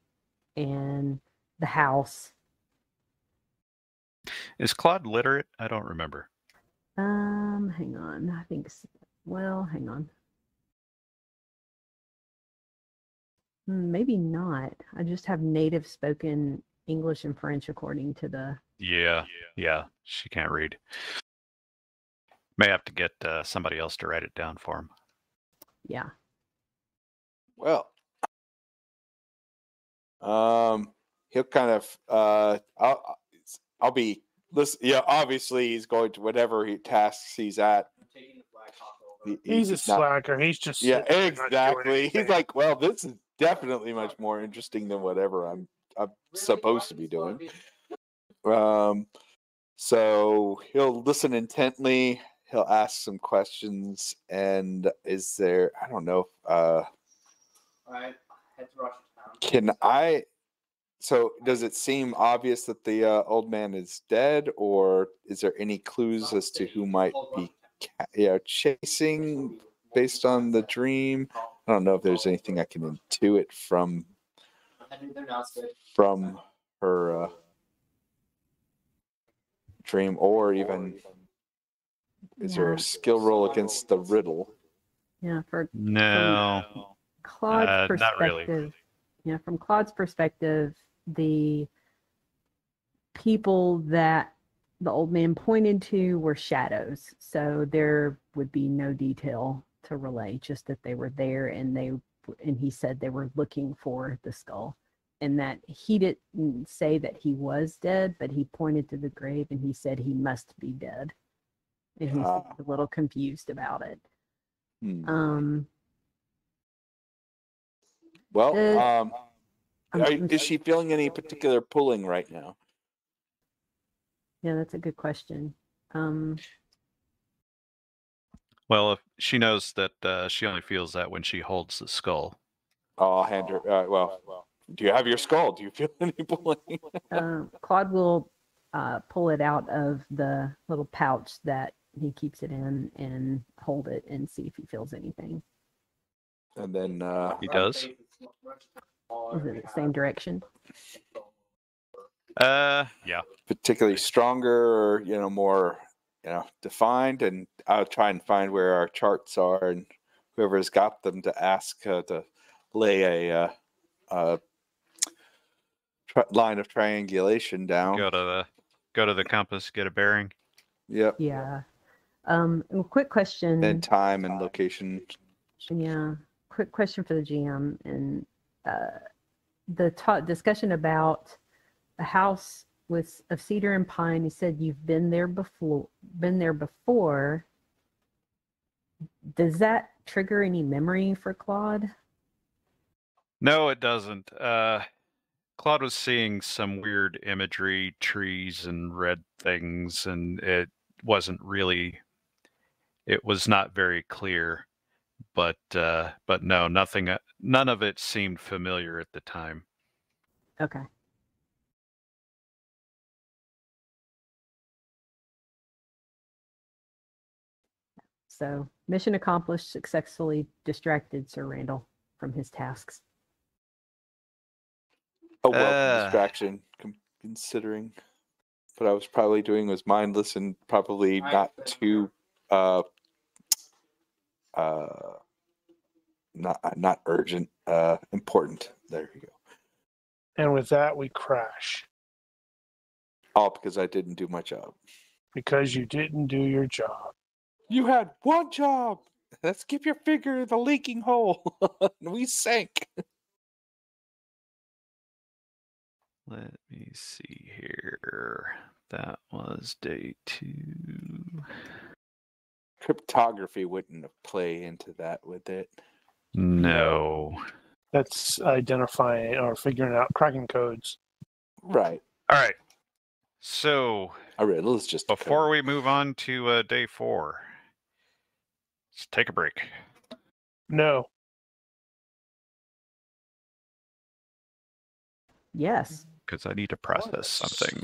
and the house. Is Claude literate? I don't remember. Hang on. I think, well, hang on. Maybe not. I just have native spoken English and French according to the... Yeah. She can't read. May have to get somebody else to write it down for him. Yeah. Well, he'll kind of... I'll be... Obviously he's going to whatever tasks he's at. I'm taking the He's a slacker. He's just exactly. He's like, well, this is definitely much more interesting than whatever I'm supposed to be doing. So he'll listen intently. He'll ask some questions. And is there? I don't know. All right, head to Rogers Town. Can I? So does it seem obvious that the old man is dead, or is there any clues as to who might be chasing based on the dream? I don't know if there's anything I can intuit from her dream, or even is there a skill roll against the riddle? Yeah, for no, Claude's perspective. Not really. Yeah, from Claude's perspective, the people that the old man pointed to were shadows, so there would be no detail to relay, just that they were there and he said they were looking for the skull, and that he didn't say that he was dead, but he pointed to the grave and he said he must be dead, and he's a little confused about it. Is she feeling any particular pulling right now? Yeah, that's a good question. Well, if she knows that she only feels that when she holds the skull. Oh, I'll hand her. Do you have your skull? Do you feel any pulling? Claude will pull it out of the little pouch that he keeps it in and hold it and see if he feels anything. And then he does. Is it the same direction? Yeah. Particularly stronger, or more, defined. And I'll try and find where our charts are, and whoever's got them to ask to lay a line of triangulation down. Go to the compass, get a bearing. Yep. Yeah. Quick question. Then time and location. Yeah. Quick question for the GM and the discussion about a house of cedar and pine. You said you've been there before. Does that trigger any memory for Claude? No, it doesn't. Claude was seeing some weird imagery, trees and red things, and it was not very clear, but no, nothing, none of it seemed familiar at the time. Okay. So, mission accomplished, successfully distracted Sir Randall from his tasks. A welcome distraction, considering what I was probably doing was mindless and probably not too, not urgent, important. There you go. And with that, we crash. All because I didn't do my job. Because you didn't do your job. You had one job. Let's keep your finger in the leaking hole. We sank. Let me see here. That was day 2. Cryptography wouldn't play into that, with it? No. That's identifying or figuring out, cracking codes. Right. All right. So, let's just before we move on to day 4. Let's take a break. No. Yes. Because I need to process something.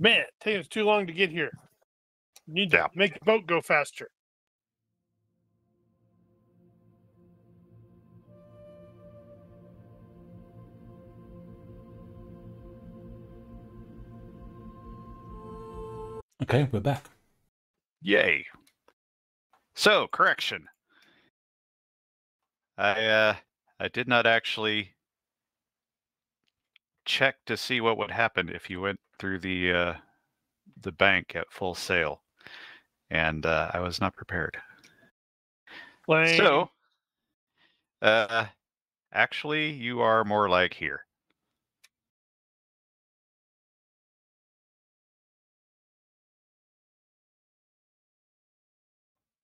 Man, it takes too long to get here. You need to make the boat go faster. Okay, we're back. Yay. So, correction. I did not actually check to see what would happen if you went through the bank at full sail, and I was not prepared. Lame. So, actually, you are more like here.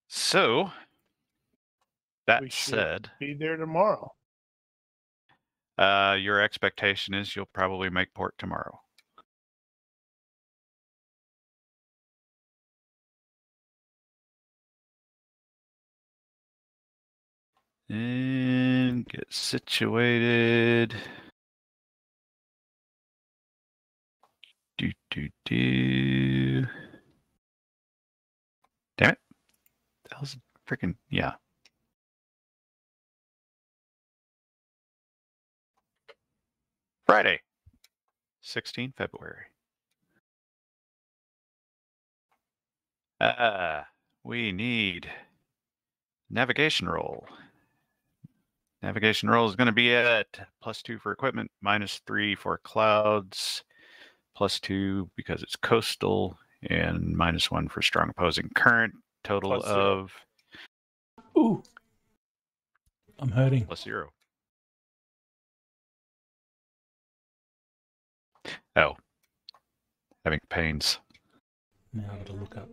So that said, be there tomorrow. Your expectation is you'll probably make port tomorrow. And get situated. Damn it. That was freaking, yeah. Friday, 16 February. We need navigation roll. Navigation roll is going to be at +2 for equipment, -3 for clouds, +2 because it's coastal, and -1 for strong opposing current. Total of... Ooh. I'm hurting. +0. Oh. Having pains. Now I've got to look up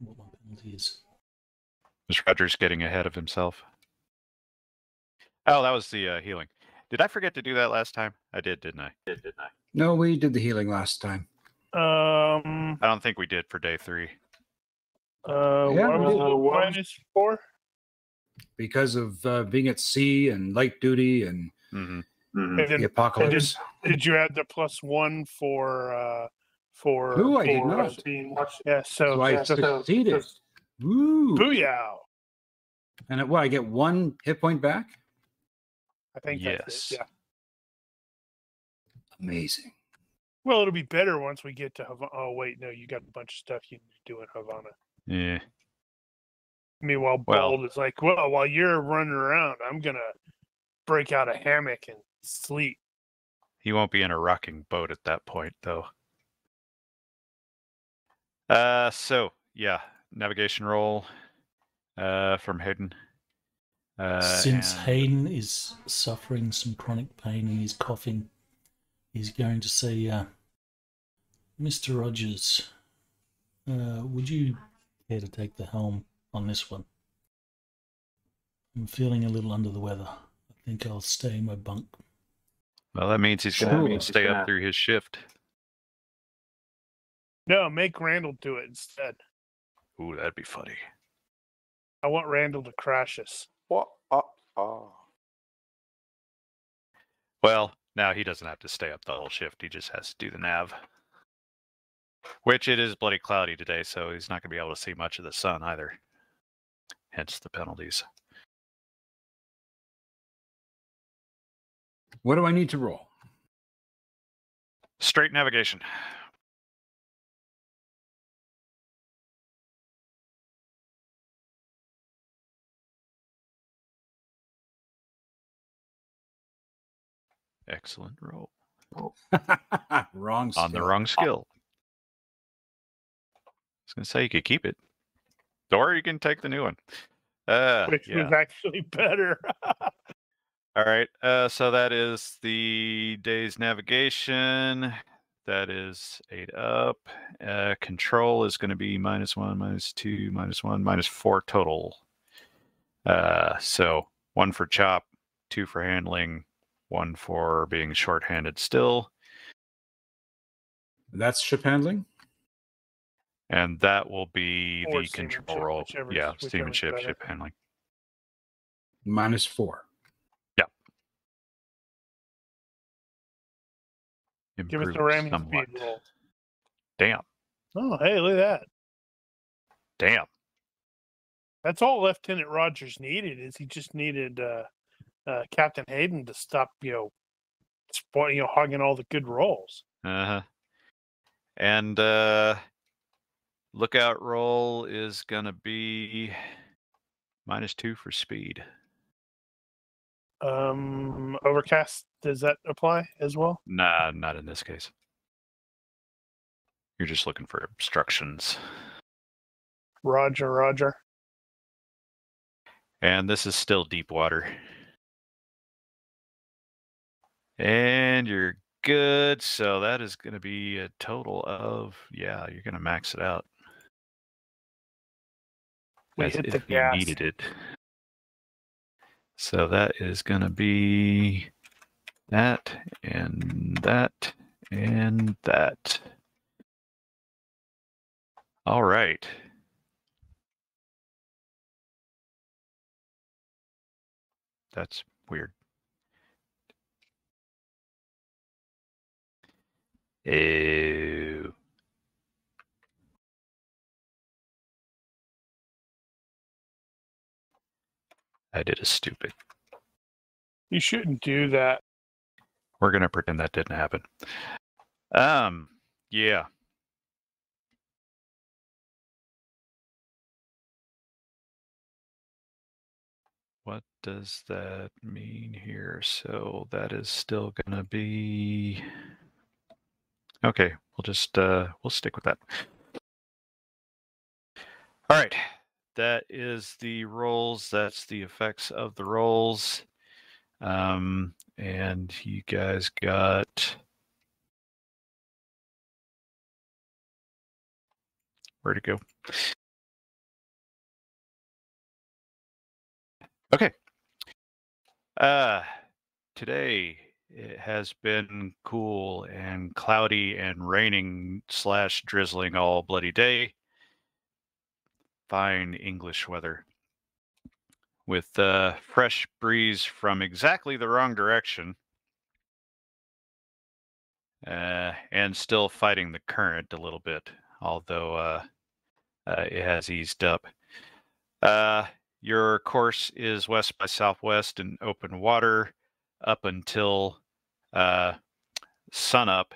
what my penalty is. Is Rogers getting ahead of himself? Oh, that was the healing. Did I forget to do that last time? I did, didn't I? No, we did the healing last time. I don't think we did for day 3. Yeah, why was it -4? Because of being at sea and light duty and the apocalypse. Did you add the +1 for? Who I did not. Yeah, so I succeeded. Woo! Booyah! And it, what, I get 1 hit point back? I think that's it, yeah. Amazing. Well, it'll be better once we get to Havana. Oh, wait, no, you got a bunch of stuff you need to do in Havana. Yeah. Meanwhile, Bald is like, well, while you're running around, I'm going to break out a hammock and sleep. He won't be in a rocking boat at that point, though. So, yeah, navigation roll. From Hayden. Since Hayden is suffering some chronic pain and he's coughing, he's going to say, Mr. Rogers, would you care to take the helm on this one? I'm feeling a little under the weather. I think I'll stay in my bunk. Well, that means he's going to stay up through his shift. No, make Randall do it instead. Ooh, that'd be funny. I want Randall to crash us. What? Well, now he doesn't have to stay up the whole shift. He just has to do the nav. Which it is bloody cloudy today, so he's not going to be able to see much of the sun either. Hence the penalties. What do I need to roll? Straight navigation. Excellent roll. Wrong skill. On the wrong skill. I was going to say you could keep it. Or you can take the new one. Which was actually better. All right. So that is the day's navigation. That is 8 up. Control is going to be -1, -2, -1, -4 total. So 1 for chop, 2 for handling, 1 for being shorthanded still. That's ship handling? And that will be or the control roll. Yeah, seamanship, ship handling. -4. Yeah. Give us the ramming speed roll. Damn. Oh, hey, look at that. Damn. That's all Lieutenant Rogers needed, is he just needed... Captain Hayden to stop, hogging all the good rolls. And lookout roll is going to be -2 for speed. Overcast, does that apply as well? Nah, not in this case. You're just looking for obstructions. Roger, roger. And this is still deep water. And you're good. So that is going to be a total of, you're going to max it out. as if we needed it. So that is going to be that and that and that. All right. That's weird. Ew. I did a stupid. You shouldn't do that. We're going to pretend that didn't happen. Yeah. What does that mean here? So that is still going to be... Okay, we'll just we'll stick with that. All right. That is the rolls. That's the effects of the rolls. And you guys got... Where'd it go? Okay. Today it has been cool and cloudy and raining / drizzling all bloody day. Fine English weather with a fresh breeze from exactly the wrong direction and still fighting the current a little bit, although it has eased up. Your course is west by southwest in open water up until sunup,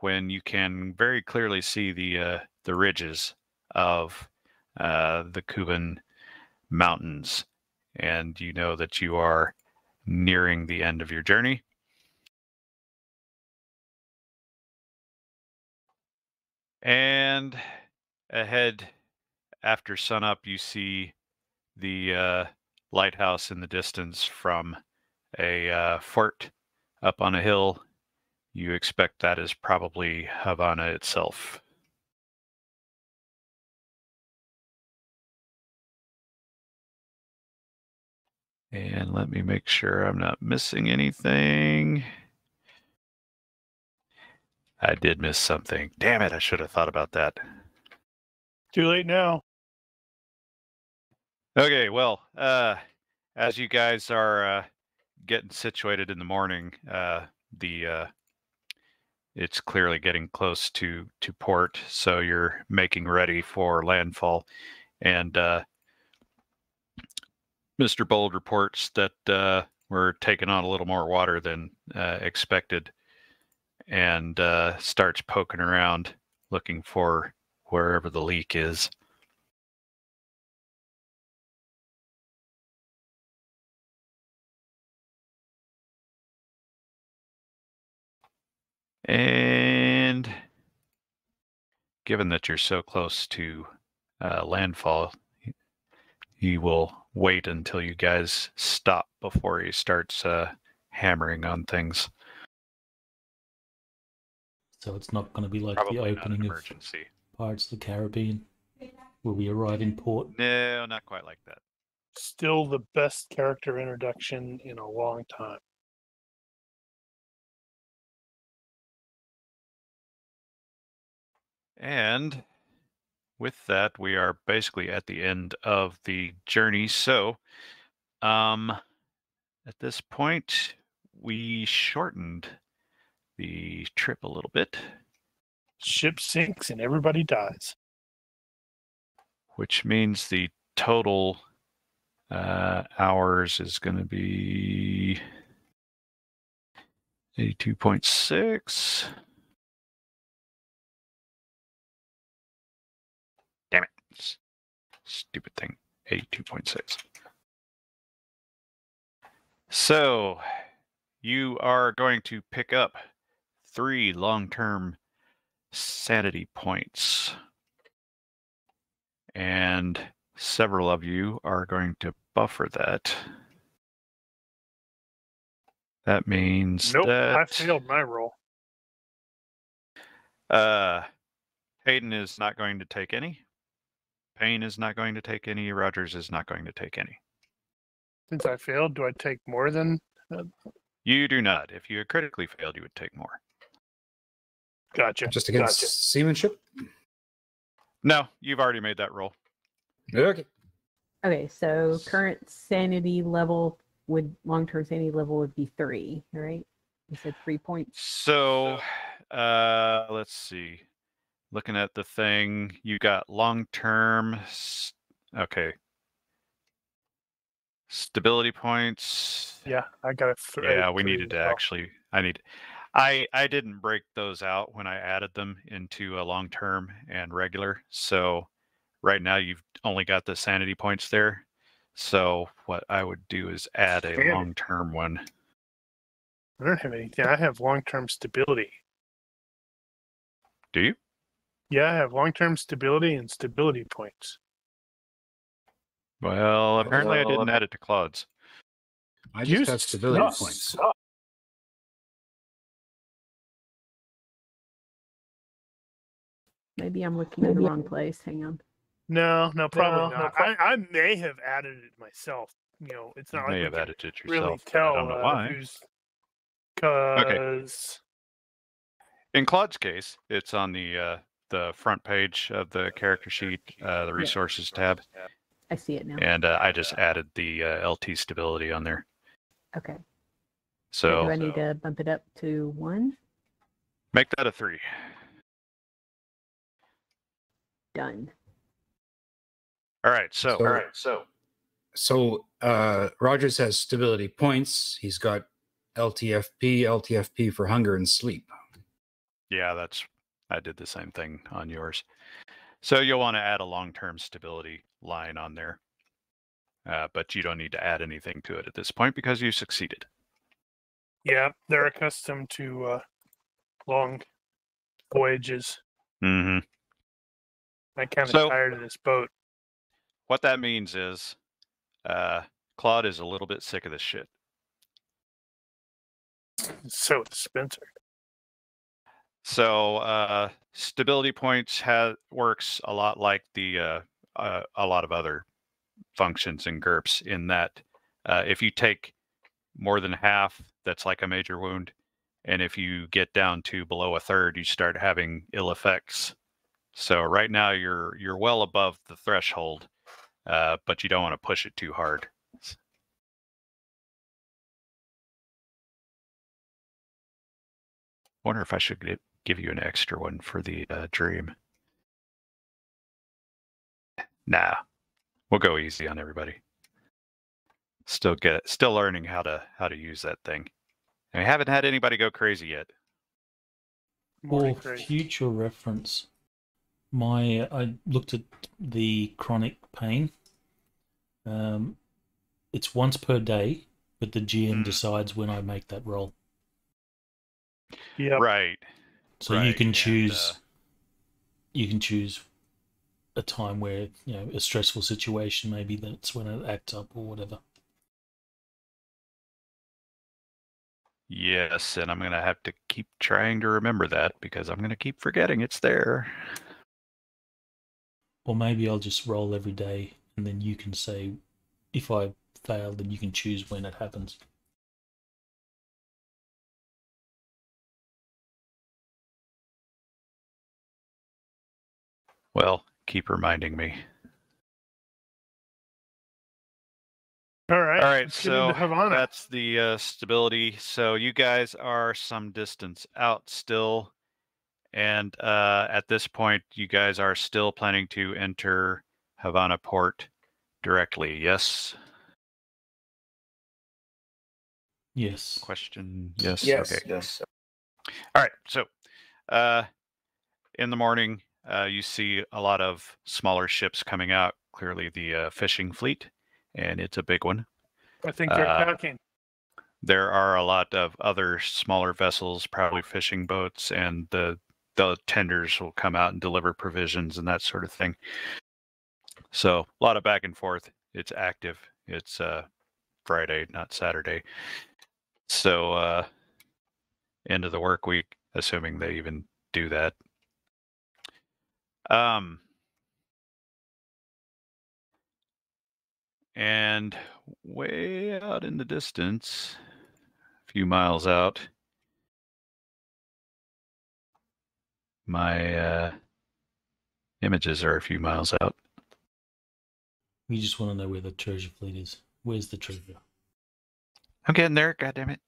when you can very clearly see the ridges of the Cuban mountains, and you know that you are nearing the end of your journey. And ahead, after sunup, you see the lighthouse in the distance from a fort up on a hill. You expect that is probably Havana itself. And let me make sure I'm not missing anything. I did miss something. Damn it, I should have thought about that. Too late now. Okay, well, as you guys are getting situated in the morning, it's clearly getting close to port, so you're making ready for landfall. And Mr. Bold reports that we're taking on a little more water than expected, and starts poking around looking for wherever the leak is. And given that you're so close to landfall, he will wait until you guys stop before he starts hammering on things. So it's not going to be like probably the opening of Pirates of the Caribbean, where we arrive in port. No, not quite like that. Still the best character introduction in a long time. And with that, we are basically at the end of the journey. So at this point, we shortened the trip a little bit. Ship sinks and everybody dies. Which means the total hours is going to be 82.6. Damn it. Stupid thing. 82.6. So you are going to pick up 3 long-term sanity points. And several of you are going to buffer that. That means that... I failed my roll. Hayden is not going to take any. Payne is not going to take any. Rogers is not going to take any. Since I failed, do I take more than? You do not. If you had critically failed, you would take more. Gotcha. Just against seamanship? No, you've already made that roll. Okay. Okay, so current sanity level would, long-term sanity level would be 3, right? You said 3 points. So, let's see. Looking at the thing, you got long-term, okay. Stability points. Yeah, I got a 3. Yeah, we needed to actually, I didn't break those out when I added them into a long-term and regular. So right now you've only got the sanity points there. So what I would do is add a long-term one. I don't have anything. I have long-term stability. Do you? Yeah, I have long-term stability and stability points. Well, apparently I didn't add it to Claude's. I just have stability points. Maybe I'm looking in the wrong place. Hang on. No, probably not. I may have added it myself. You know, it's not like I can really tell. I don't know why. Okay. In Claude's case, it's on the front page of the character sheet, the resources tab. I see it now. And I just added the LT stability on there. Okay. So do I need to bump it up to 1? Make that a 3. Done. All right. So Rogers has stability points. He's got LTFP for hunger and sleep. Yeah, I did the same thing on yours. So you'll want to add a long-term stability line on there. But you don't need to add anything to it at this point because you succeeded. Yeah, they're accustomed to long voyages. Mm-hmm. I'm kind of tired of this boat. What that means is Claude is a little bit sick of this shit. It's so expensive. So stability points works a lot like a lot of other functions in GURPS in that if you take more than half, that's like a major wound. And if you get down to below a third, you start having ill effects. So right now you're well above the threshold, but you don't want to push it too hard. Wonder if I should give you an extra one for the dream. Nah, we'll go easy on everybody. Still learning how to use that thing. And we haven't had anybody go crazy yet. For future reference, I looked at the chronic pain. It's once per day, but the GM decides when I make that roll. Yeah. Right. So you can choose. You can choose a time where a stressful situation. Maybe that's when it acts up or whatever. Yes, and I'm going to have to keep trying to remember that because I'm going to keep forgetting it's there. Or maybe I'll just roll every day, and then you can say, if I fail, then you can choose when it happens. Well, keep reminding me. All right. So that's the stability. So you guys are some distance out still, and at this point, you guys are still planning to enter Havana Port directly. Yes. Yes. Question. Yes. Yes. Okay. Yes. All right. So, in the morning. You see a lot of smaller ships coming out, clearly the fishing fleet, and it's a big one. I think they're packing. There are a lot of other smaller vessels, probably fishing boats, and the tenders will come out and deliver provisions and that sort of thing. So a lot of back and forth. It's active. It's Friday, not Saturday. So end of the work week, assuming they even do that. And way out in the distance, a few miles out, my images are a few miles out. You just want to know where the treasure fleet is. Where's the treasure? I'm getting there, goddammit.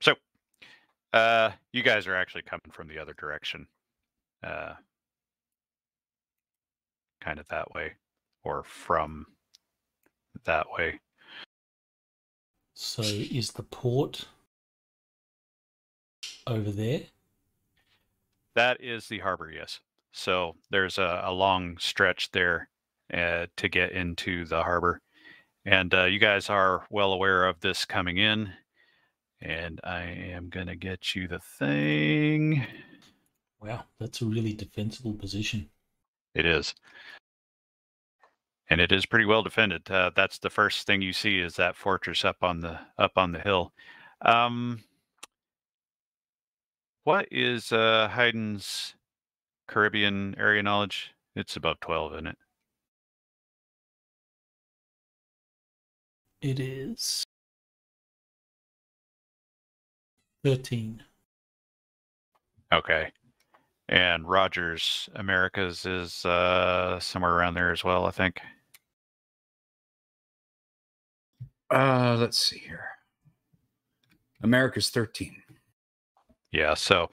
So, you guys are actually coming from the other direction. Kind of that way, or from that way. So is the port over there? That is the harbor, yes. So there's a long stretch there to get into the harbor. And you guys are well aware of this coming in. And I am going to get you the thing. Wow, that's a really defensible position. It is. And it is pretty well defended. That's the first thing you see is that fortress up on the hill. What is Haydn's Caribbean area knowledge? It's above 12, isn't it? It is 13. Okay. And Rogers Americas is somewhere around there as well, I think. Let's see here. America's 13. Yeah, so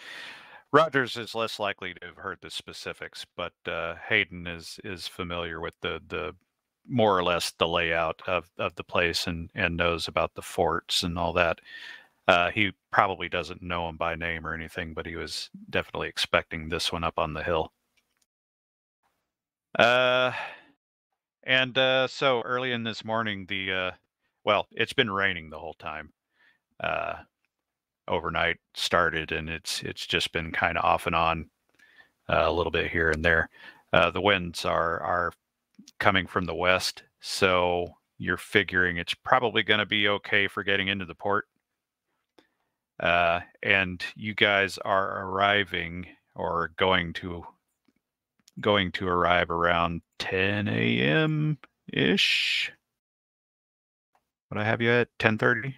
Rogers is less likely to have heard the specifics, but Hayden is familiar with the more or less the layout of the place and knows about the forts and all that. He probably doesn't know him by name or anything, but he was definitely expecting this one up on the hill. So early in this morning, well, it's been raining the whole time. Overnight started, and it's just been kind of off and on, a little bit here and there. The winds are coming from the west, so you're figuring it's probably going to be okay for getting into the port. And you guys are arriving or going to arrive around 10 a.m. ish. Would I have you at 10:30?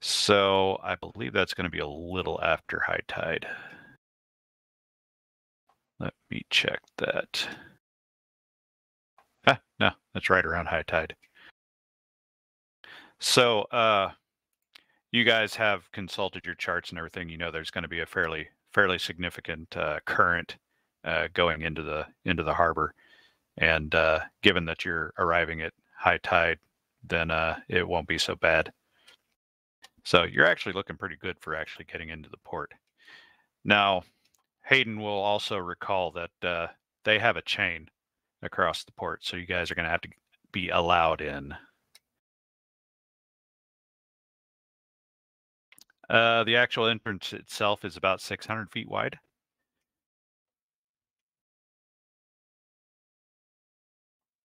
So I believe that's going to be a little after high tide. Let me check that. Ah, no, that's right around high tide. So, you guys have consulted your charts and everything. You know there's going to be a fairly significant current going into the harbor, and given that you're arriving at high tide, then it won't be so bad. So you're actually looking pretty good for actually getting into the port. Now, Hayden will also recall that they have a chain across the port, so you guys are going to have to be allowed in. The actual entrance itself is about 600 feet wide.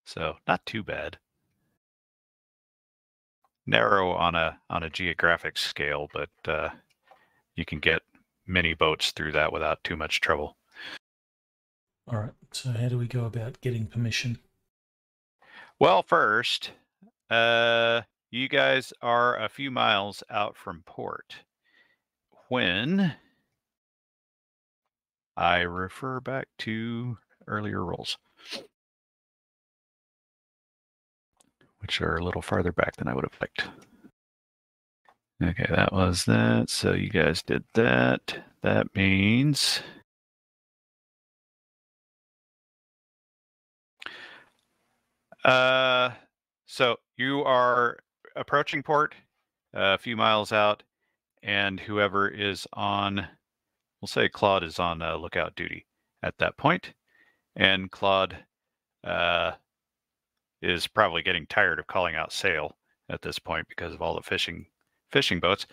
So not too bad. Narrow on a geographic scale, but you can get many boats through that without too much trouble. All right. So how do we go about getting permission? Well, first, you guys are a few miles out from port. When I refer back to earlier rolls, which are a little farther back than I would have liked. Okay, that was that. So you guys did that. That means so you are approaching port a few miles out, and whoever is on, we'll say Claude is on lookout duty at that point, and Claude is probably getting tired of calling out sail at this point because of all the fishing boats,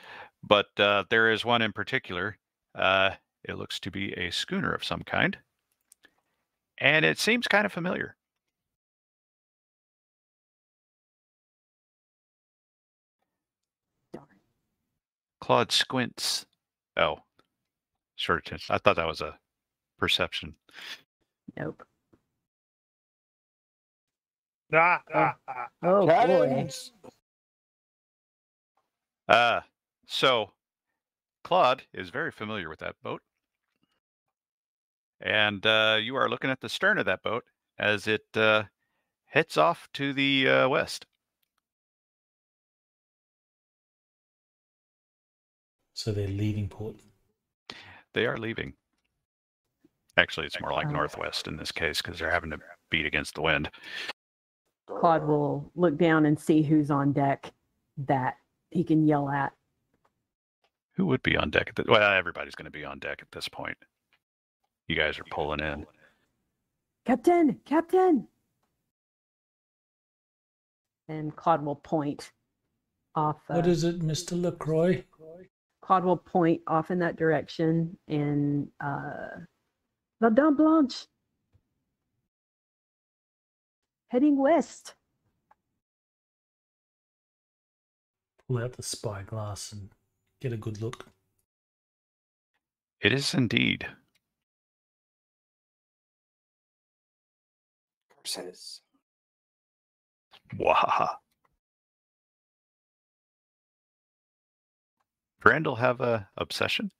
but there is one in particular. It looks to be a schooner of some kind, and it seems kind of familiar. Claude squints. Oh, short attention. I thought that was a perception. Nope. Oh, cannons. So Claude is very familiar with that boat. And you are looking at the stern of that boat as it heads off to the west. So they're leaving port? They are leaving. Actually, it's more like northwest in this case because they're having to beat against the wind. Claude will look down and see who's on deck that he can yell at. Who would be on deck? Well, everybody's going to be on deck at this point. You guys are pulling in. Captain! Captain! And Claude will point off. What is it, Mr. LaCroix? Claude will point off in that direction in La Dame Blanche. Heading west. Pull out the spyglass and get a good look. It is indeed. Curses. Wahaha. Brandel have a obsession?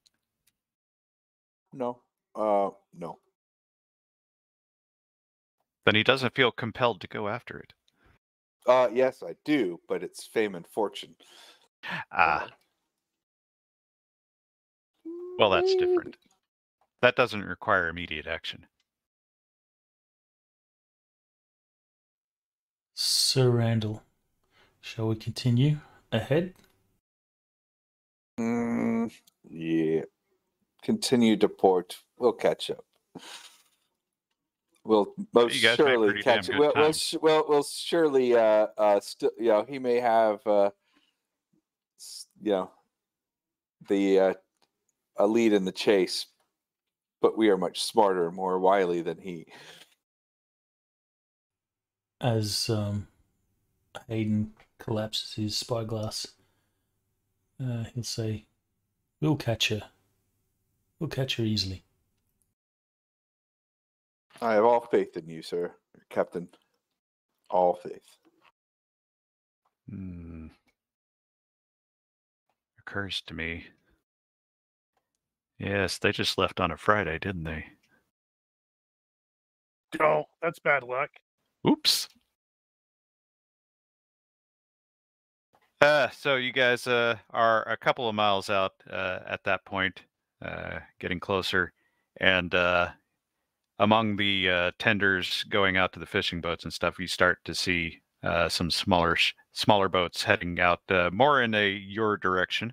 No. No. Then he doesn't feel compelled to go after it. Yes, I do, but it's fame and fortune. Ah. Well, that's different. That doesn't require immediate action. Sir Randall, shall we continue ahead? Yeah. Continue to port. We'll catch up. We'll most surely catch it. We'll surely still, you know, he may have you know, the a lead in the chase, but we are much smarter, more wily than he. As Hayden collapses his spyglass, he'll say, "We'll catch her. We'll catch her easily." I have all faith in you, sir, Captain. All faith. Hmm. Occurs to me. Yes, they just left on a Friday, didn't they? Oh, that's bad luck. Oops. So you guys are a couple of miles out at that point, getting closer, and among the tenders going out to the fishing boats and stuff, you start to see some smaller boats heading out more in your direction.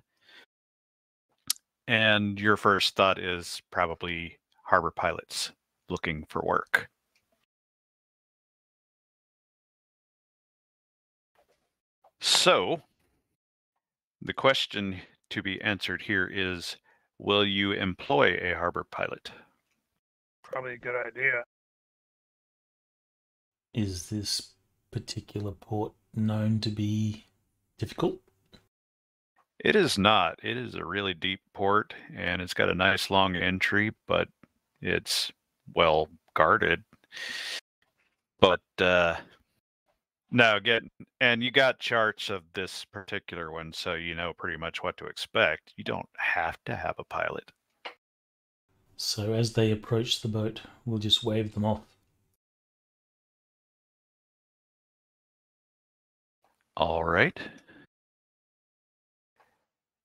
And your first thought is probably harbor pilots looking for work. So the question to be answered here is, will you employ a harbor pilot? Probably a good idea. Is this particular port known to be difficult? It is not. It is a really deep port, and it's got a nice long entry, but it's well guarded. But no, and you got charts of this particular one, so you know pretty much what to expect. You don't have to have a pilot. So as they approach the boat, we'll just wave them off. All right.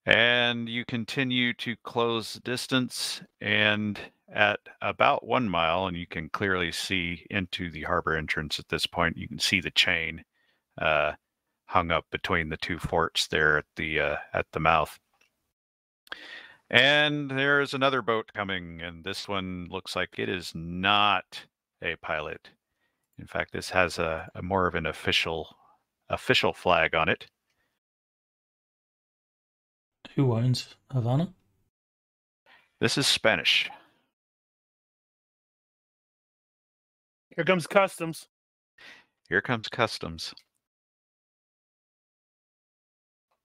And you continue to close the distance, and at about 1 mile, and you can clearly see into the harbor entrance at this point, you can see the chain hung up between the two forts there at the mouth. And there's another boat coming, and this one looks like it is not a pilot. In fact, this has a more of an official flag on it. Who owns Havana? This is Spanish. Here comes customs. Here comes customs.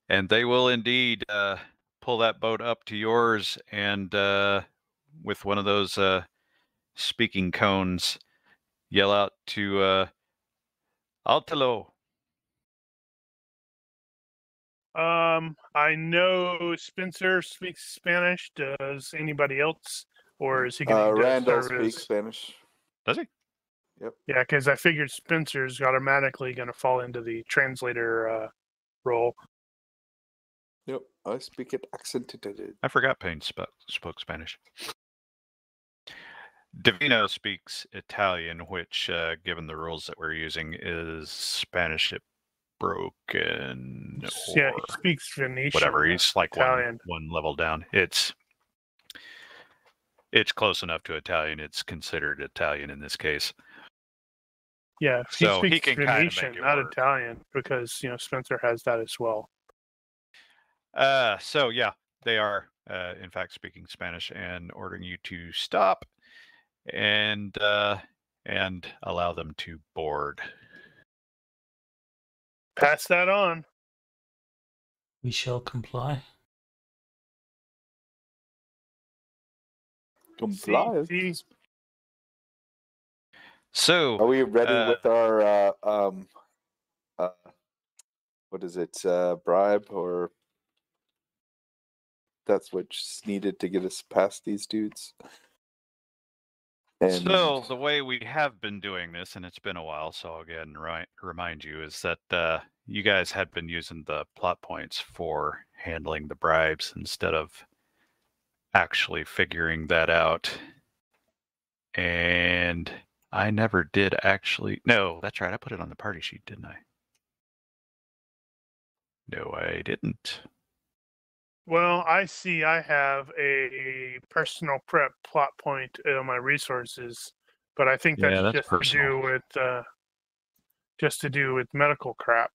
And they will indeed pull that boat up to yours, and with one of those speaking cones yell out to Altalo. I know Spencer speaks Spanish. Does anybody else, or is he going to Randall speaks Spanish. Does he? Yep. Yeah, because I figured Spencer's automatically going to fall into the translator role. Yep, I speak it accented. I forgot Payne spoke Spanish. Davino speaks Italian, which, given the rules that we're using, is Spanish at broken. Yeah, he speaks Venetian. Whatever, he's like one level down. It's close enough to Italian. It's considered Italian in this case. Yeah, so he speaks Venetian, not Italian, because Spencer has that as well. So yeah, they are in fact speaking Spanish and ordering you to stop and allow them to board. Pass that on. We shall comply. So are we ready with our what is it, bribe, or that's what's needed to get us past these dudes? And so the way we have been doing this, and it's been a while, so I'll go ahead and remind you, is that you guys had been using the plot points for handling the bribes instead of actually figuring that out. And I never did actually... No, that's right. I put it on the party sheet, didn't I? No, I didn't. Well, I see I have a personal prep plot point on my resources, but I think that's just personal. Just to do with medical crap.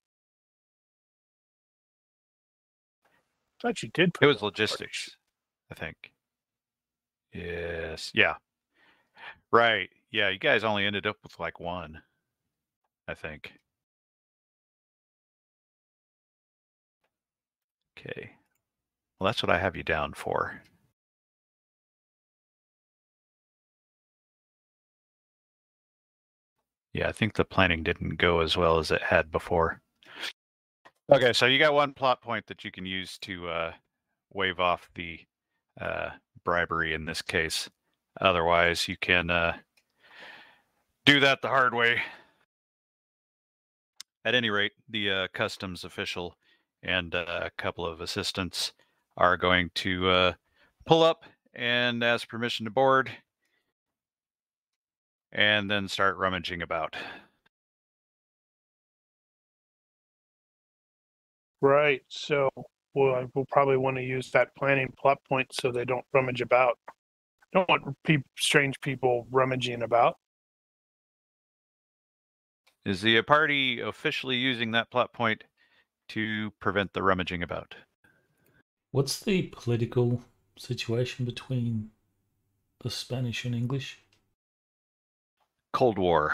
I thought you did put it was logistics, I think. Yes. Yeah. Right. Yeah, you guys only ended up with like one, I think. Okay. Well, that's what I have you down for. Yeah, I think the planning didn't go as well as it had before. Okay, so you got one plot point that you can use to wave off the bribery in this case. Otherwise, you can do that the hard way. At any rate, the customs official and a couple of assistants are going to pull up and ask permission to board and then start rummaging about. Right, so we'll probably want to use that planning plot point so they don't rummage about. Don't want strange people rummaging about. Is the party officially using that plot point to prevent the rummaging about? What's the political situation between the Spanish and English? Cold War.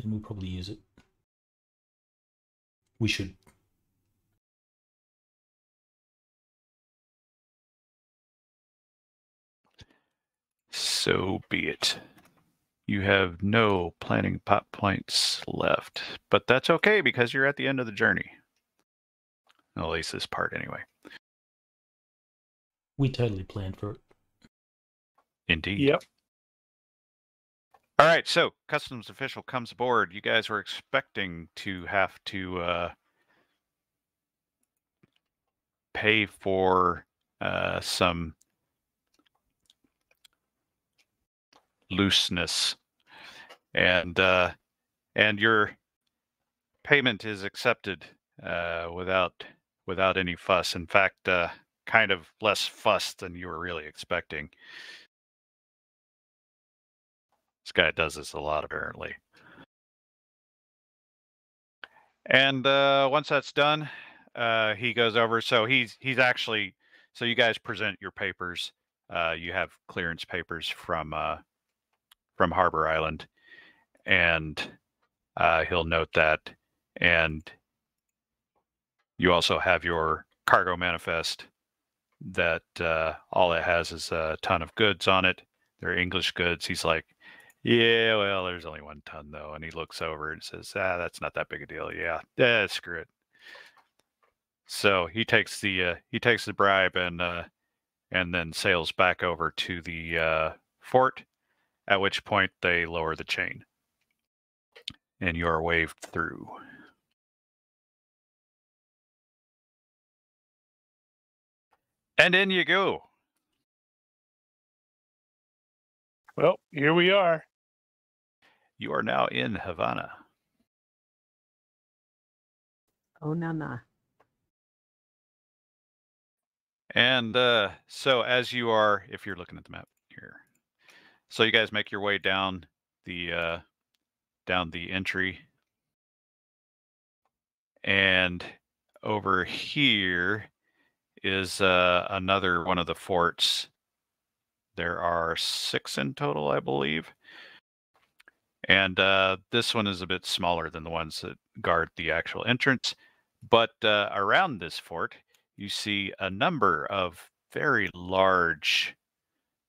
Then we'll probably use it. We should. So be it. You have no planning pop points left, but that's okay because you're at the end of the journey. At least this part, anyway. We totally planned for it. Indeed. Yep. All right, so customs official comes aboard. You guys were expecting to have to pay for some looseness, and your payment is accepted without any fuss. In fact, kind of less fuss than you were really expecting. This guy does this a lot, apparently. And once that's done, he goes over. So he's actually. So you guys present your papers. You have clearance papers from Harbor Island, and he'll note that. And you also have your cargo manifest that all it has is a ton of goods on it, they're English goods. He's like, yeah, well, there's only 1 ton though. And he looks over and says, ah, that's not that big a deal. Yeah, screw it. So he takes the bribe and then sails back over to the fort, at which point they lower the chain and you are waved through. And in you go. Well, here we are. You are now in Havana. Oh, no, no. And so as you are, if you're looking at the map here, so you guys make your way down the entry. And over here is another one of the forts. There are 6 in total, I believe. And this one is a bit smaller than the ones that guard the actual entrance. But around this fort, you see a number of very large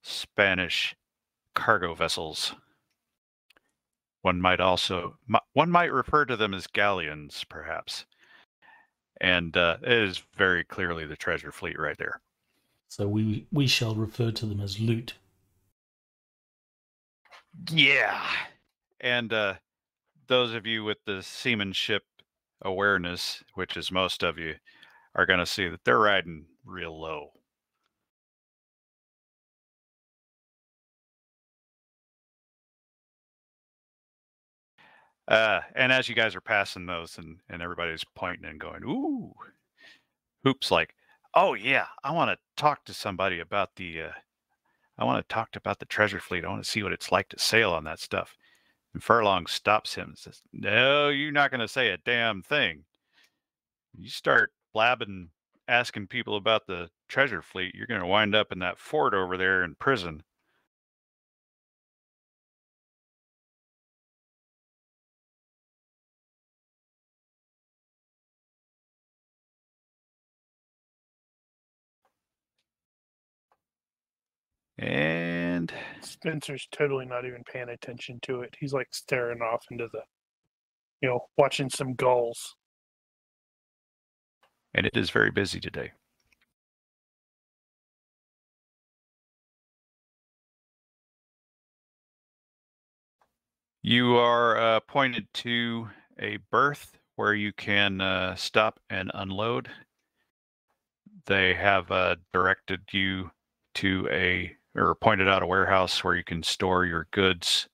Spanish cargo vessels. One might refer to them as galleons, perhaps. And it is very clearly the treasure fleet right there. So we shall refer to them as loot. Yeah. And those of you with the seamanship awareness, which is most of you, are going to see that they're riding real low. And as you guys are passing those and everybody's pointing and going, ooh, Hoop's like, oh yeah, I want to talk to somebody about the, I want to talk about the treasure fleet. I want to see what it's like to sail on that stuff. And Furlong stops him and says, no, you're not going to say a damn thing. You start blabbing, asking people about the treasure fleet, you're going to wind up in that fort over there in prison. And Spencer's totally not even paying attention to it. He's like staring off into the, you know, watching some gulls. And it is very busy today. You are pointed to a berth where you can stop and unload. They have directed you to or pointed out a warehouse where you can store your goods,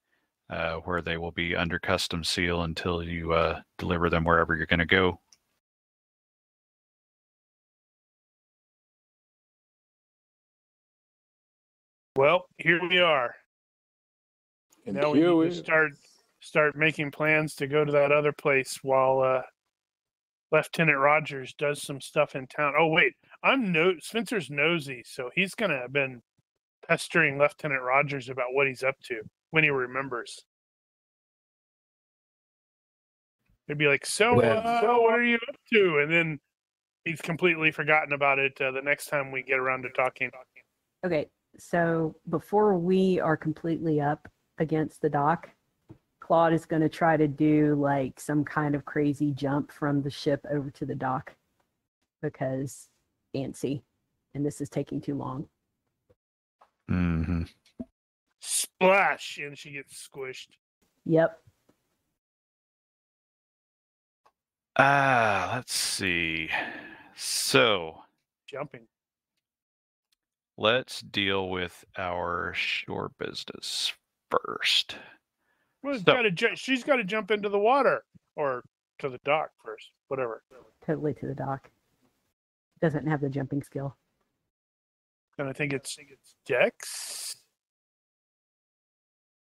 where they will be under custom seal until you deliver them wherever you're going to go. Well, here we are. And now we need to start making plans to go to that other place while Lieutenant Rogers does some stuff in town. Oh, wait. Spencer's nosy, so he's going to have been pestering Lieutenant Rogers about what he's up to when he remembers. He'd be like, so what are you up to? And then he's completely forgotten about it the next time we get around to talking. Okay, so before we are completely up against the dock, Claude is going to try to do like some kind of crazy jump from the ship over to the dock because antsy, and this is taking too long. Mm-hmm. Splash, and she gets squished. Yep. Let's see. So, jumping. Let's deal with our shore business first. Well, she's got to jump into the water or to the dock first, whatever. Totally to the dock. Doesn't have the jumping skill. And I think it's Dex.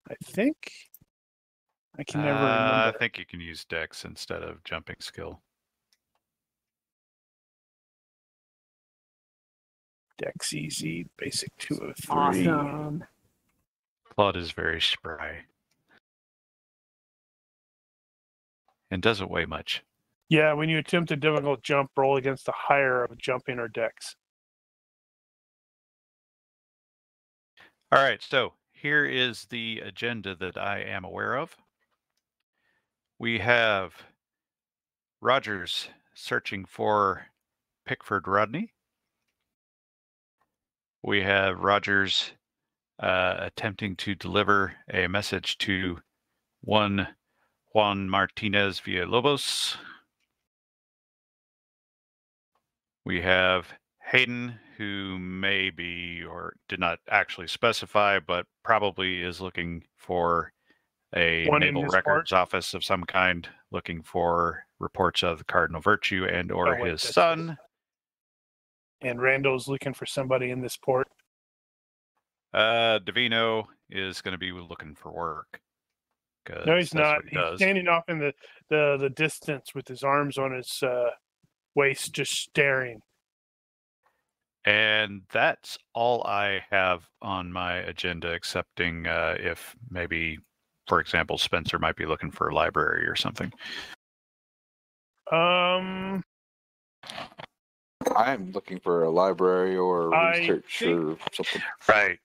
I think. I can never remember. I think you can use Dex instead of jumping skill. Dex easy, basic 203. Awesome. Claude is very spry. And doesn't weigh much. Yeah, when you attempt a difficult jump, roll against the higher of jumping or Dex. All right, so Here is the agenda that I am aware of. We have Rogers searching for Pickford Rodney. We have Rogers attempting to deliver a message to one Juan Martinez Villalobos. We have Hayden, who may be, or did not actually specify, but probably is looking for a Naval Records Office of some kind, looking for reports of the Cardinal Virtue and or his son. And Randall's looking for somebody in this port. Davino is going to be looking for work. No, he's not. He's standing off in the distance with his arms on his waist, just staring. And that's all I have on my agenda, excepting if maybe, for example, Spencer might be looking for a library or something. I'm looking for a library or research or something. Right.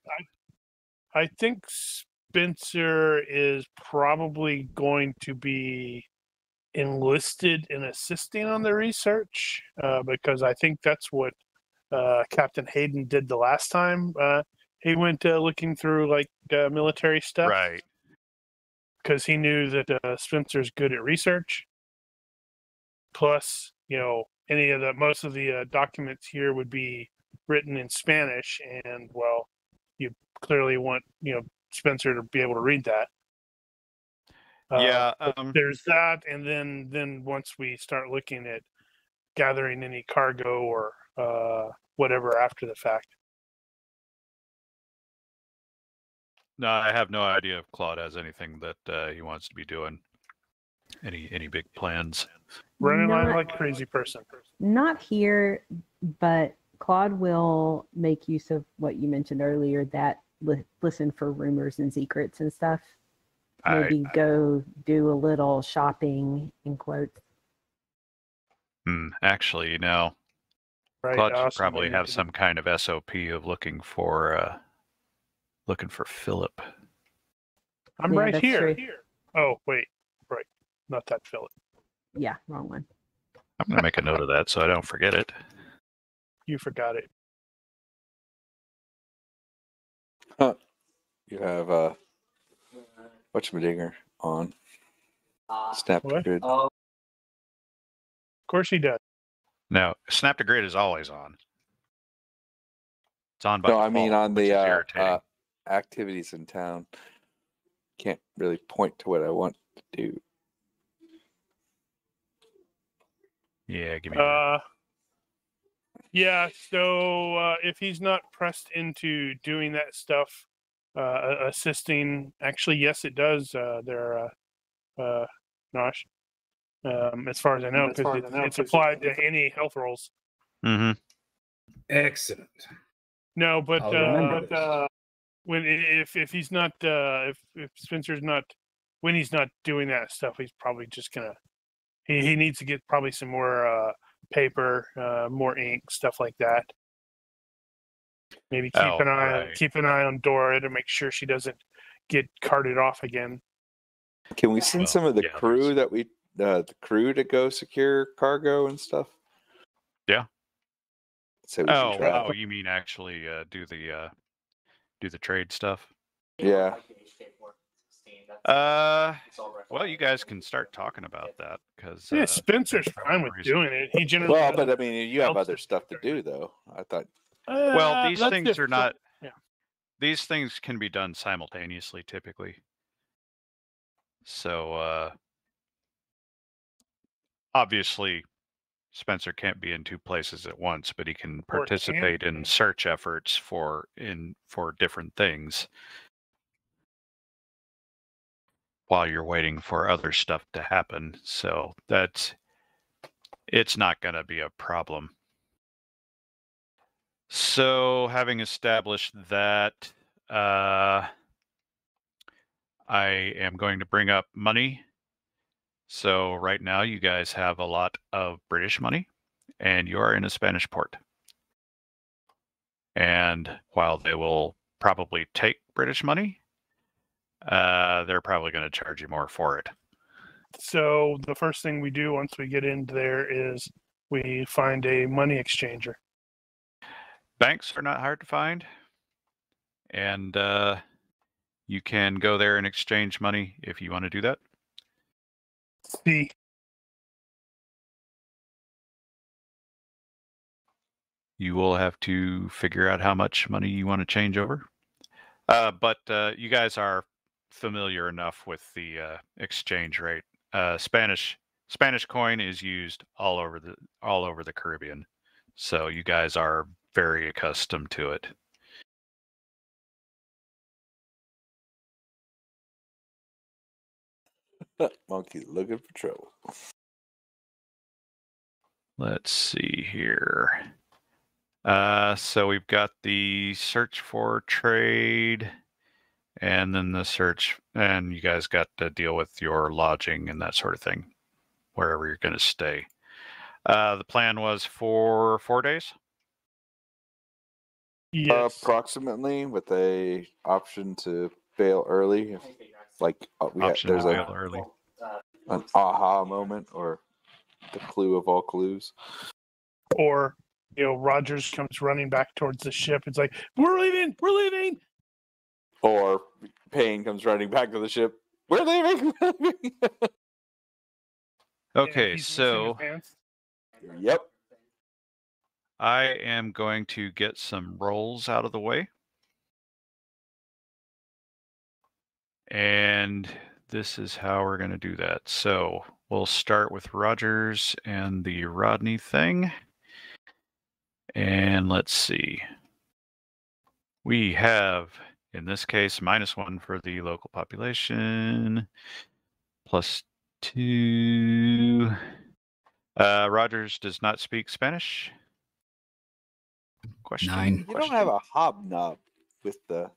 I think Spencer is probably going to be enlisted in assisting on the research because I think that's what Captain Hayden did the last time. He went looking through like military stuff. Right. Because he knew that Spencer's good at research. Plus, you know, most of the documents here would be written in Spanish, and well, you clearly want Spencer to be able to read that. There's that, and then once we start looking at gathering any cargo or whatever after the fact. No, I have no idea if Claude has anything that he wants to be doing. Any big plans? Running line like a crazy person. Not here, but Claude will make use of what you mentioned earlier, that listen for rumors and secrets and stuff. Maybe go do a little shopping, in quotes. Actually, right, Claude should probably have some kind of SOP of looking for Philip. I'm right here. Oh, wait. Right. Not that Philip. Yeah, wrong one. I'm going to make a note of that so I don't forget it. You forgot it. Huh. You have whatchamadinger on. Snap to Grid. Of course he does. No, Snap to Grid is always on. It's on by default, I mean on the activities in town. Can't really point to what I want to do. Yeah, give me that. Yeah, so if he's not pressed into doing that stuff, assisting, actually, yes, it does there, Nosh, as far as I know, because it's applied to any health roles. Mm-hmm. Excellent. No, but if he's not, if Spencer's not, when he's not doing that stuff, he's probably just going to, he needs to get probably some more paper, more ink, stuff like that. Maybe keep an eye on Dora to make sure she doesn't get carted off again. Can we send some of the crew that we the crew to go secure cargo and stuff? Yeah. So we you mean actually do the trade stuff? Yeah. Well, you guys can start talking about that because Spencer's fine with doing it. He generally but I mean, you have other stuff to do, though. I thought. Well, these things are not. Yeah. These things can be done simultaneously, typically. So obviously, Spencer can't be in two places at once, but he can participate in search efforts for different things. While you're waiting for other stuff to happen. So it's not going to be a problem. So having established that, I am going to bring up money. So right now you guys have a lot of British money and you're in a Spanish port. And while they will probably take British money, They're probably going to charge you more for it. So the first thing we do once we get in there is we find a money exchanger. Banks are not hard to find. And you can go there and exchange money if you want to do that. See. You will have to figure out how much money you want to change over. But you guys are familiar enough with the exchange rate. Spanish coin is used all over the Caribbean, so you guys are very accustomed to it. Monkey looking for trouble. Let's see here. So we've got the search for trade, and then the search, and you guys got to deal with your lodging and that sort of thing, wherever you're going to stay. The plan was for 4 days? Yes. Approximately, with a option to bail early. There's an aha moment or the clue of all clues. Or... Rogers comes running back towards the ship. It's like, we're leaving. Or Payne comes running back to the ship. We're leaving. Okay, so. Yep. I am going to get some rolls out of the way. And this is how we're going to do that. So we'll start with Rogers and the Rodney thing. And let's see. We have, in this case, -1 for the local population, +2. Rogers does not speak Spanish. Question 9. You don't have a hobnob with the.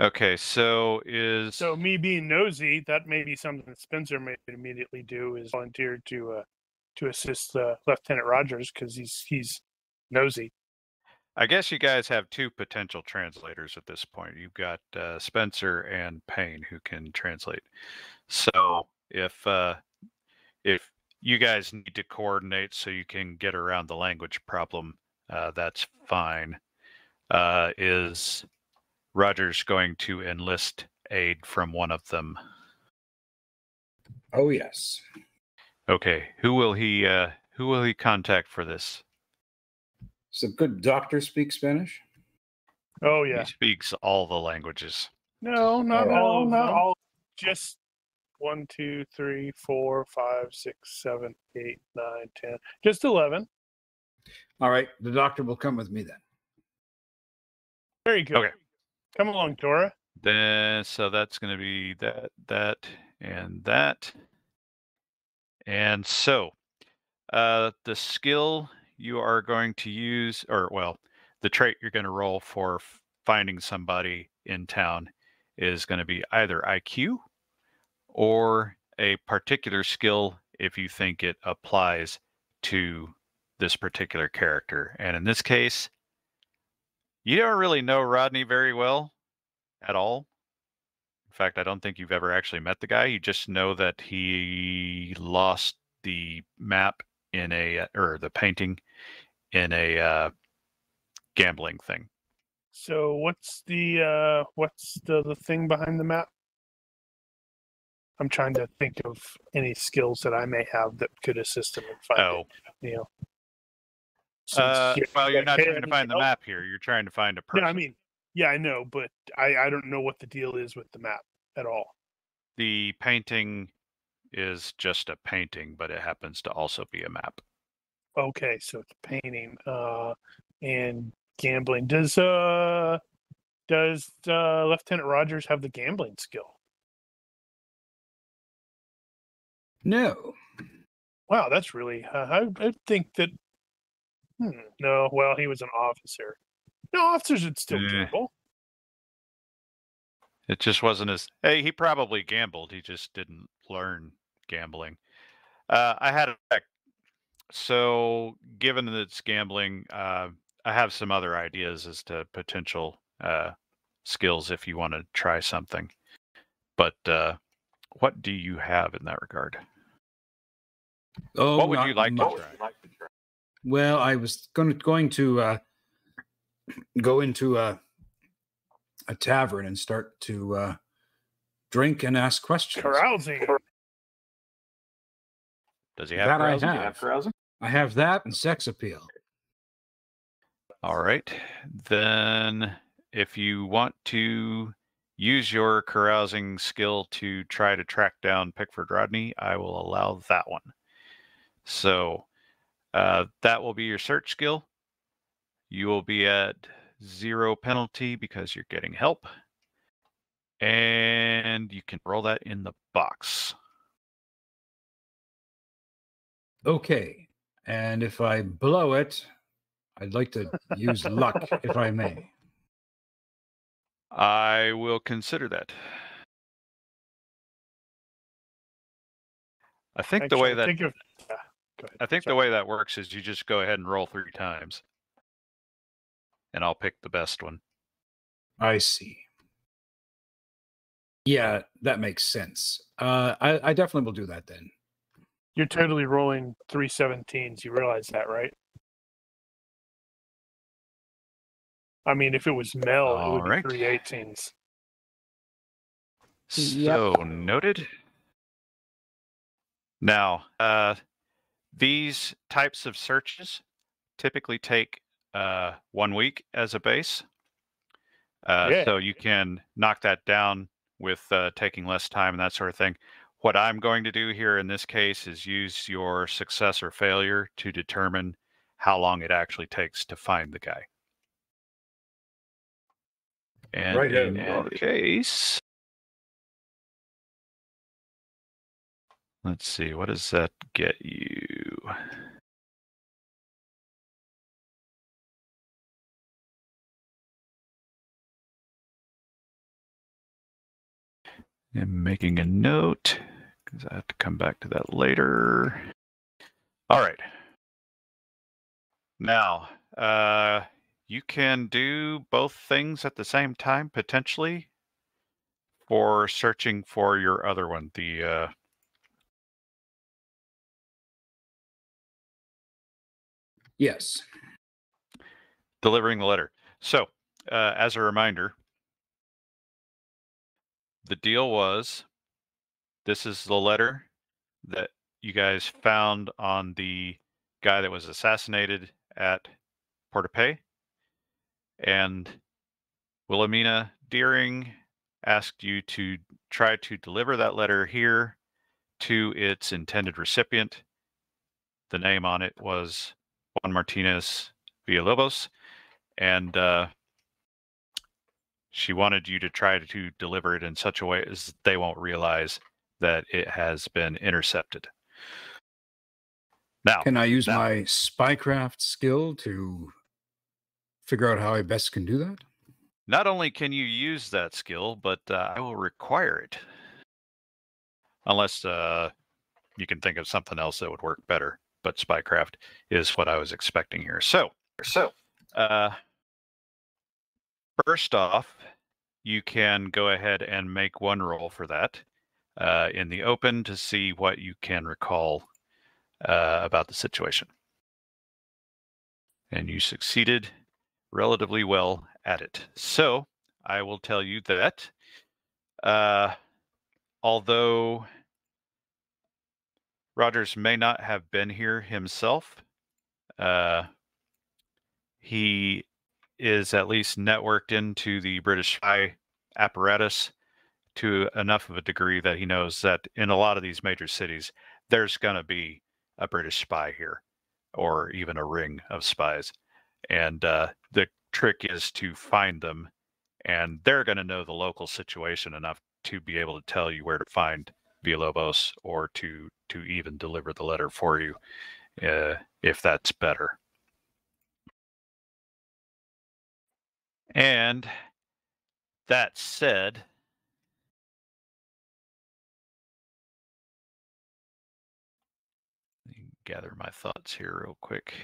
Okay, so is... So me being nosy, that may be something that Spencer may immediately do, is volunteer to assist Lieutenant Rogers, because he's nosy. I guess you guys have 2 potential translators at this point. You've got Spencer and Payne who can translate. So if you guys need to coordinate so you can get around the language problem, that's fine. Is Rogers going to enlist aid from one of them? Oh, yes. Okay, who will he contact for this? Does a good doctor speak Spanish? Oh yeah, he speaks all the languages. No, not all. Just 1, 2, 3, 4, 5, 6, 7, 8, 9, 10. Just 11. All right, the doctor will come with me then. Very good. Okay, come along, Dora. Then so that's going to be that. And so, the skill you are going to use, the trait you're going to roll for finding somebody in town is going to be either IQ or a particular skill if you think it applies to this particular character. And in this case, you don't really know Rodney very well at all. In fact, I don't think you've ever actually met the guy. You just know that he lost the map the painting in a gambling thing. So what's the thing behind the map? I'm trying to think of any skills that I may have that could assist him in finding it. You're not trying to find the map here. You're trying to find a person. No, I mean. Yeah, I know, but I don't know what the deal is with the map at all. The painting is just a painting, but it happens to also be a map. Okay, so it's a painting and gambling. Does Lieutenant Rogers have the gambling skill? No. Wow, that's really... I think that... no, well, he was an officer. No, officers would still gamble. It just wasn't as... Hey, he probably gambled. He just didn't learn gambling. I had a... So, given that it's gambling, I have some other ideas as to potential skills if you want to try something. But what do you have in that regard? Oh, what would you like to try? Well, I was going to go into a tavern and start to drink and ask questions. Carousing. Does he have that carousing? I have. Do you have carousing? I have that and sex appeal. All right. Then if you want to use your carousing skill to try to track down Pickford Rodney, I will allow that one. So that will be your search skill. You will be at 0 penalty because you're getting help. And you can roll that in the box. Okay. And if I blow it, I'd like to use luck, if I may. I will consider that. I think actually, the way that I think the way that works is you just go ahead and roll 3 times, and I'll pick the best one. I see. Yeah, that makes sense. I definitely will do that then. You're totally rolling 3 17s. You realize that, right? I mean, if it was Mel, it would be 3 18s. So noted. Now, these types of searches typically take 1 week as a base. So you can knock that down with taking less time and that sort of thing. What I'm going to do here in this case is use your success or failure to determine how long it actually takes to find the guy. And right in our case, let's see, what does that get you? I'm making a note because I have to come back to that later. All right. Now, you can do both things at the same time, potentially, for searching for your other one. The yes, delivering the letter. So, as a reminder, the deal was this is the letter that you guys found on the guy that was assassinated at Port-au-Paix. And Wilhelmina Deering asked you to try to deliver that letter here to its intended recipient. The name on it was Juan Martinez Villalobos, and she wanted you to try to deliver it in such a way as they won't realize that it has been intercepted. Now, can I use my spycraft skill to figure out how I best can do that? Not only can you use that skill, but I will require it. Unless you can think of something else that would work better. But spycraft is what I was expecting here. So first off, you can go ahead and make one roll for that in the open to see what you can recall about the situation. And you succeeded relatively well at it. So I will tell you that although Rogers may not have been here himself, he is at least networked into the British spy apparatus to enough of a degree that he knows that in a lot of these major cities, there's going to be a British spy here, or even a ring of spies. And the trick is to find them, and they're going to know the local situation enough to be able to tell you where to find Villalobos, or to even deliver the letter for you, if that's better. And that said, let me gather my thoughts here real quick.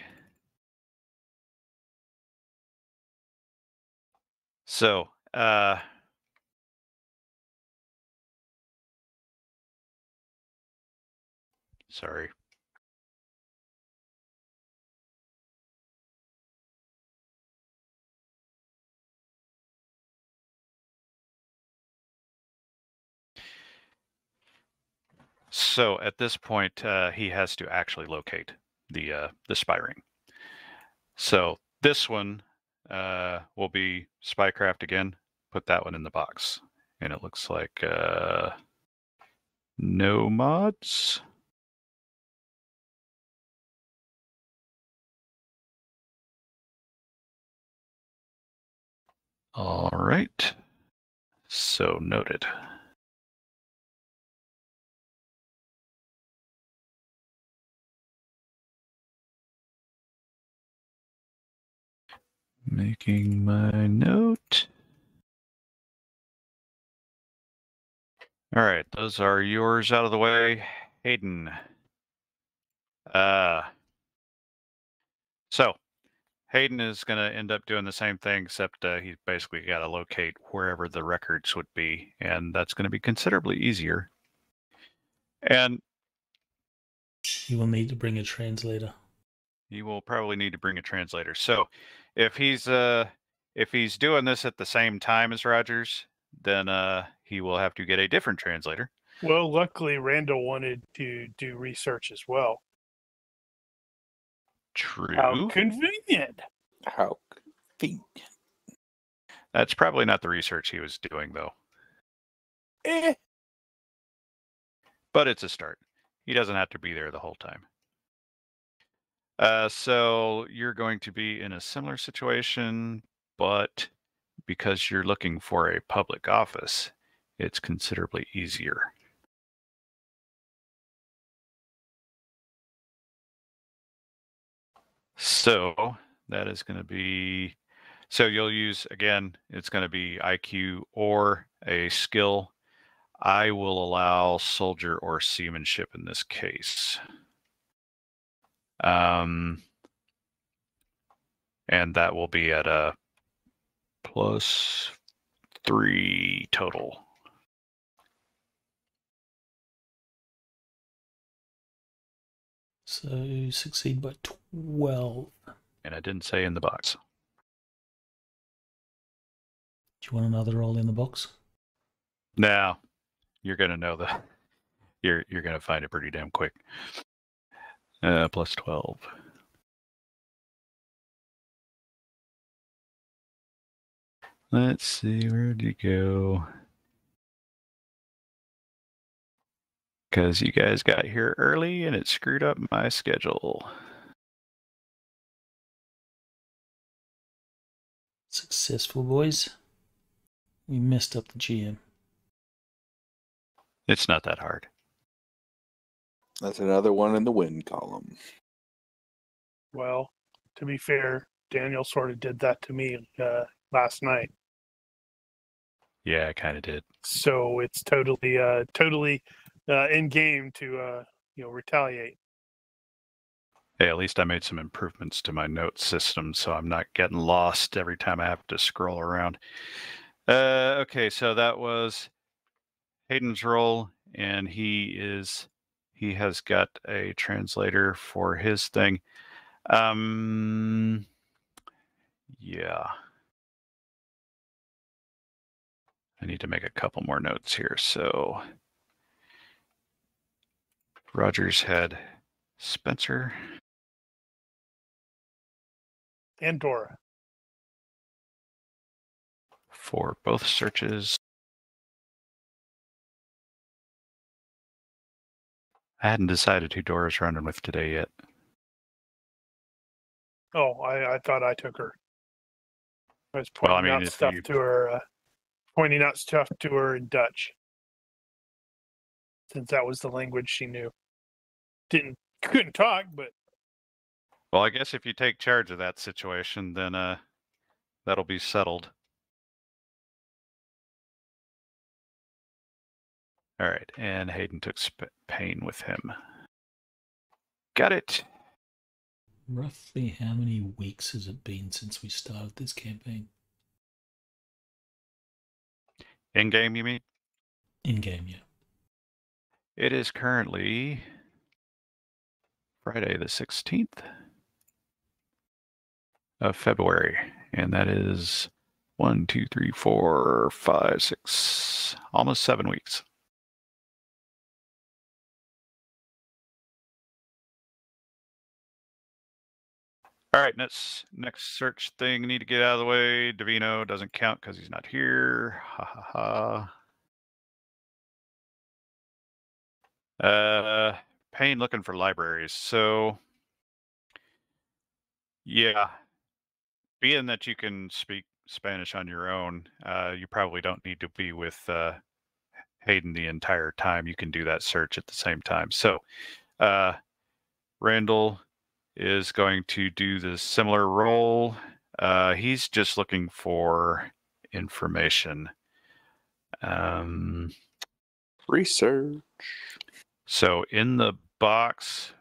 So Sorry. So at this point, he has to actually locate the spy ring. So this one will be spycraft again. Put that one in the box, and it looks like no mods. All right. So noted. Making my note. All right, those are yours out of the way, Hayden. So Hayden is going to end up doing the same thing, except he's basically got to locate wherever the records would be, and that's going to be considerably easier. And you will need to bring a translator. You will probably need to bring a translator. So if he's doing this at the same time as Rogers, then he will have to get a different translator. Well, luckily Randall wanted to do research as well. True. How convenient. How convenient. That's probably not the research he was doing, though. Eh. But it's a start. He doesn't have to be there the whole time. So you're going to be in a similar situation, but because you're looking for a public office, it's considerably easier. So that is going to be, so you'll use, again, it's going to be IQ or a skill. I will allow soldier or seamanship in this case. And that will be at a +3 total. So succeed by 12. And I didn't say in the box. Do you want another roll in the box? No, you're gonna know the. You're gonna find it pretty damn quick. +12. Let's see, where did you go? Because you guys got here early and it screwed up my schedule. Successful, boys. We messed up the GM. It's not that hard. That's another one in the win column. Well, to be fair, Daniel sort of did that to me last night. Yeah, I kind of did. So it's totally, totally in game to, retaliate. Hey, at least I made some improvements to my note system, so I'm not getting lost every time I have to scroll around. Okay, so that was Hayden's role, and he has got a translator for his thing. Yeah. I need to make a couple more notes here. So Rogers had Spencer. And Dora. For both searches. I hadn't decided who Dora's running with today yet. Oh, I thought I took her. I was pointing out stuff to her, in Dutch, since that was the language she knew. Couldn't talk, but. Well, I guess if you take charge of that situation, then that'll be settled. All right, and Hayden took Pain with him. Got it. Roughly how many weeks has it been since we started this campaign? In game, you mean? In game, yeah. It is currently Friday the 16th of February, and that is 1, 2, 3, 4, 5, 6, almost 7 weeks. All right, next search thing need to get out of the way. Davino doesn't count because he's not here. Ha ha ha. Payne looking for libraries. So, yeah, being that you can speak Spanish on your own, you probably don't need to be with Hayden the entire time. You can do that search at the same time. So, Randall is going to do the similar role. He's just looking for information. Research. So in the box,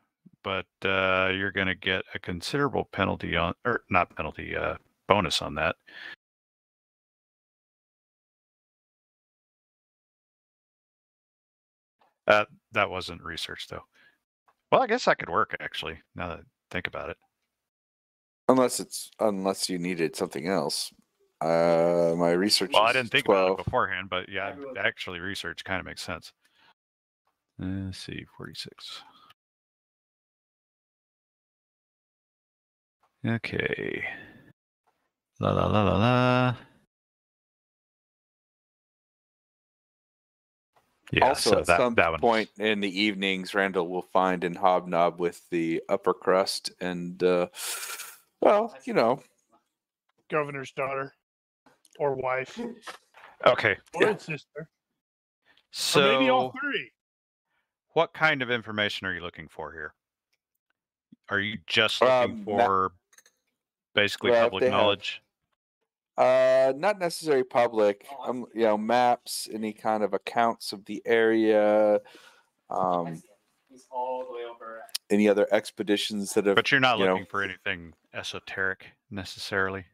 but you're going to get a considerable penalty on, or not penalty, bonus on that. That wasn't research, though. Well, I guess that could work, actually, now that think about it. Unless you needed something else. My research. Well, I didn't think about it beforehand, but yeah, actually, research kind of makes sense. Let's see, 46. Okay. La la la la la. Yeah, also, so at some point in the evenings, Randall will find and hobnob with the upper crust and, well, you know. Governor's daughter or wife. Okay. Or yeah. Sister. So, or maybe all three. What kind of information are you looking for here? Are you just looking for basically public knowledge? Not necessarily public. You know, maps, any kind of accounts of the area, he's all the way over. Any other expeditions that have. But you're not looking for anything esoteric necessarily.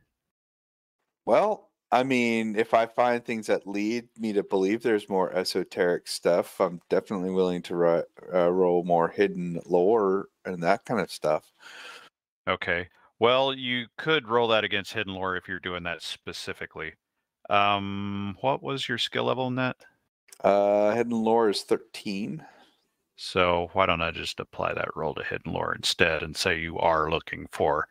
Well, I mean, if I find things that lead me to believe there's more esoteric stuff, I'm definitely willing to roll more hidden lore and that kind of stuff. Okay. Well, you could roll that against hidden lore if you're doing that specifically. What was your skill level in that? Hidden lore is 13. So why don't I just apply that roll to hidden lore instead and say you are looking for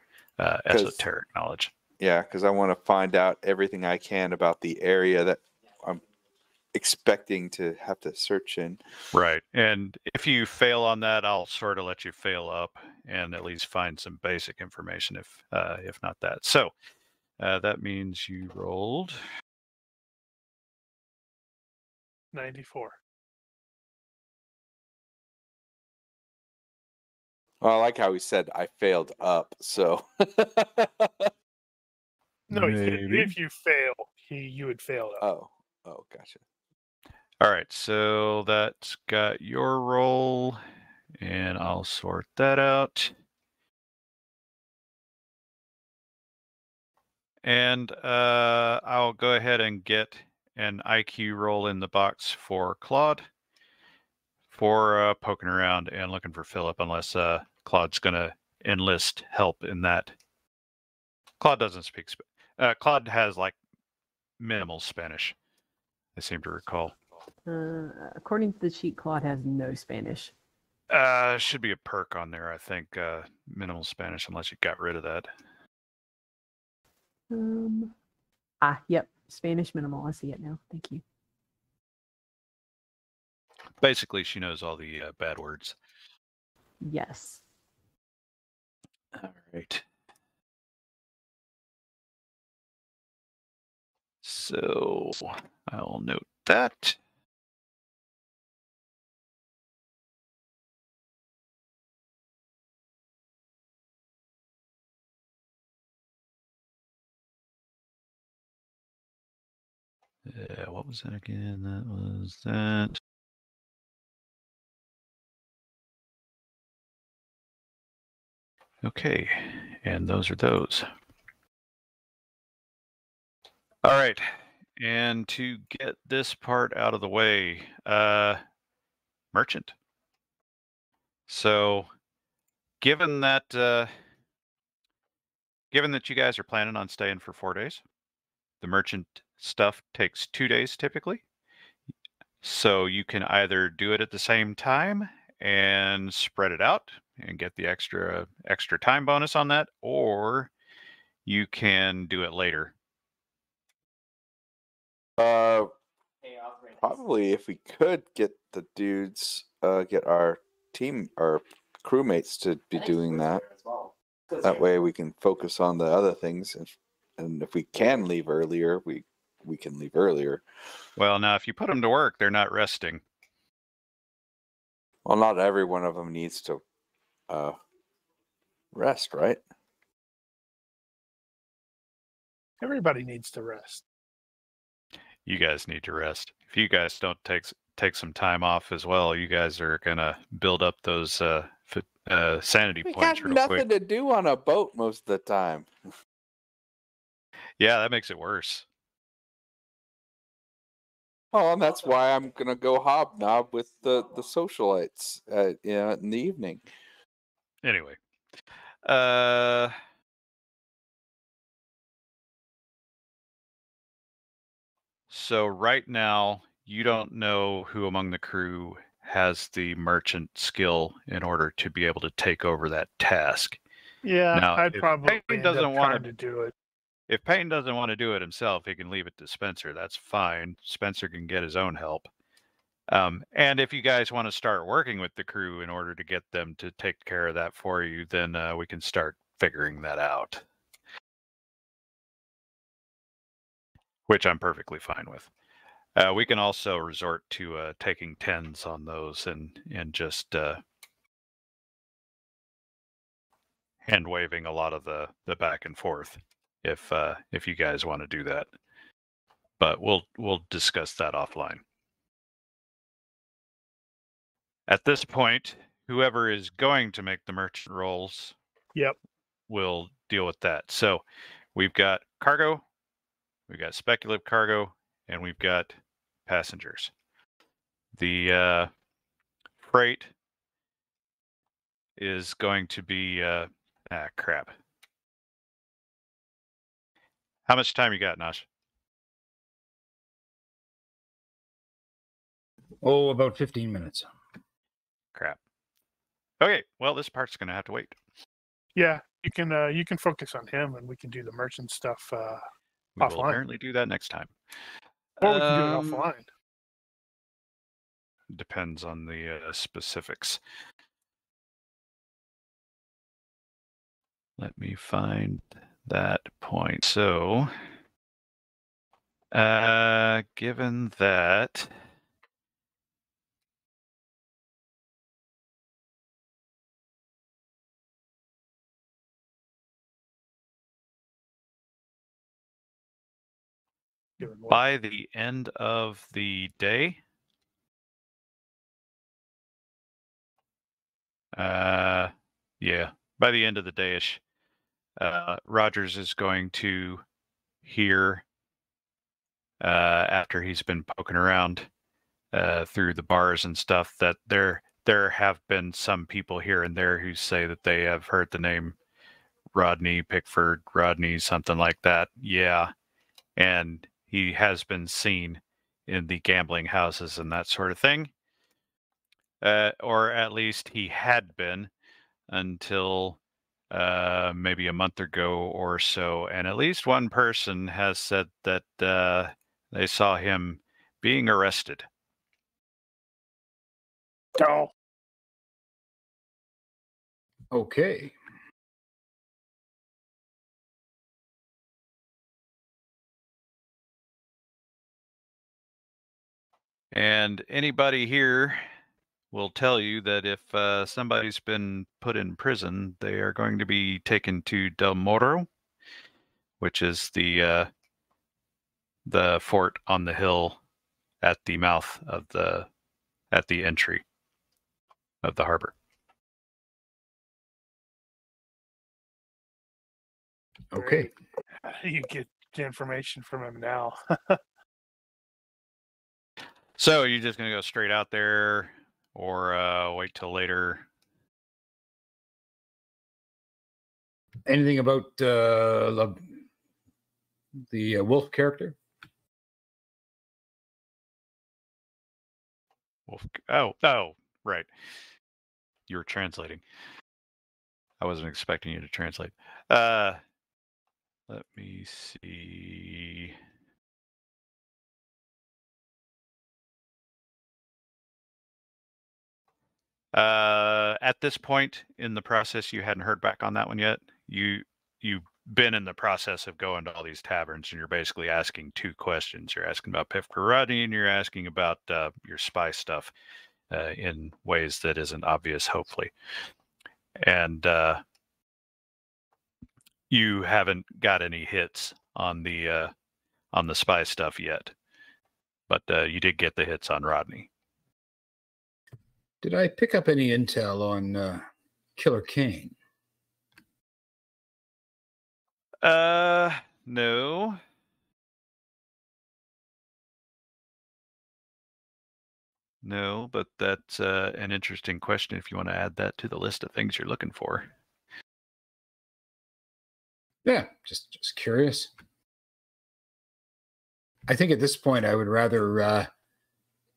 esoteric knowledge? Yeah, because I want to find out everything I can about the area that I'm expecting to have to search in. Right. And if you fail on that, I'll sort of let you fail up and at least find some basic information if not that. So that means you rolled 94. Well, I like how he said I failed up, so no, he said if you fail, you would fail up. Oh, gotcha. All right, so that's got your roll, and I'll sort that out. And I'll go ahead and get an IQ roll in the box for Claude for poking around and looking for Philip, unless Claude's going to enlist help in that. Claude doesn't speak Spanish. Claude has, like, minimal Spanish, I seem to recall. According to the cheat, Claude has no Spanish. Should be a perk on there, I think. Minimal Spanish, unless you got rid of that. Yep. Spanish minimal. I see it now. Thank you. Basically, she knows all the bad words. Yes. All right. So I'll note that. What was that again? That was that. Okay, and those are those. All right, And to get this part out of the way, merchant. So given that you guys are planning on staying for 4 days, the merchant stuff takes 2 days typically. So you can either do it at the same time and spread it out and get the extra time bonus on that, or you can do it later. Probably if we could get the dudes, get our team, our crewmates to be doing that. That way we can focus on the other things, and if we can leave earlier, we can leave earlier. Well, now if you put them to work, they're not resting. Well, not every one of them needs to rest, right? Everybody needs to rest. You guys need to rest. If you guys don't take some time off as well, you guys are gonna build up those sanity points real quick. We got nothing to do on a boat most of the time. Yeah, that makes it worse. Oh, and that's why I'm gonna go hobnob with the socialites in the evening. Anyway, so right now you don't know who among the crew has the merchant skill in order to be able to take over that task. Yeah, now, I'd probably doesn't want to do it. If Payne doesn't want to do it himself, he can leave it to Spencer. That's fine. Spencer can get his own help. And if you guys want to start working with the crew in order to get them to take care of that for you, then we can start figuring that out, which I'm perfectly fine with. We can also resort to taking tens on those and just hand waving a lot of the back and forth. If you guys want to do that, but we'll discuss that offline. At this point, whoever is going to make the merchant rolls, will deal with that. So we've got cargo, we've got speculative cargo, and we've got passengers. The freight is going to be crap. How much time you got, Nash? Oh, about 15 minutes. Crap. Okay, well, this part's going to have to wait. Yeah, you can focus on him, and we can do the merchant stuff we offline. We'll apparently do that next time. Or we can do it offline. Depends on the specifics. Let me find that point. So given that by the end of the day, by the end of the day-ish, Rogers is going to hear, after he's been poking around through the bars and stuff, that there have been some people here and there who say that they have heard the name Rodney, Pickford Rodney, something like that. Yeah, and he has been seen in the gambling houses and that sort of thing, or at least he had been until maybe a month ago or so, and at least one person has said that they saw him being arrested. Oh. Okay. And anybody here will tell you that if somebody's been put in prison, they are going to be taken to Del Morro, which is the fort on the hill at the mouth of the entry of the harbor. Okay. You get the information from him now. So you're just going to go straight out there or wait till later? Anything about the wolf character? Wolf. Oh, right. You were translating. I wasn't expecting you to translate. Let me see. At this point in the process, you hadn't heard back on that one yet. You've been in the process of going to all these taverns, and you're basically asking two questions. You're asking about Pickford Rodney, and you're asking about your spy stuff in ways that isn't obvious, hopefully. And you haven't got any hits on the spy stuff yet, but you did get the hits on Rodney. Did I pick up any intel on Killer Kane? No. No, but that's an interesting question if you want to add that to the list of things you're looking for. Yeah, just curious. I think at this point I would rather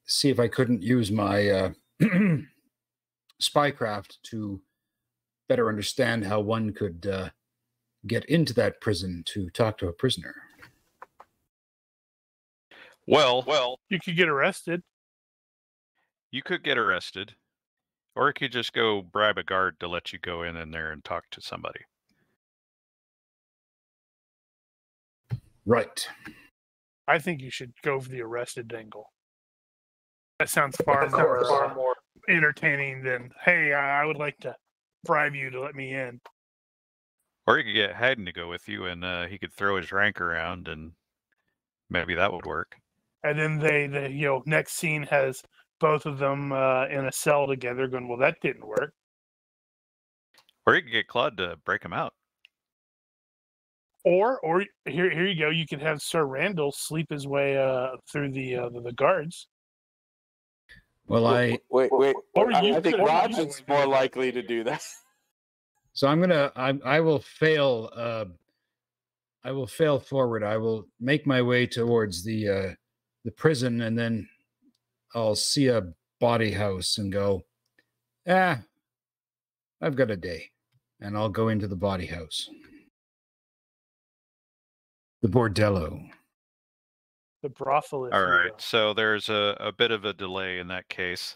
see if I couldn't use my... spycraft to better understand how one could get into that prison to talk to a prisoner. Well, you could get arrested. You could get arrested, or you could just go bribe a guard to let you go in there and talk to somebody. Right. I think you should go for the arrested angle. That sounds far more entertaining than, hey, I would like to bribe you to let me in. Or you could get Haddon to go with you, and he could throw his rank around, and maybe that would work. And then they you know, next scene has both of them in a cell together going, well, that didn't work. Or you could get Claude to break him out. Or here you go, you could have Sir Randall sleep his way through the guards. Well, I think Roger's more likely to do that. So I will fail forward. I will make my way towards the prison, and then I'll see a body house and go, I've got a day, and I'll go into the body house. The bordello. The brothel. All right, so there's a bit of a delay in that case.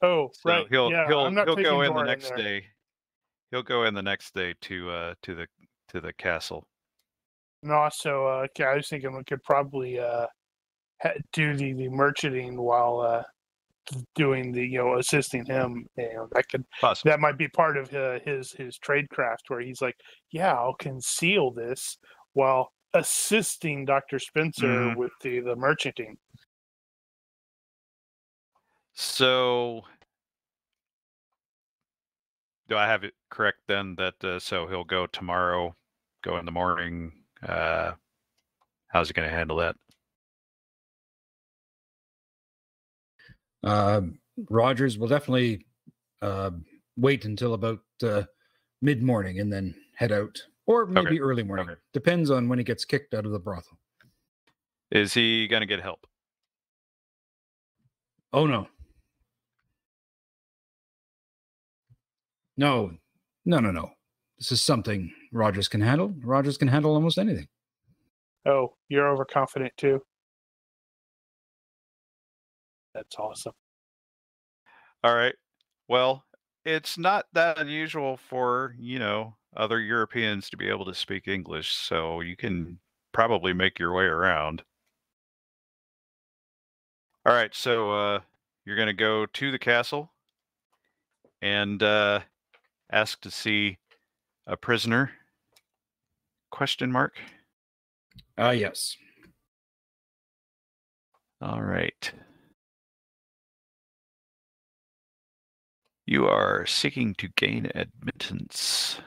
Oh, so right. He'll go in the next day. He'll go in the next day to the castle. And also, I was thinking we could probably do the merchanting while doing the assisting him. That might be part of his tradecraft, where he's like, yeah, I'll conceal this while assisting Dr. Spencer with the merchanting. So do I have it correct then that so he'll go tomorrow, go in the morning? How's he going to handle that? Rogers will definitely wait until about mid-morning and then head out. Or maybe early morning. Okay. Depends on when he gets kicked out of the brothel. Is he going to get help? Oh, no. No. This is something Rogers can handle. Rogers can handle almost anything. Oh, you're overconfident too. That's awesome. All right. Well, it's not that unusual for, other Europeans to be able to speak English, so you can probably make your way around. All right, so you're going to go to the castle and ask to see a prisoner? ? Yes. All right. You are seeking to gain admittance.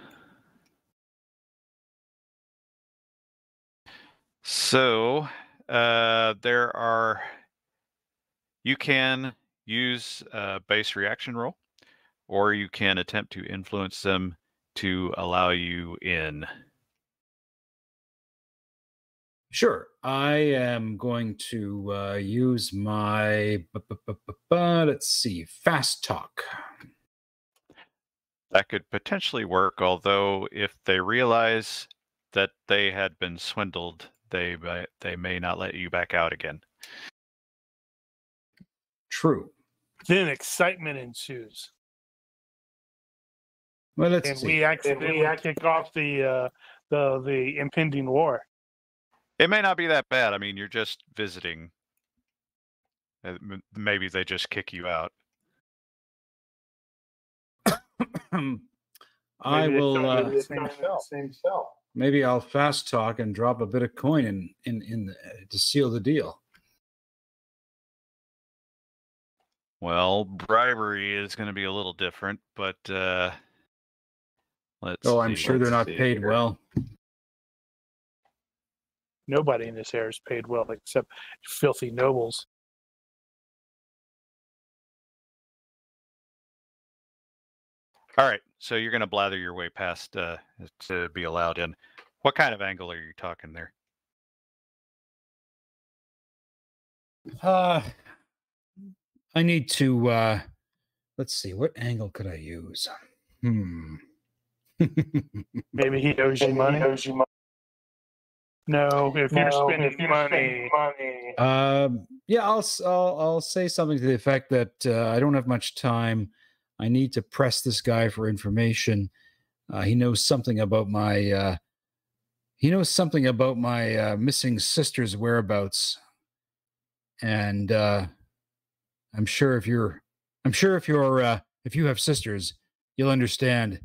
So there are You can use a base reaction roll, or you can attempt to influence them to allow you in. Sure. I am going to use my, let's see, fast talk. That could potentially work, although if they realize that they had been swindled, they may not let you back out again. True. Then excitement ensues. Well, let's see. We accidentally kick off the impending war. It may not be that bad. I mean, you're just visiting. Maybe they just kick you out. I will. Maybe I'll fast talk and drop a bit of coin to seal the deal. Well, bribery is going to be a little different, but let's. Oh, I'm sure they're not paid well. Nobody in this area is paid well except filthy nobles. All right, so you're going to blather your way past to be allowed in. What kind of angle are you talking there? I need to, let's see, what angle could I use? Maybe he owes you money? No, if you're spending money. Yeah, I'll say something to the effect that I don't have much time. I need to press this guy for information. He knows something about my. He knows something about my missing sister's whereabouts, and I'm sure if you're, if you have sisters, you'll understand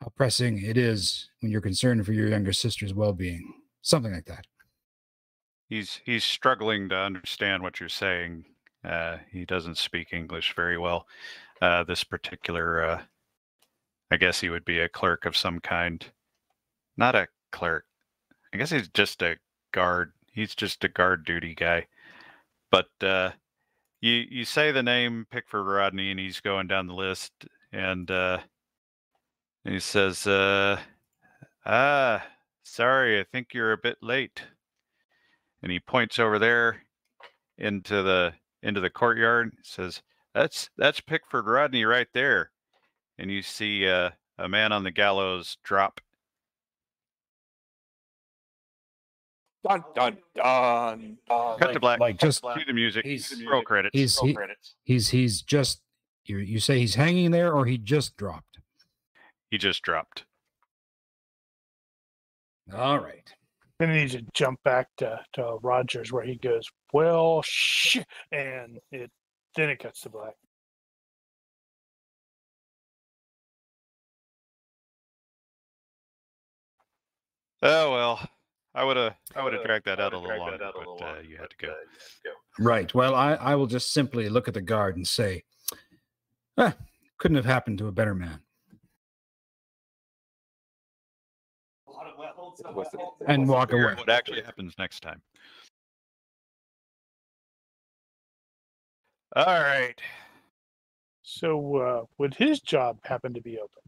how pressing it is when you're concerned for your younger sister's well-being. Something like that. He's struggling to understand what you're saying. He doesn't speak English very well. This particular, I guess he would be a clerk of some kind. Not a clerk. I guess he's just a guard. He's just a guard duty guy. But you say the name Pickford Rodney, and he's going down the list, and he says, sorry, I think you're a bit late. And he points over there into the courtyard. And says, "That's Pickford Rodney right there." And you see a man on the gallows drop. Dun dun dun. Cut to black. Like just to the music. Roll credits. He's just. You say he's hanging there, or he just dropped. He just dropped. All right. Then he needs to jump back to Rogers, where he goes, well, shit, and then it cuts to black. Oh well, I would have dragged that out a little longer, but you had to go. Right. Well, I will just simply look at the guard and say, couldn't have happened to a better man. And walk away. What actually happens next time. All right. So would his job happen to be open?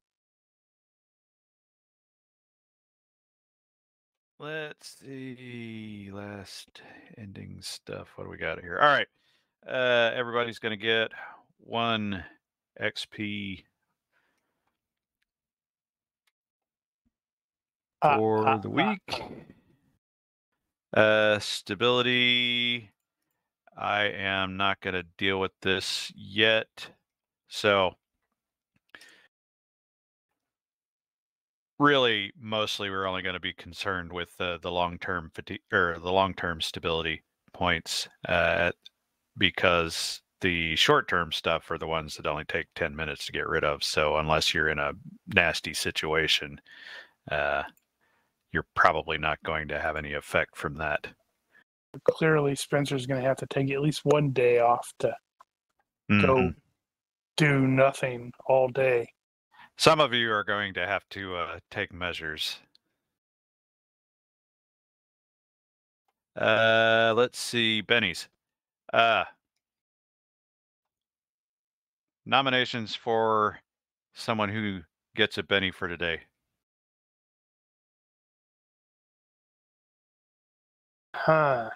Let's see. Last ending stuff. What do we got here? All right. Everybody's going to get 1 XP. For the week. Stability. I am not going to deal with this yet. So really, mostly we're only going to be concerned with the long-term fatigue or the long-term stability points because the short-term stuff are the ones that only take 10 minutes to get rid of. So unless you're in a nasty situation, you're probably not going to have any effect from that. Clearly, Spencer's going to have to take at least one day off to go do nothing all day. Some of you are going to have to take measures. Let's see, Benny's. nominations for someone who gets a Benny for today. Huh.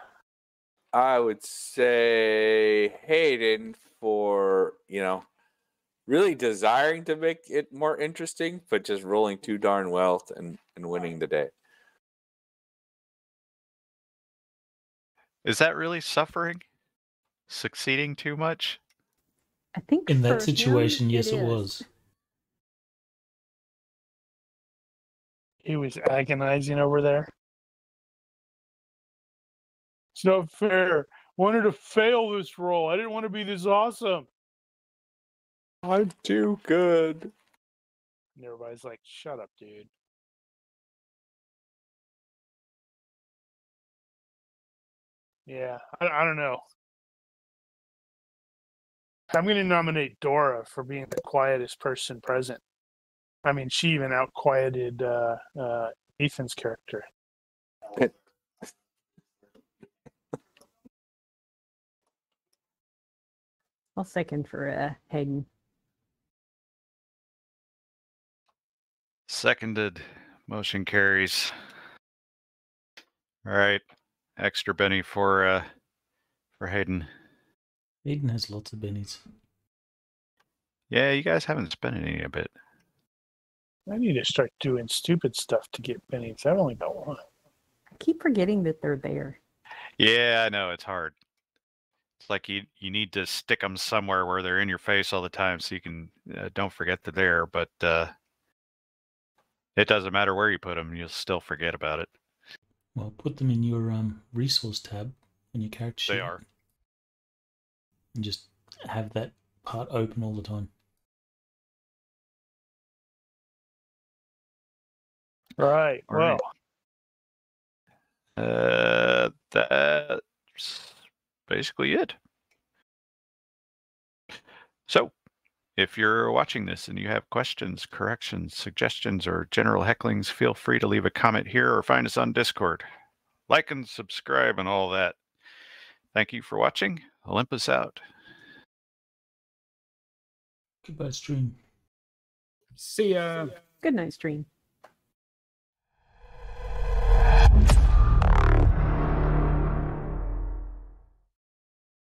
I would say Hayden for, you know, really desiring to make it more interesting, but just rolling too darn well and winning the day. Is that really suffering? Succeeding too much? I think in that situation, yes, it was. He was agonizing over there. It's not fair. Wanted to fail this role. I didn't want to be this awesome. I'm too good. And everybody's like, shut up, dude. Yeah, I don't know. I'm going to nominate Dora for being the quietest person present. I mean, she even out-quieted Ethan's character. I'll second for Hayden. Seconded. Motion carries. All right. Extra Benny for Hayden. Hayden has lots of bennies. Yeah, you guys haven't spent any a bit. I need to start doing stupid stuff to get bennies. I've only got one. I keep forgetting that they're there. Yeah, I know. It's hard. It's like you need to stick them somewhere where they're in your face all the time so you can don't forget they're there. But it doesn't matter where you put them. You'll still forget about it. Well, put them in your resource tab on your character sheet. They are. And just have that part open all the time. Right. Well. That's basically it. So, if you're watching this and you have questions, corrections, suggestions, or general hecklings, feel free to leave a comment here or find us on Discord. Like and subscribe and all that. Thank you for watching. Olympus out. Goodbye, stream. See ya. Good night, stream.